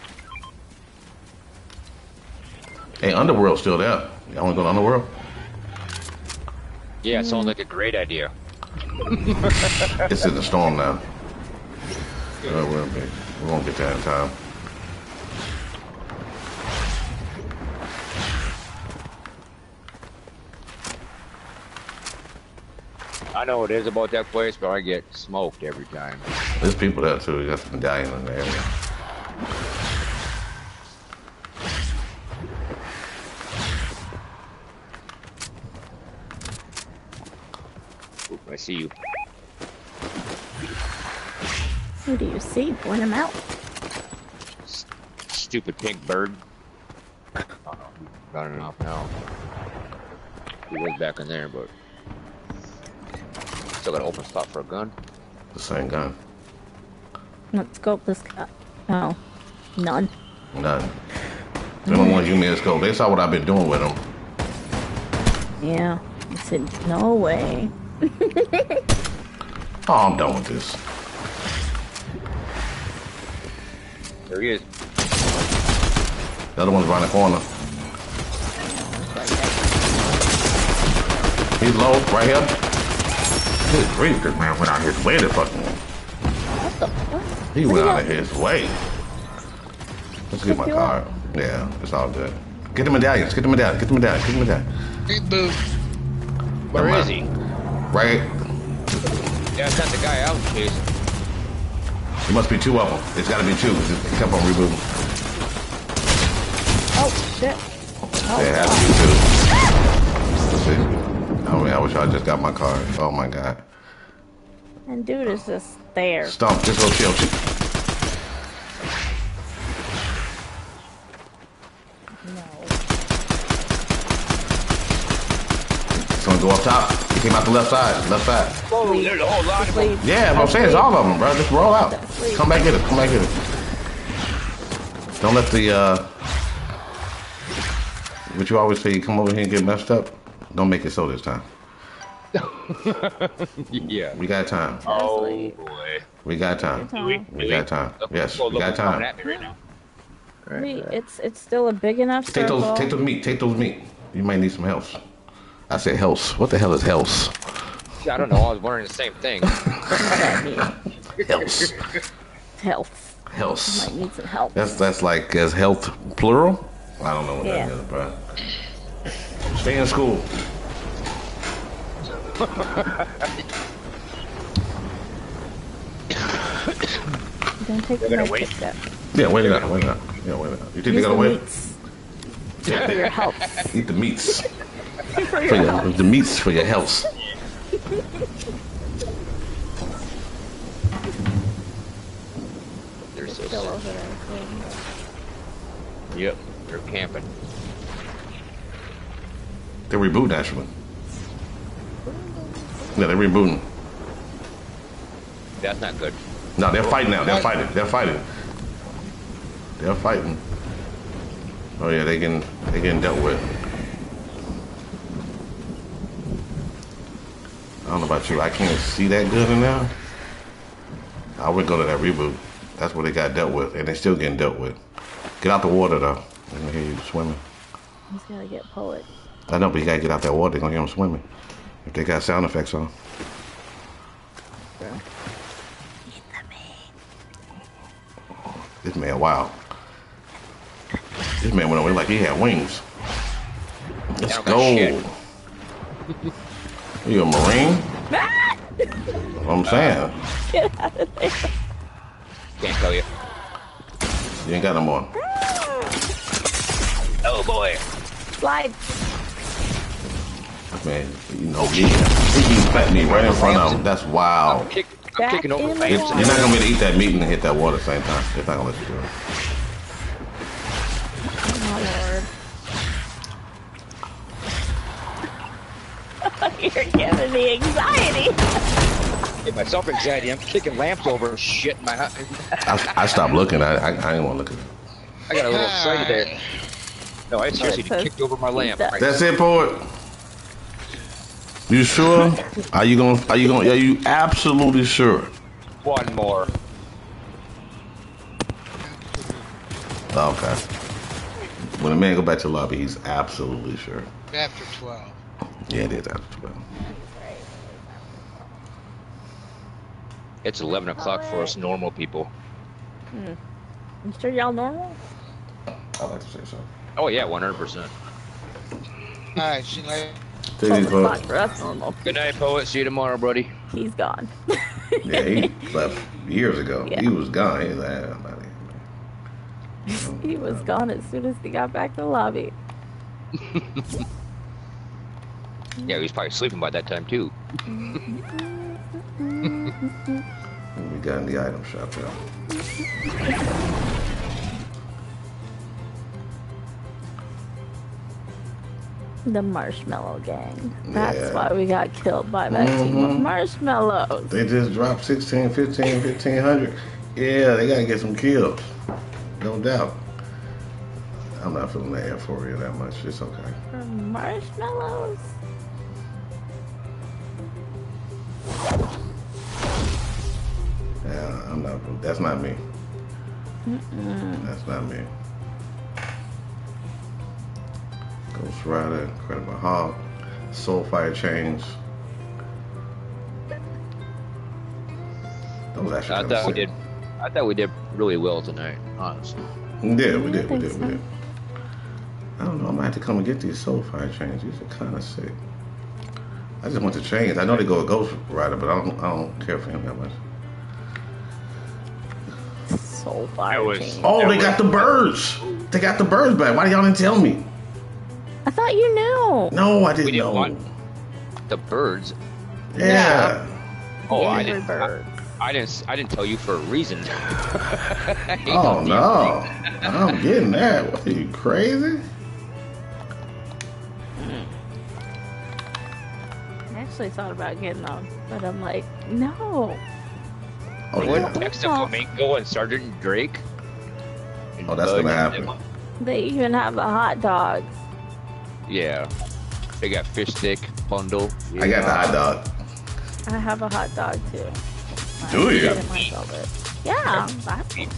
Hey, Underworld's still there. Y'all want to go to Underworld? Yeah, it sounds like a great idea. It's in the storm now. Oh, we'll be. We won't get that in time. I know it is about that place, but I get smoked every time. There's people there too. You got the medallion in the area. Oop, I see you. Who do you see? Point him out. S stupid pink bird. Uh-oh, running off now. He was back in there, but still got an open spot for a gun. The same gun. Let's go up this guy. Oh, none. None. They don't want you men to go. They saw what I've been doing with them. Yeah. I said, no way. Oh, I'm done with this. There he is. The other one's around the corner. He's low, right here. Good grief, this man went out his way to fucking him. What the fuck? He went out of his way. Let's get my car. Yeah, it's all good. Get the medallions, get the medallions, get the medallions, get the medallions. Get the... Where is he? Right. Yeah, I cut the guy out, please. There must be two of them. It's gotta be two, because it kept on rebooting. Oh, shit. Oh, it has to be two. Let's see. Oh, man, I wish I just got my card. Oh, my God. And dude is just there. Stomp. Just go chill. No. Someone go up top. He came out the left side. Left side. Whoa, there's a whole lot of them. Yeah, what I'm saying is all of them, bro. Just roll out. Come back get it. Come back get it. Don't let the, uh... what you always say, you come over here and get messed up. Don't make it so this time. Yeah. We got time. Oh, boy. We got time. We, we got time. Yes, we got time. Wait, it's it's still a big enough take circle. Those, take those meat. Take those meat. You might need some health. I said health. What the hell is health? I don't know. I was wondering the same thing. Health. Health. Health. You might need some help. That's, that's like, is health plural? I don't know what yeah. that is, bro. Stay in school. Don't take the wait. Yeah, wait it out, wait it out. Yeah, wait it out. You think Use they gotta the wait? Meats. Yeah. For your health. Eat the meats. for for your, health. The meats for your health. They're so still over there. Yep, they're camping. They're rebooting, actually. Yeah, they're rebooting. That's not good. No, they're fighting now. They're fighting. They're fighting. They're fighting. Oh, yeah, they getting, they getting dealt with. I don't know about you. I can't see that good in there. I would go to that reboot. That's what they got dealt with, and they're still getting dealt with. Get out the water, though. I can hear you swimming. He's got to get poet. I know, but you gotta get out that water. They're gonna hear them swimming. If they got sound effects on. Yeah. Eat the meat. This man, wow. This man went away like he had wings. Let's go. Are you a Marine? That's what I'm saying. Get out of there. Can't kill you. You ain't got no more. Oh boy. Slide. Man, you know, yeah. He slapped me right in front of him. That's wild. I'm kick, I'm kicking over. You're not gonna be able to eat that meat and hit that water at the same time. They're not gonna let you do it. Oh, Lord. You're giving me anxiety. Get myself anxiety. I'm kicking lamps over and shit in my house. I, I stopped looking. I, I, I didn't want to look at it. I got a little excited there. No, I seriously oh, kicked over my lamp. Right That's now. It, Port. You sure? Are you gonna? Are you gonna? Are you absolutely sure? One more. Okay. When a man go back to the lobby, he's absolutely sure. After twelve. Yeah, it is after twelve. It's eleven o'clock for us normal people. Hmm. You sure y'all normal? I like to say so. Oh yeah, one hundred percent. All right, she like. Take these votes. That's normal. Good night, poet. See you tomorrow, buddy. He's gone. Yeah, he left years ago. Yeah. He was gone. He was, uh, he was gone as soon as he got back to the lobby. Yeah, he was probably sleeping by that time, too. We got in the item shop, though. The Marshmallow Gang. That's yeah. why we got killed by that mm-hmm. team of marshmallows. They just dropped sixteen, fifteen, fifteen hundred. Yeah, they gotta get some kills. No doubt. I'm not feeling the euphoria that much. It's okay. For marshmallows? Yeah, I'm not. That's not me. Mm-mm. That's not me. Ghost Rider, Incredible Hulk, Soulfire Chains. Those actually I thought we did. I thought we did really well tonight, honestly. Yeah, we did. We did. So. We did. I don't know. I might have to come and get these Soulfire Chains. These are kind of sick. I just want the chains. I know they go with Ghost Rider, but I don't. I don't care for him that much. Soulfire was, Chains. Oh, they was, got the birds. They got the birds back. Why y'all didn't tell me? I thought you knew. No, I didn't, we didn't know. Want the birds. Yeah. yeah. Oh, yeah, I didn't. Birds. I, I didn't. I didn't tell you for a reason. Oh no! I'm getting that. What, are you crazy? I actually thought about getting them, but I'm like, no. Oh, yeah. Next to Flamingo and Sergeant Drake. And oh, that's Bug gonna happen. They even have the hot dogs. Yeah, they got fish stick bundle. Yeah. I got the hot dog. I have a hot dog too. Do I you? Yeah. yeah.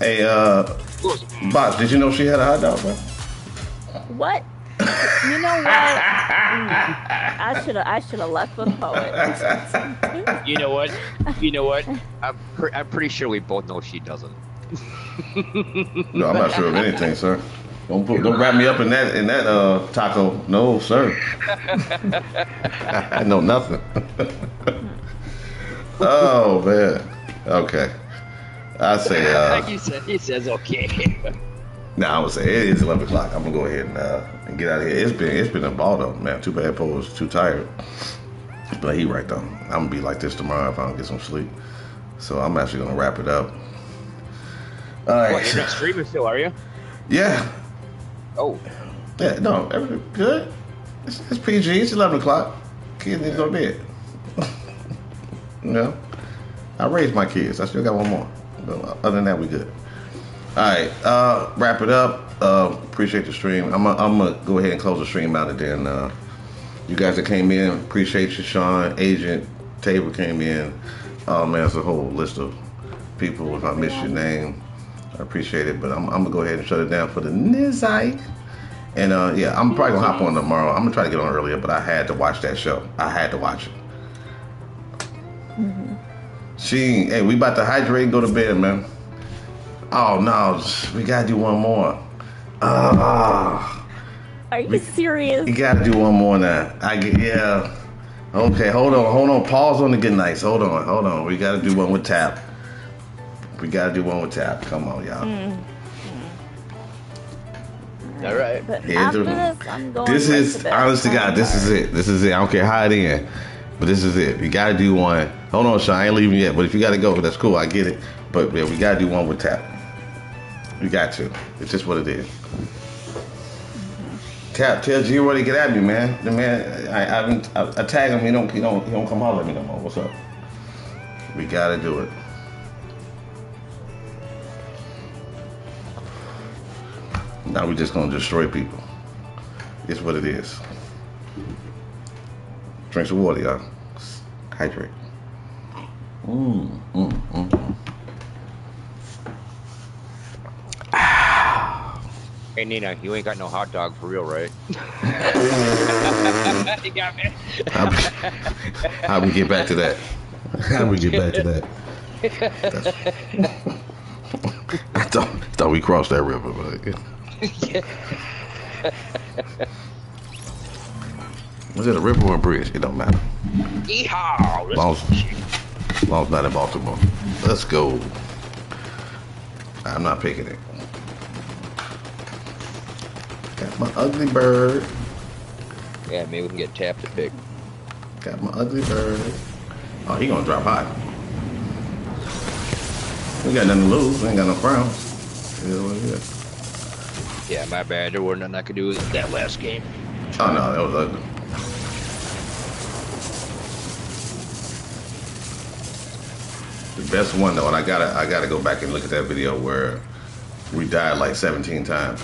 Hey, uh, Bob, did you know she had a hot dog, man? What? You know what? I should have. I should have left with Poet. You know what? You know what? I'm pre I'm pretty sure we both know she doesn't. No, I'm not sure of anything, sir. Don't put, don't wrap me up in that in that uh, taco. No, sir. I know nothing. Oh man. Okay. I say. Uh, he, said, he says okay. Nah, I would say it is eleven o'clock. I'm gonna go ahead and uh, and get out of here. It's been it's been a ball though, man. Too bad Poe was too tired. But he right though. I'm gonna be like this tomorrow if I don't get some sleep. So I'm actually gonna wrap it up. All right. Well, you're not streaming still, are you? Yeah. Oh. Yeah, no, everything good. It's, it's P G. It's eleven o'clock. Kids need to go to bed. You know? I raised my kids. I still got one more. But other than that, we good. All right. Uh, wrap it up. Uh, appreciate the stream. I'm going to go ahead and close the stream out. And then uh, you guys that came in, appreciate you, Sean. Agent Tabor came in. Oh, man, it's a whole list of people. If I missed your name, I appreciate it, but I'm, I'm gonna go ahead and shut it down for the Nizai. And uh, yeah, I'm probably gonna hop on tomorrow. I'm gonna try to get on earlier, but I had to watch that show. I had to watch it. Mm-hmm. She, hey, we about to hydrate and go to bed, man. Oh no, we gotta do one more. Uh, Are you we, serious? You gotta do one more now. I get, yeah. Okay, hold on, hold on. Pause on the good nights. Hold on, hold on. We gotta do one with Tap. We gotta do one with Tap. Come on, y'all. Mm. Mm. All right. But after this, I'm going this is honest to God. This is it. This is it. I don't care how it ends, but this is it. We gotta do one. Hold on, Sean. I ain't leaving yet. But if you gotta go, that's cool. I get it. But yeah, we gotta do one with Tap. We got to. It's just what it is. Mm-hmm. Tap, tell G where to get at me, man. The man, I, I, I, I tag him. He don't, he don't, he don't come holler at me no more. What's up? We gotta do it. Now we're just gonna destroy people. It's what it is. Drink some water, y'all. Hydrate. Mmm, mmm, mmm. Hey Nina, you ain't got no hot dog for real, right? You got me. How we get back to that? How we get back to that? I thought, thought we crossed that river, but. Yeah. Was it a river or a bridge? It don't matter. Yeehaw! Long's, Long's not in Baltimore. Let's go. I'm not picking it. Got my ugly bird. Yeah, maybe we can get Tapped to pick. Got my ugly bird. Oh, he gonna drop high. We got nothing to lose. We ain't got no crowns. Yeah, my bad. There wasn't nothing I could do with that last game. Oh no, that was ugly. The best one though, and I gotta, I gotta go back and look at that video where we died like seventeen times.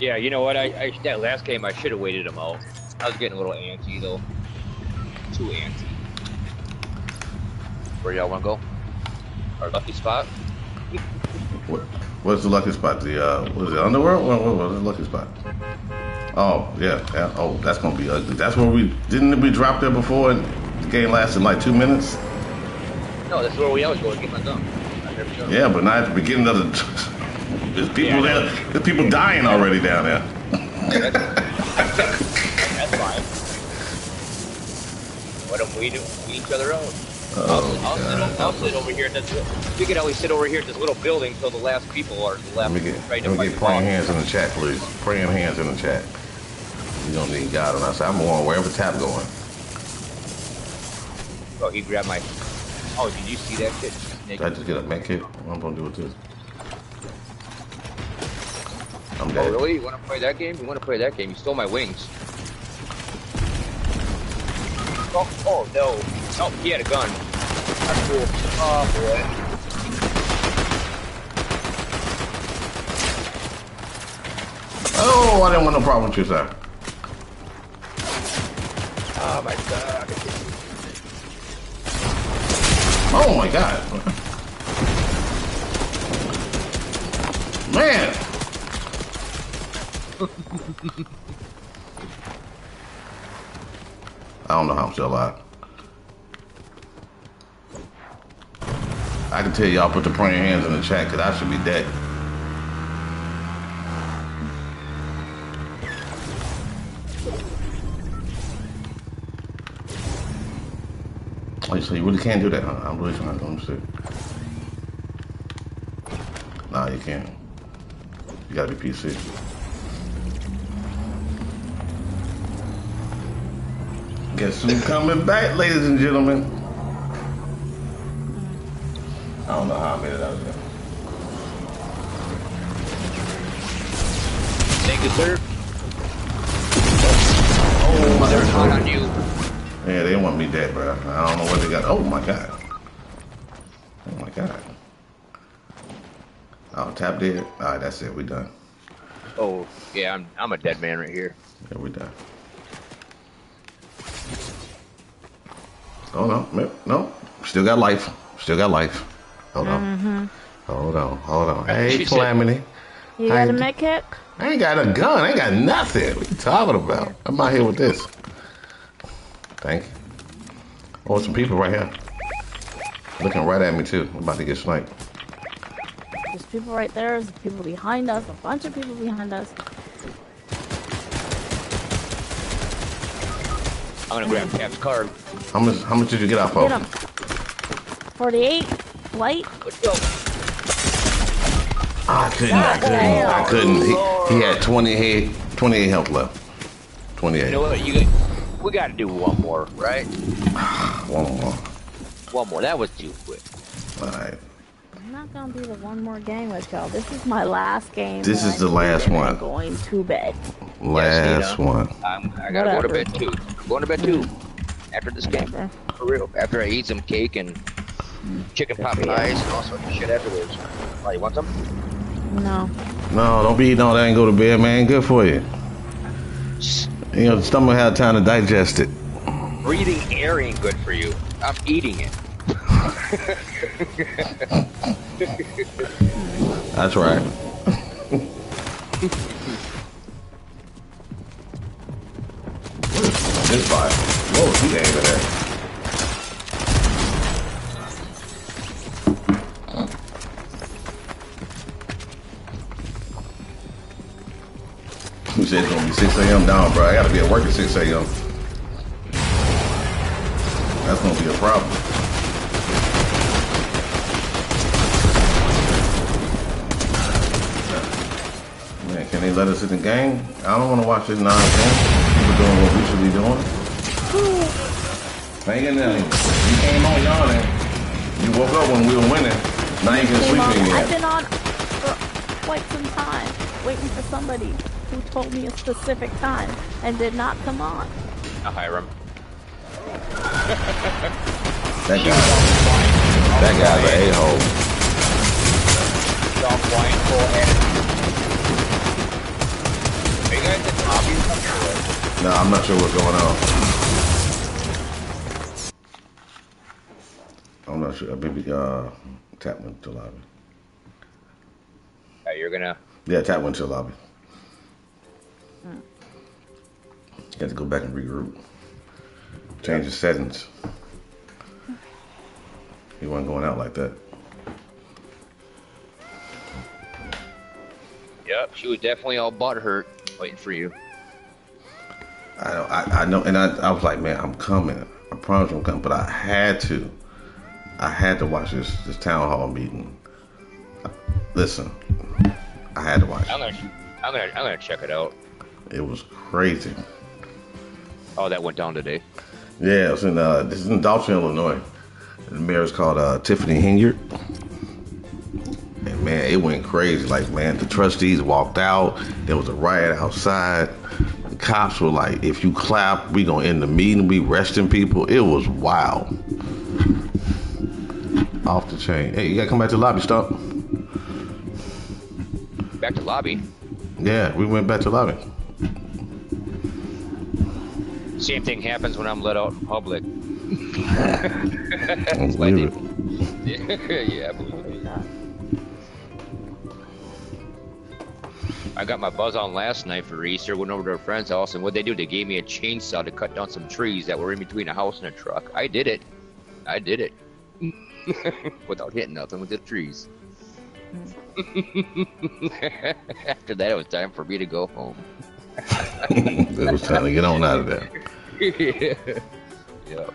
Yeah, you know what? I, I that last game I should have waited them out. I was getting a little antsy though, too antsy. Where y'all wanna go? Our lucky spot. What? What's the lucky spot? The uh, was it Underworld? What, what was the lucky spot? Oh yeah, yeah. Oh, that's gonna be ugly. That's where we didn't we drop there before, and the game lasted like two minutes. No, that's where we always go to get my gun. Yeah, but not at the beginning of the... There's people yeah, there. There's people dying already down there. Yeah, that's, that's fine. What if we do? We each other own. Oh, I'll, sit, I'll, sit, I'll sit over here. That's, you can always sit over here at this little building until the last people are left. Let me get, right let me get praying hands in the chat, please. Praying hands in the chat. We don't need God on our side. I'm going wherever Tap going. Oh, he grabbed my... Oh, did you see that kid? Did I just get a med kit? What am I gonna do with this? I'm dead. Oh, really? You wanna play that game? You wanna play that game? You stole my wings. Oh, oh no. Oh, he had a gun. That's cool. Oh, boy. Oh, I didn't want no problem with you, sir. Oh, my God. Oh my God. Man. I don't know how I'm still alive. I can tell y'all put the praying hands in the chat because I should be dead. So you really can't do that, huh? I'm really trying to do shit. Nah, you can't. You gotta be P C. Guess who's coming back, ladies and gentlemen? I don't know how I made it out of there. Thank you, sir. Oh, my there's one on you. Yeah, they want me dead, bro. I don't know what they got. Oh my God. Oh my God. Oh, Tap dead. All right, that's it. We done. Oh yeah, I'm I'm a dead man right here. Yeah, we done. Oh no, no, still got life. Still got life. Hold on. Mm -hmm. Hold on. Hold on. Hey, Calamity. You got a med kit? I ain't got a gun. I ain't got nothing. What you talking about? I'm out here with this. Thank you. Oh, some people right here. Looking right at me, too. I'm about to get sniped. There's people right there. There's people behind us. A bunch of people behind us. I'm going to grab Cap's card. How much, how much did you get off of? Get him. forty-eight. White. Let's go. I couldn't. I couldn't. I couldn't. He, he had twenty-eight, twenty-eight health left. twenty-eight. You know what? You got... We gotta do one more, right? One more. One more. That was too quick. All right. I'm not gonna do the one more game with y'all. This is my last game. This is the last one. I'm going to bed. Last one. I'm, I gotta go to bed too. I'm going to bed too. After this game, for real. After I eat some cake and chicken pot pies and all sorts of shit afterwards. Oh, you want some? No. No, don't be eating all that and go to bed, man. Good for you. You know, the stomach had time to digest it. Breathing air ain't good for you. I'm eating it. That's right. This fire. What was he aiming at? Who said it's gonna be six A M down, bro? I gotta be at work at six A M That's gonna be a problem. Man, can they let us in the game? I don't wanna watch this nonsense. People doing what we should be doing. Ain't gonna tell you. You came on yawning. You woke up when we were winning. Now you can sleep on, in yet. I've been on for quite some time, waiting for somebody who told me a specific time and did not come on. A Hiram. That guy. That guy's an a-hole. Stop flying for it. Are you guys at the top? No, I'm not sure what's going on. I'm not sure. Maybe uh, tap one to lobby. Oh, you're gonna? Yeah, tap one to lobby. Hmm. Got to go back and regroup. Change the settings. He wasn't going out like that. Yep, she was definitely all butthurt waiting for you. I know, I, I know, and I, I was like, man, I'm coming. I promise I'm coming, but I had to. I had to watch this this town hall meeting. Listen, I had to watch. I'm gonna, I'm gonna, I'm gonna check it out. It was crazy. Oh, that went down today. Yeah, it was in, uh, this is in Dolton, Illinois. The mayor's called uh, Tiffany Hingert. And man, it went crazy. Like, man, the trustees walked out. There was a riot outside. The cops were like, if you clap, we gonna end the meeting. We arresting people. It was wild. Off the chain. Hey, you gotta come back to the lobby, Stump. Back to lobby? Yeah, we went back to the lobby. Same thing happens when I'm let out in public. I believe it. Yeah, I believe it. I got my buzz on last night for Easter. Went over to a friend's house, and what they do? They gave me a chainsaw to cut down some trees that were in between a house and a truck. I did it. I did it without hitting nothing with the trees. After that, it was time for me to go home. It was time to get on out of there. Yeah. Yeah.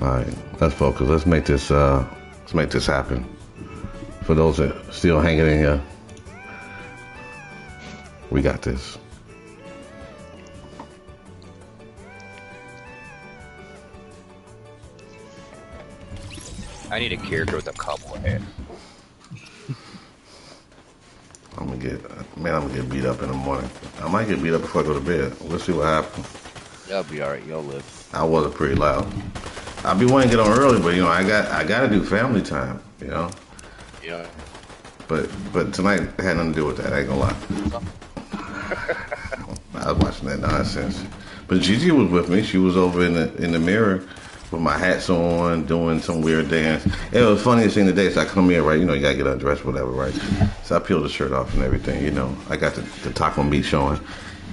Alright, let's focus. Let's make this uh let's make this happen. For those that are still hanging in here. We got this. I need a character with a cowboy hat. I'm gonna get, man, I'm gonna get beat up in the morning. I might get beat up before I go to bed. We'll see what happens. That'll be alright, y'all live. I wasn't pretty loud. I'll be wanting to get on early, but you know, I got, I gotta do family time, you know? Yeah. But, but tonight had nothing to do with that, I ain't gonna lie. I was watching that nonsense. But Gigi was with me, she was over in the, in the mirror. With my hats on, doing some weird dance. It was funniest thing today, so I come here, right? You know, you gotta get undressed, whatever, right? So I peeled the shirt off and everything, you know. I got the, the taco meat showing.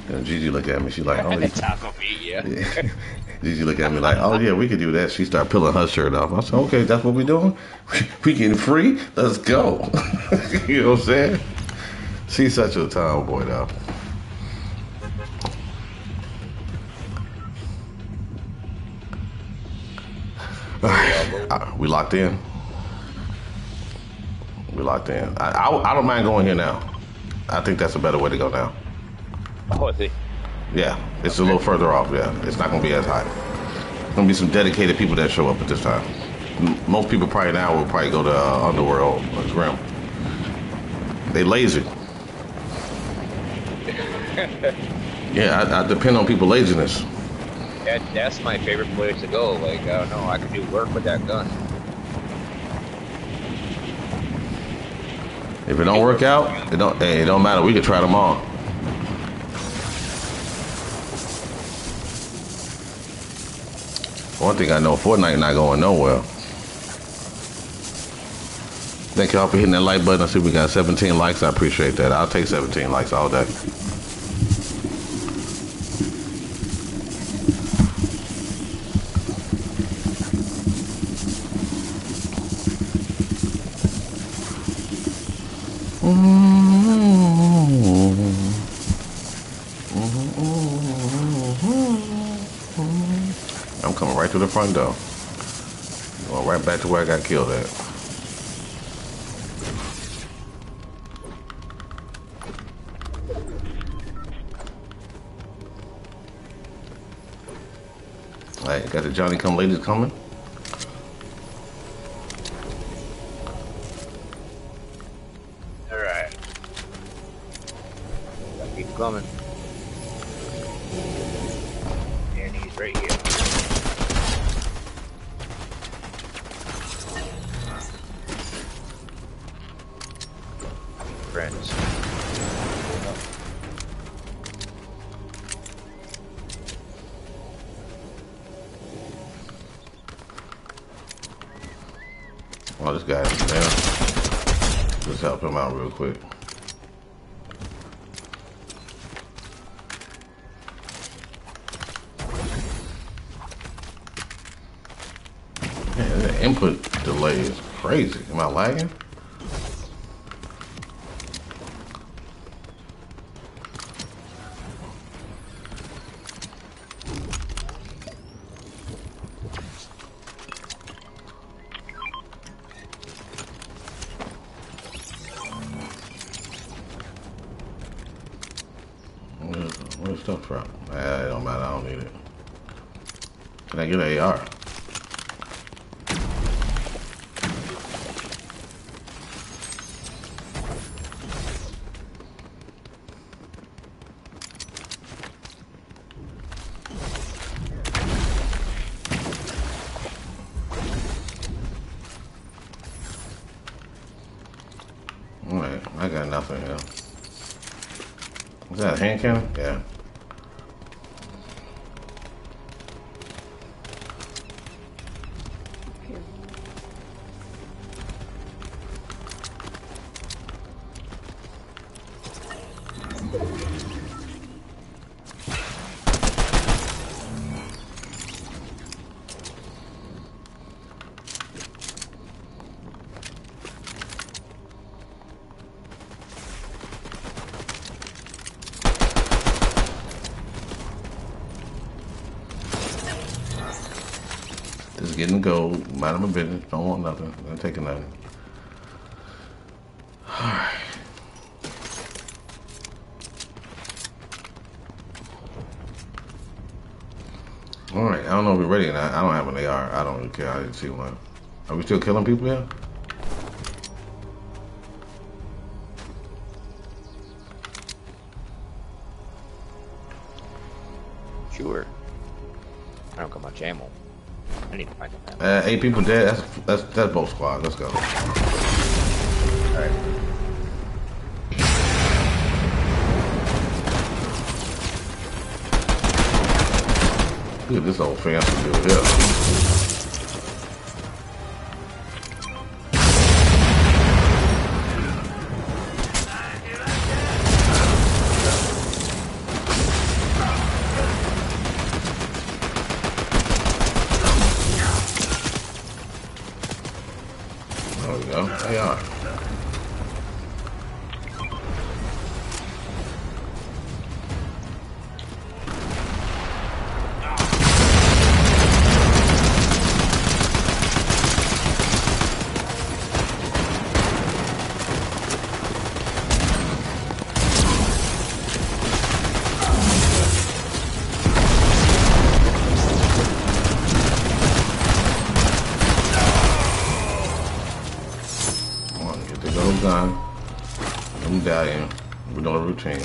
And Gigi looked at me, she like, oh, the taco meat, yeah. yeah. Gigi looked at me like, oh, yeah, we could do that. She started peeling her shirt off. I said, okay, that's what we doing? We getting free? Let's go. You know what I'm saying? She's such a tomboy, though. I, we locked in. We locked in. I, I I don't mind going here now. I think that's a better way to go now. Oh, I see. Yeah, it's a little further off. Yeah, it's not gonna be as high. There's gonna be some dedicated people that show up at this time. M most people probably now will probably go to uh, Underworld or Grim. They lazy. Yeah, I, I depend on people laziness. That, that's my favorite place to go. Like, I don't know, I could do work with that gun. If it don't work out, it don't. Hey, it don't matter. We could try them all. One thing I know, Fortnite not going nowhere. Thank y'all for hitting that like button. I see we got seventeen likes. I appreciate that. I'll take seventeen likes all day. to the front door. Going right back to where I got killed at. Alright, got the Johnny Come Ladies coming. Alright. Keep coming. And he's right here. Friends. Oh, this guy is there. Just help him out real quick. Man, the input delay is crazy. Am I lagging? Can? Yeah. Getting gold, mind my business, don't want nothing, not taking nothing. Alright. Alright, I don't know if we're ready or not. I don't have an A R. I don't really care. I didn't see one. Are we still killing people here? Sure. I don't got much ammo. I need to find them. Uh, eight people dead. That's that's that's both squad. Let's go. All right. Look at this old fancy dude here.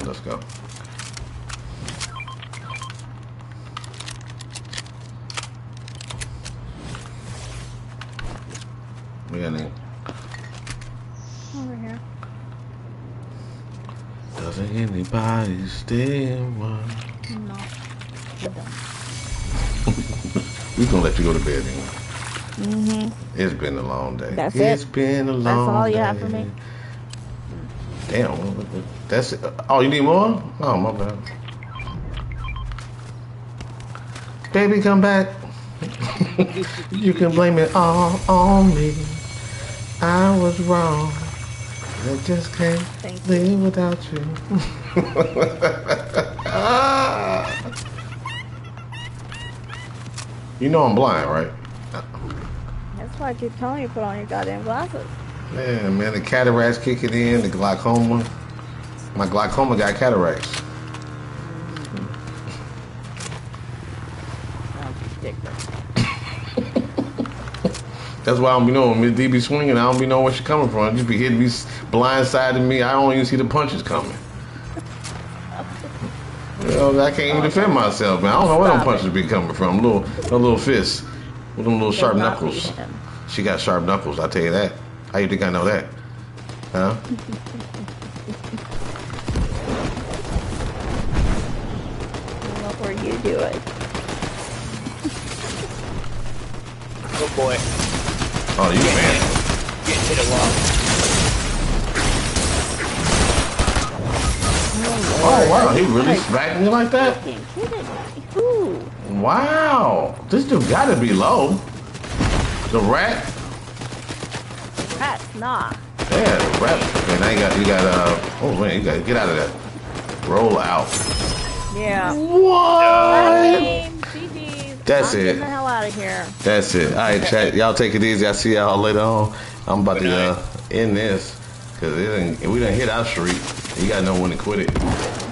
Let's go. We got any over here. Doesn't anybody still want? No. We're gonna let you go to bed anyway. Mm-hmm. It's been a long day. That's it. It's been a long day. That's all you have for me. Damn. That's it. Oh, you need more? Oh, my bad. Baby, come back. You can blame it all on me. I was wrong. I just can't Thank live you. without you. Ah. You know I'm blind, right? That's why I keep telling you to put on your goddamn glasses. Man, man, the cataracts kicking in, the glaucoma. My glaucoma got cataracts. That's why I don't be knowing. Miss D be swinging, I don't be knowing where she coming from. I just be hitting me, blindsiding me. I don't even see the punches coming. You know, I can't even defend myself, man. I don't know where them punches be coming from. A little, a little fist with them little sharp knuckles. She got sharp knuckles, I tell you that. How you think I know that? Huh? What were you doing? Good boy. Oh, you get man. Hit. Get to the wall. Oh, oh wow, he really smacked me like that? Ooh. Wow. This dude gotta be low. The rat? Rat's not. Yeah, the rat. And now you got, you got, uh, oh man, you gotta get out of that. Roll out. Yeah. What? That's I'm it. Get the hell out of here. That's it. All right, chat. Y'all take it easy. I'll see y'all later on. I'm about to uh, end this because we done hit our streak. You got to know when to quit it.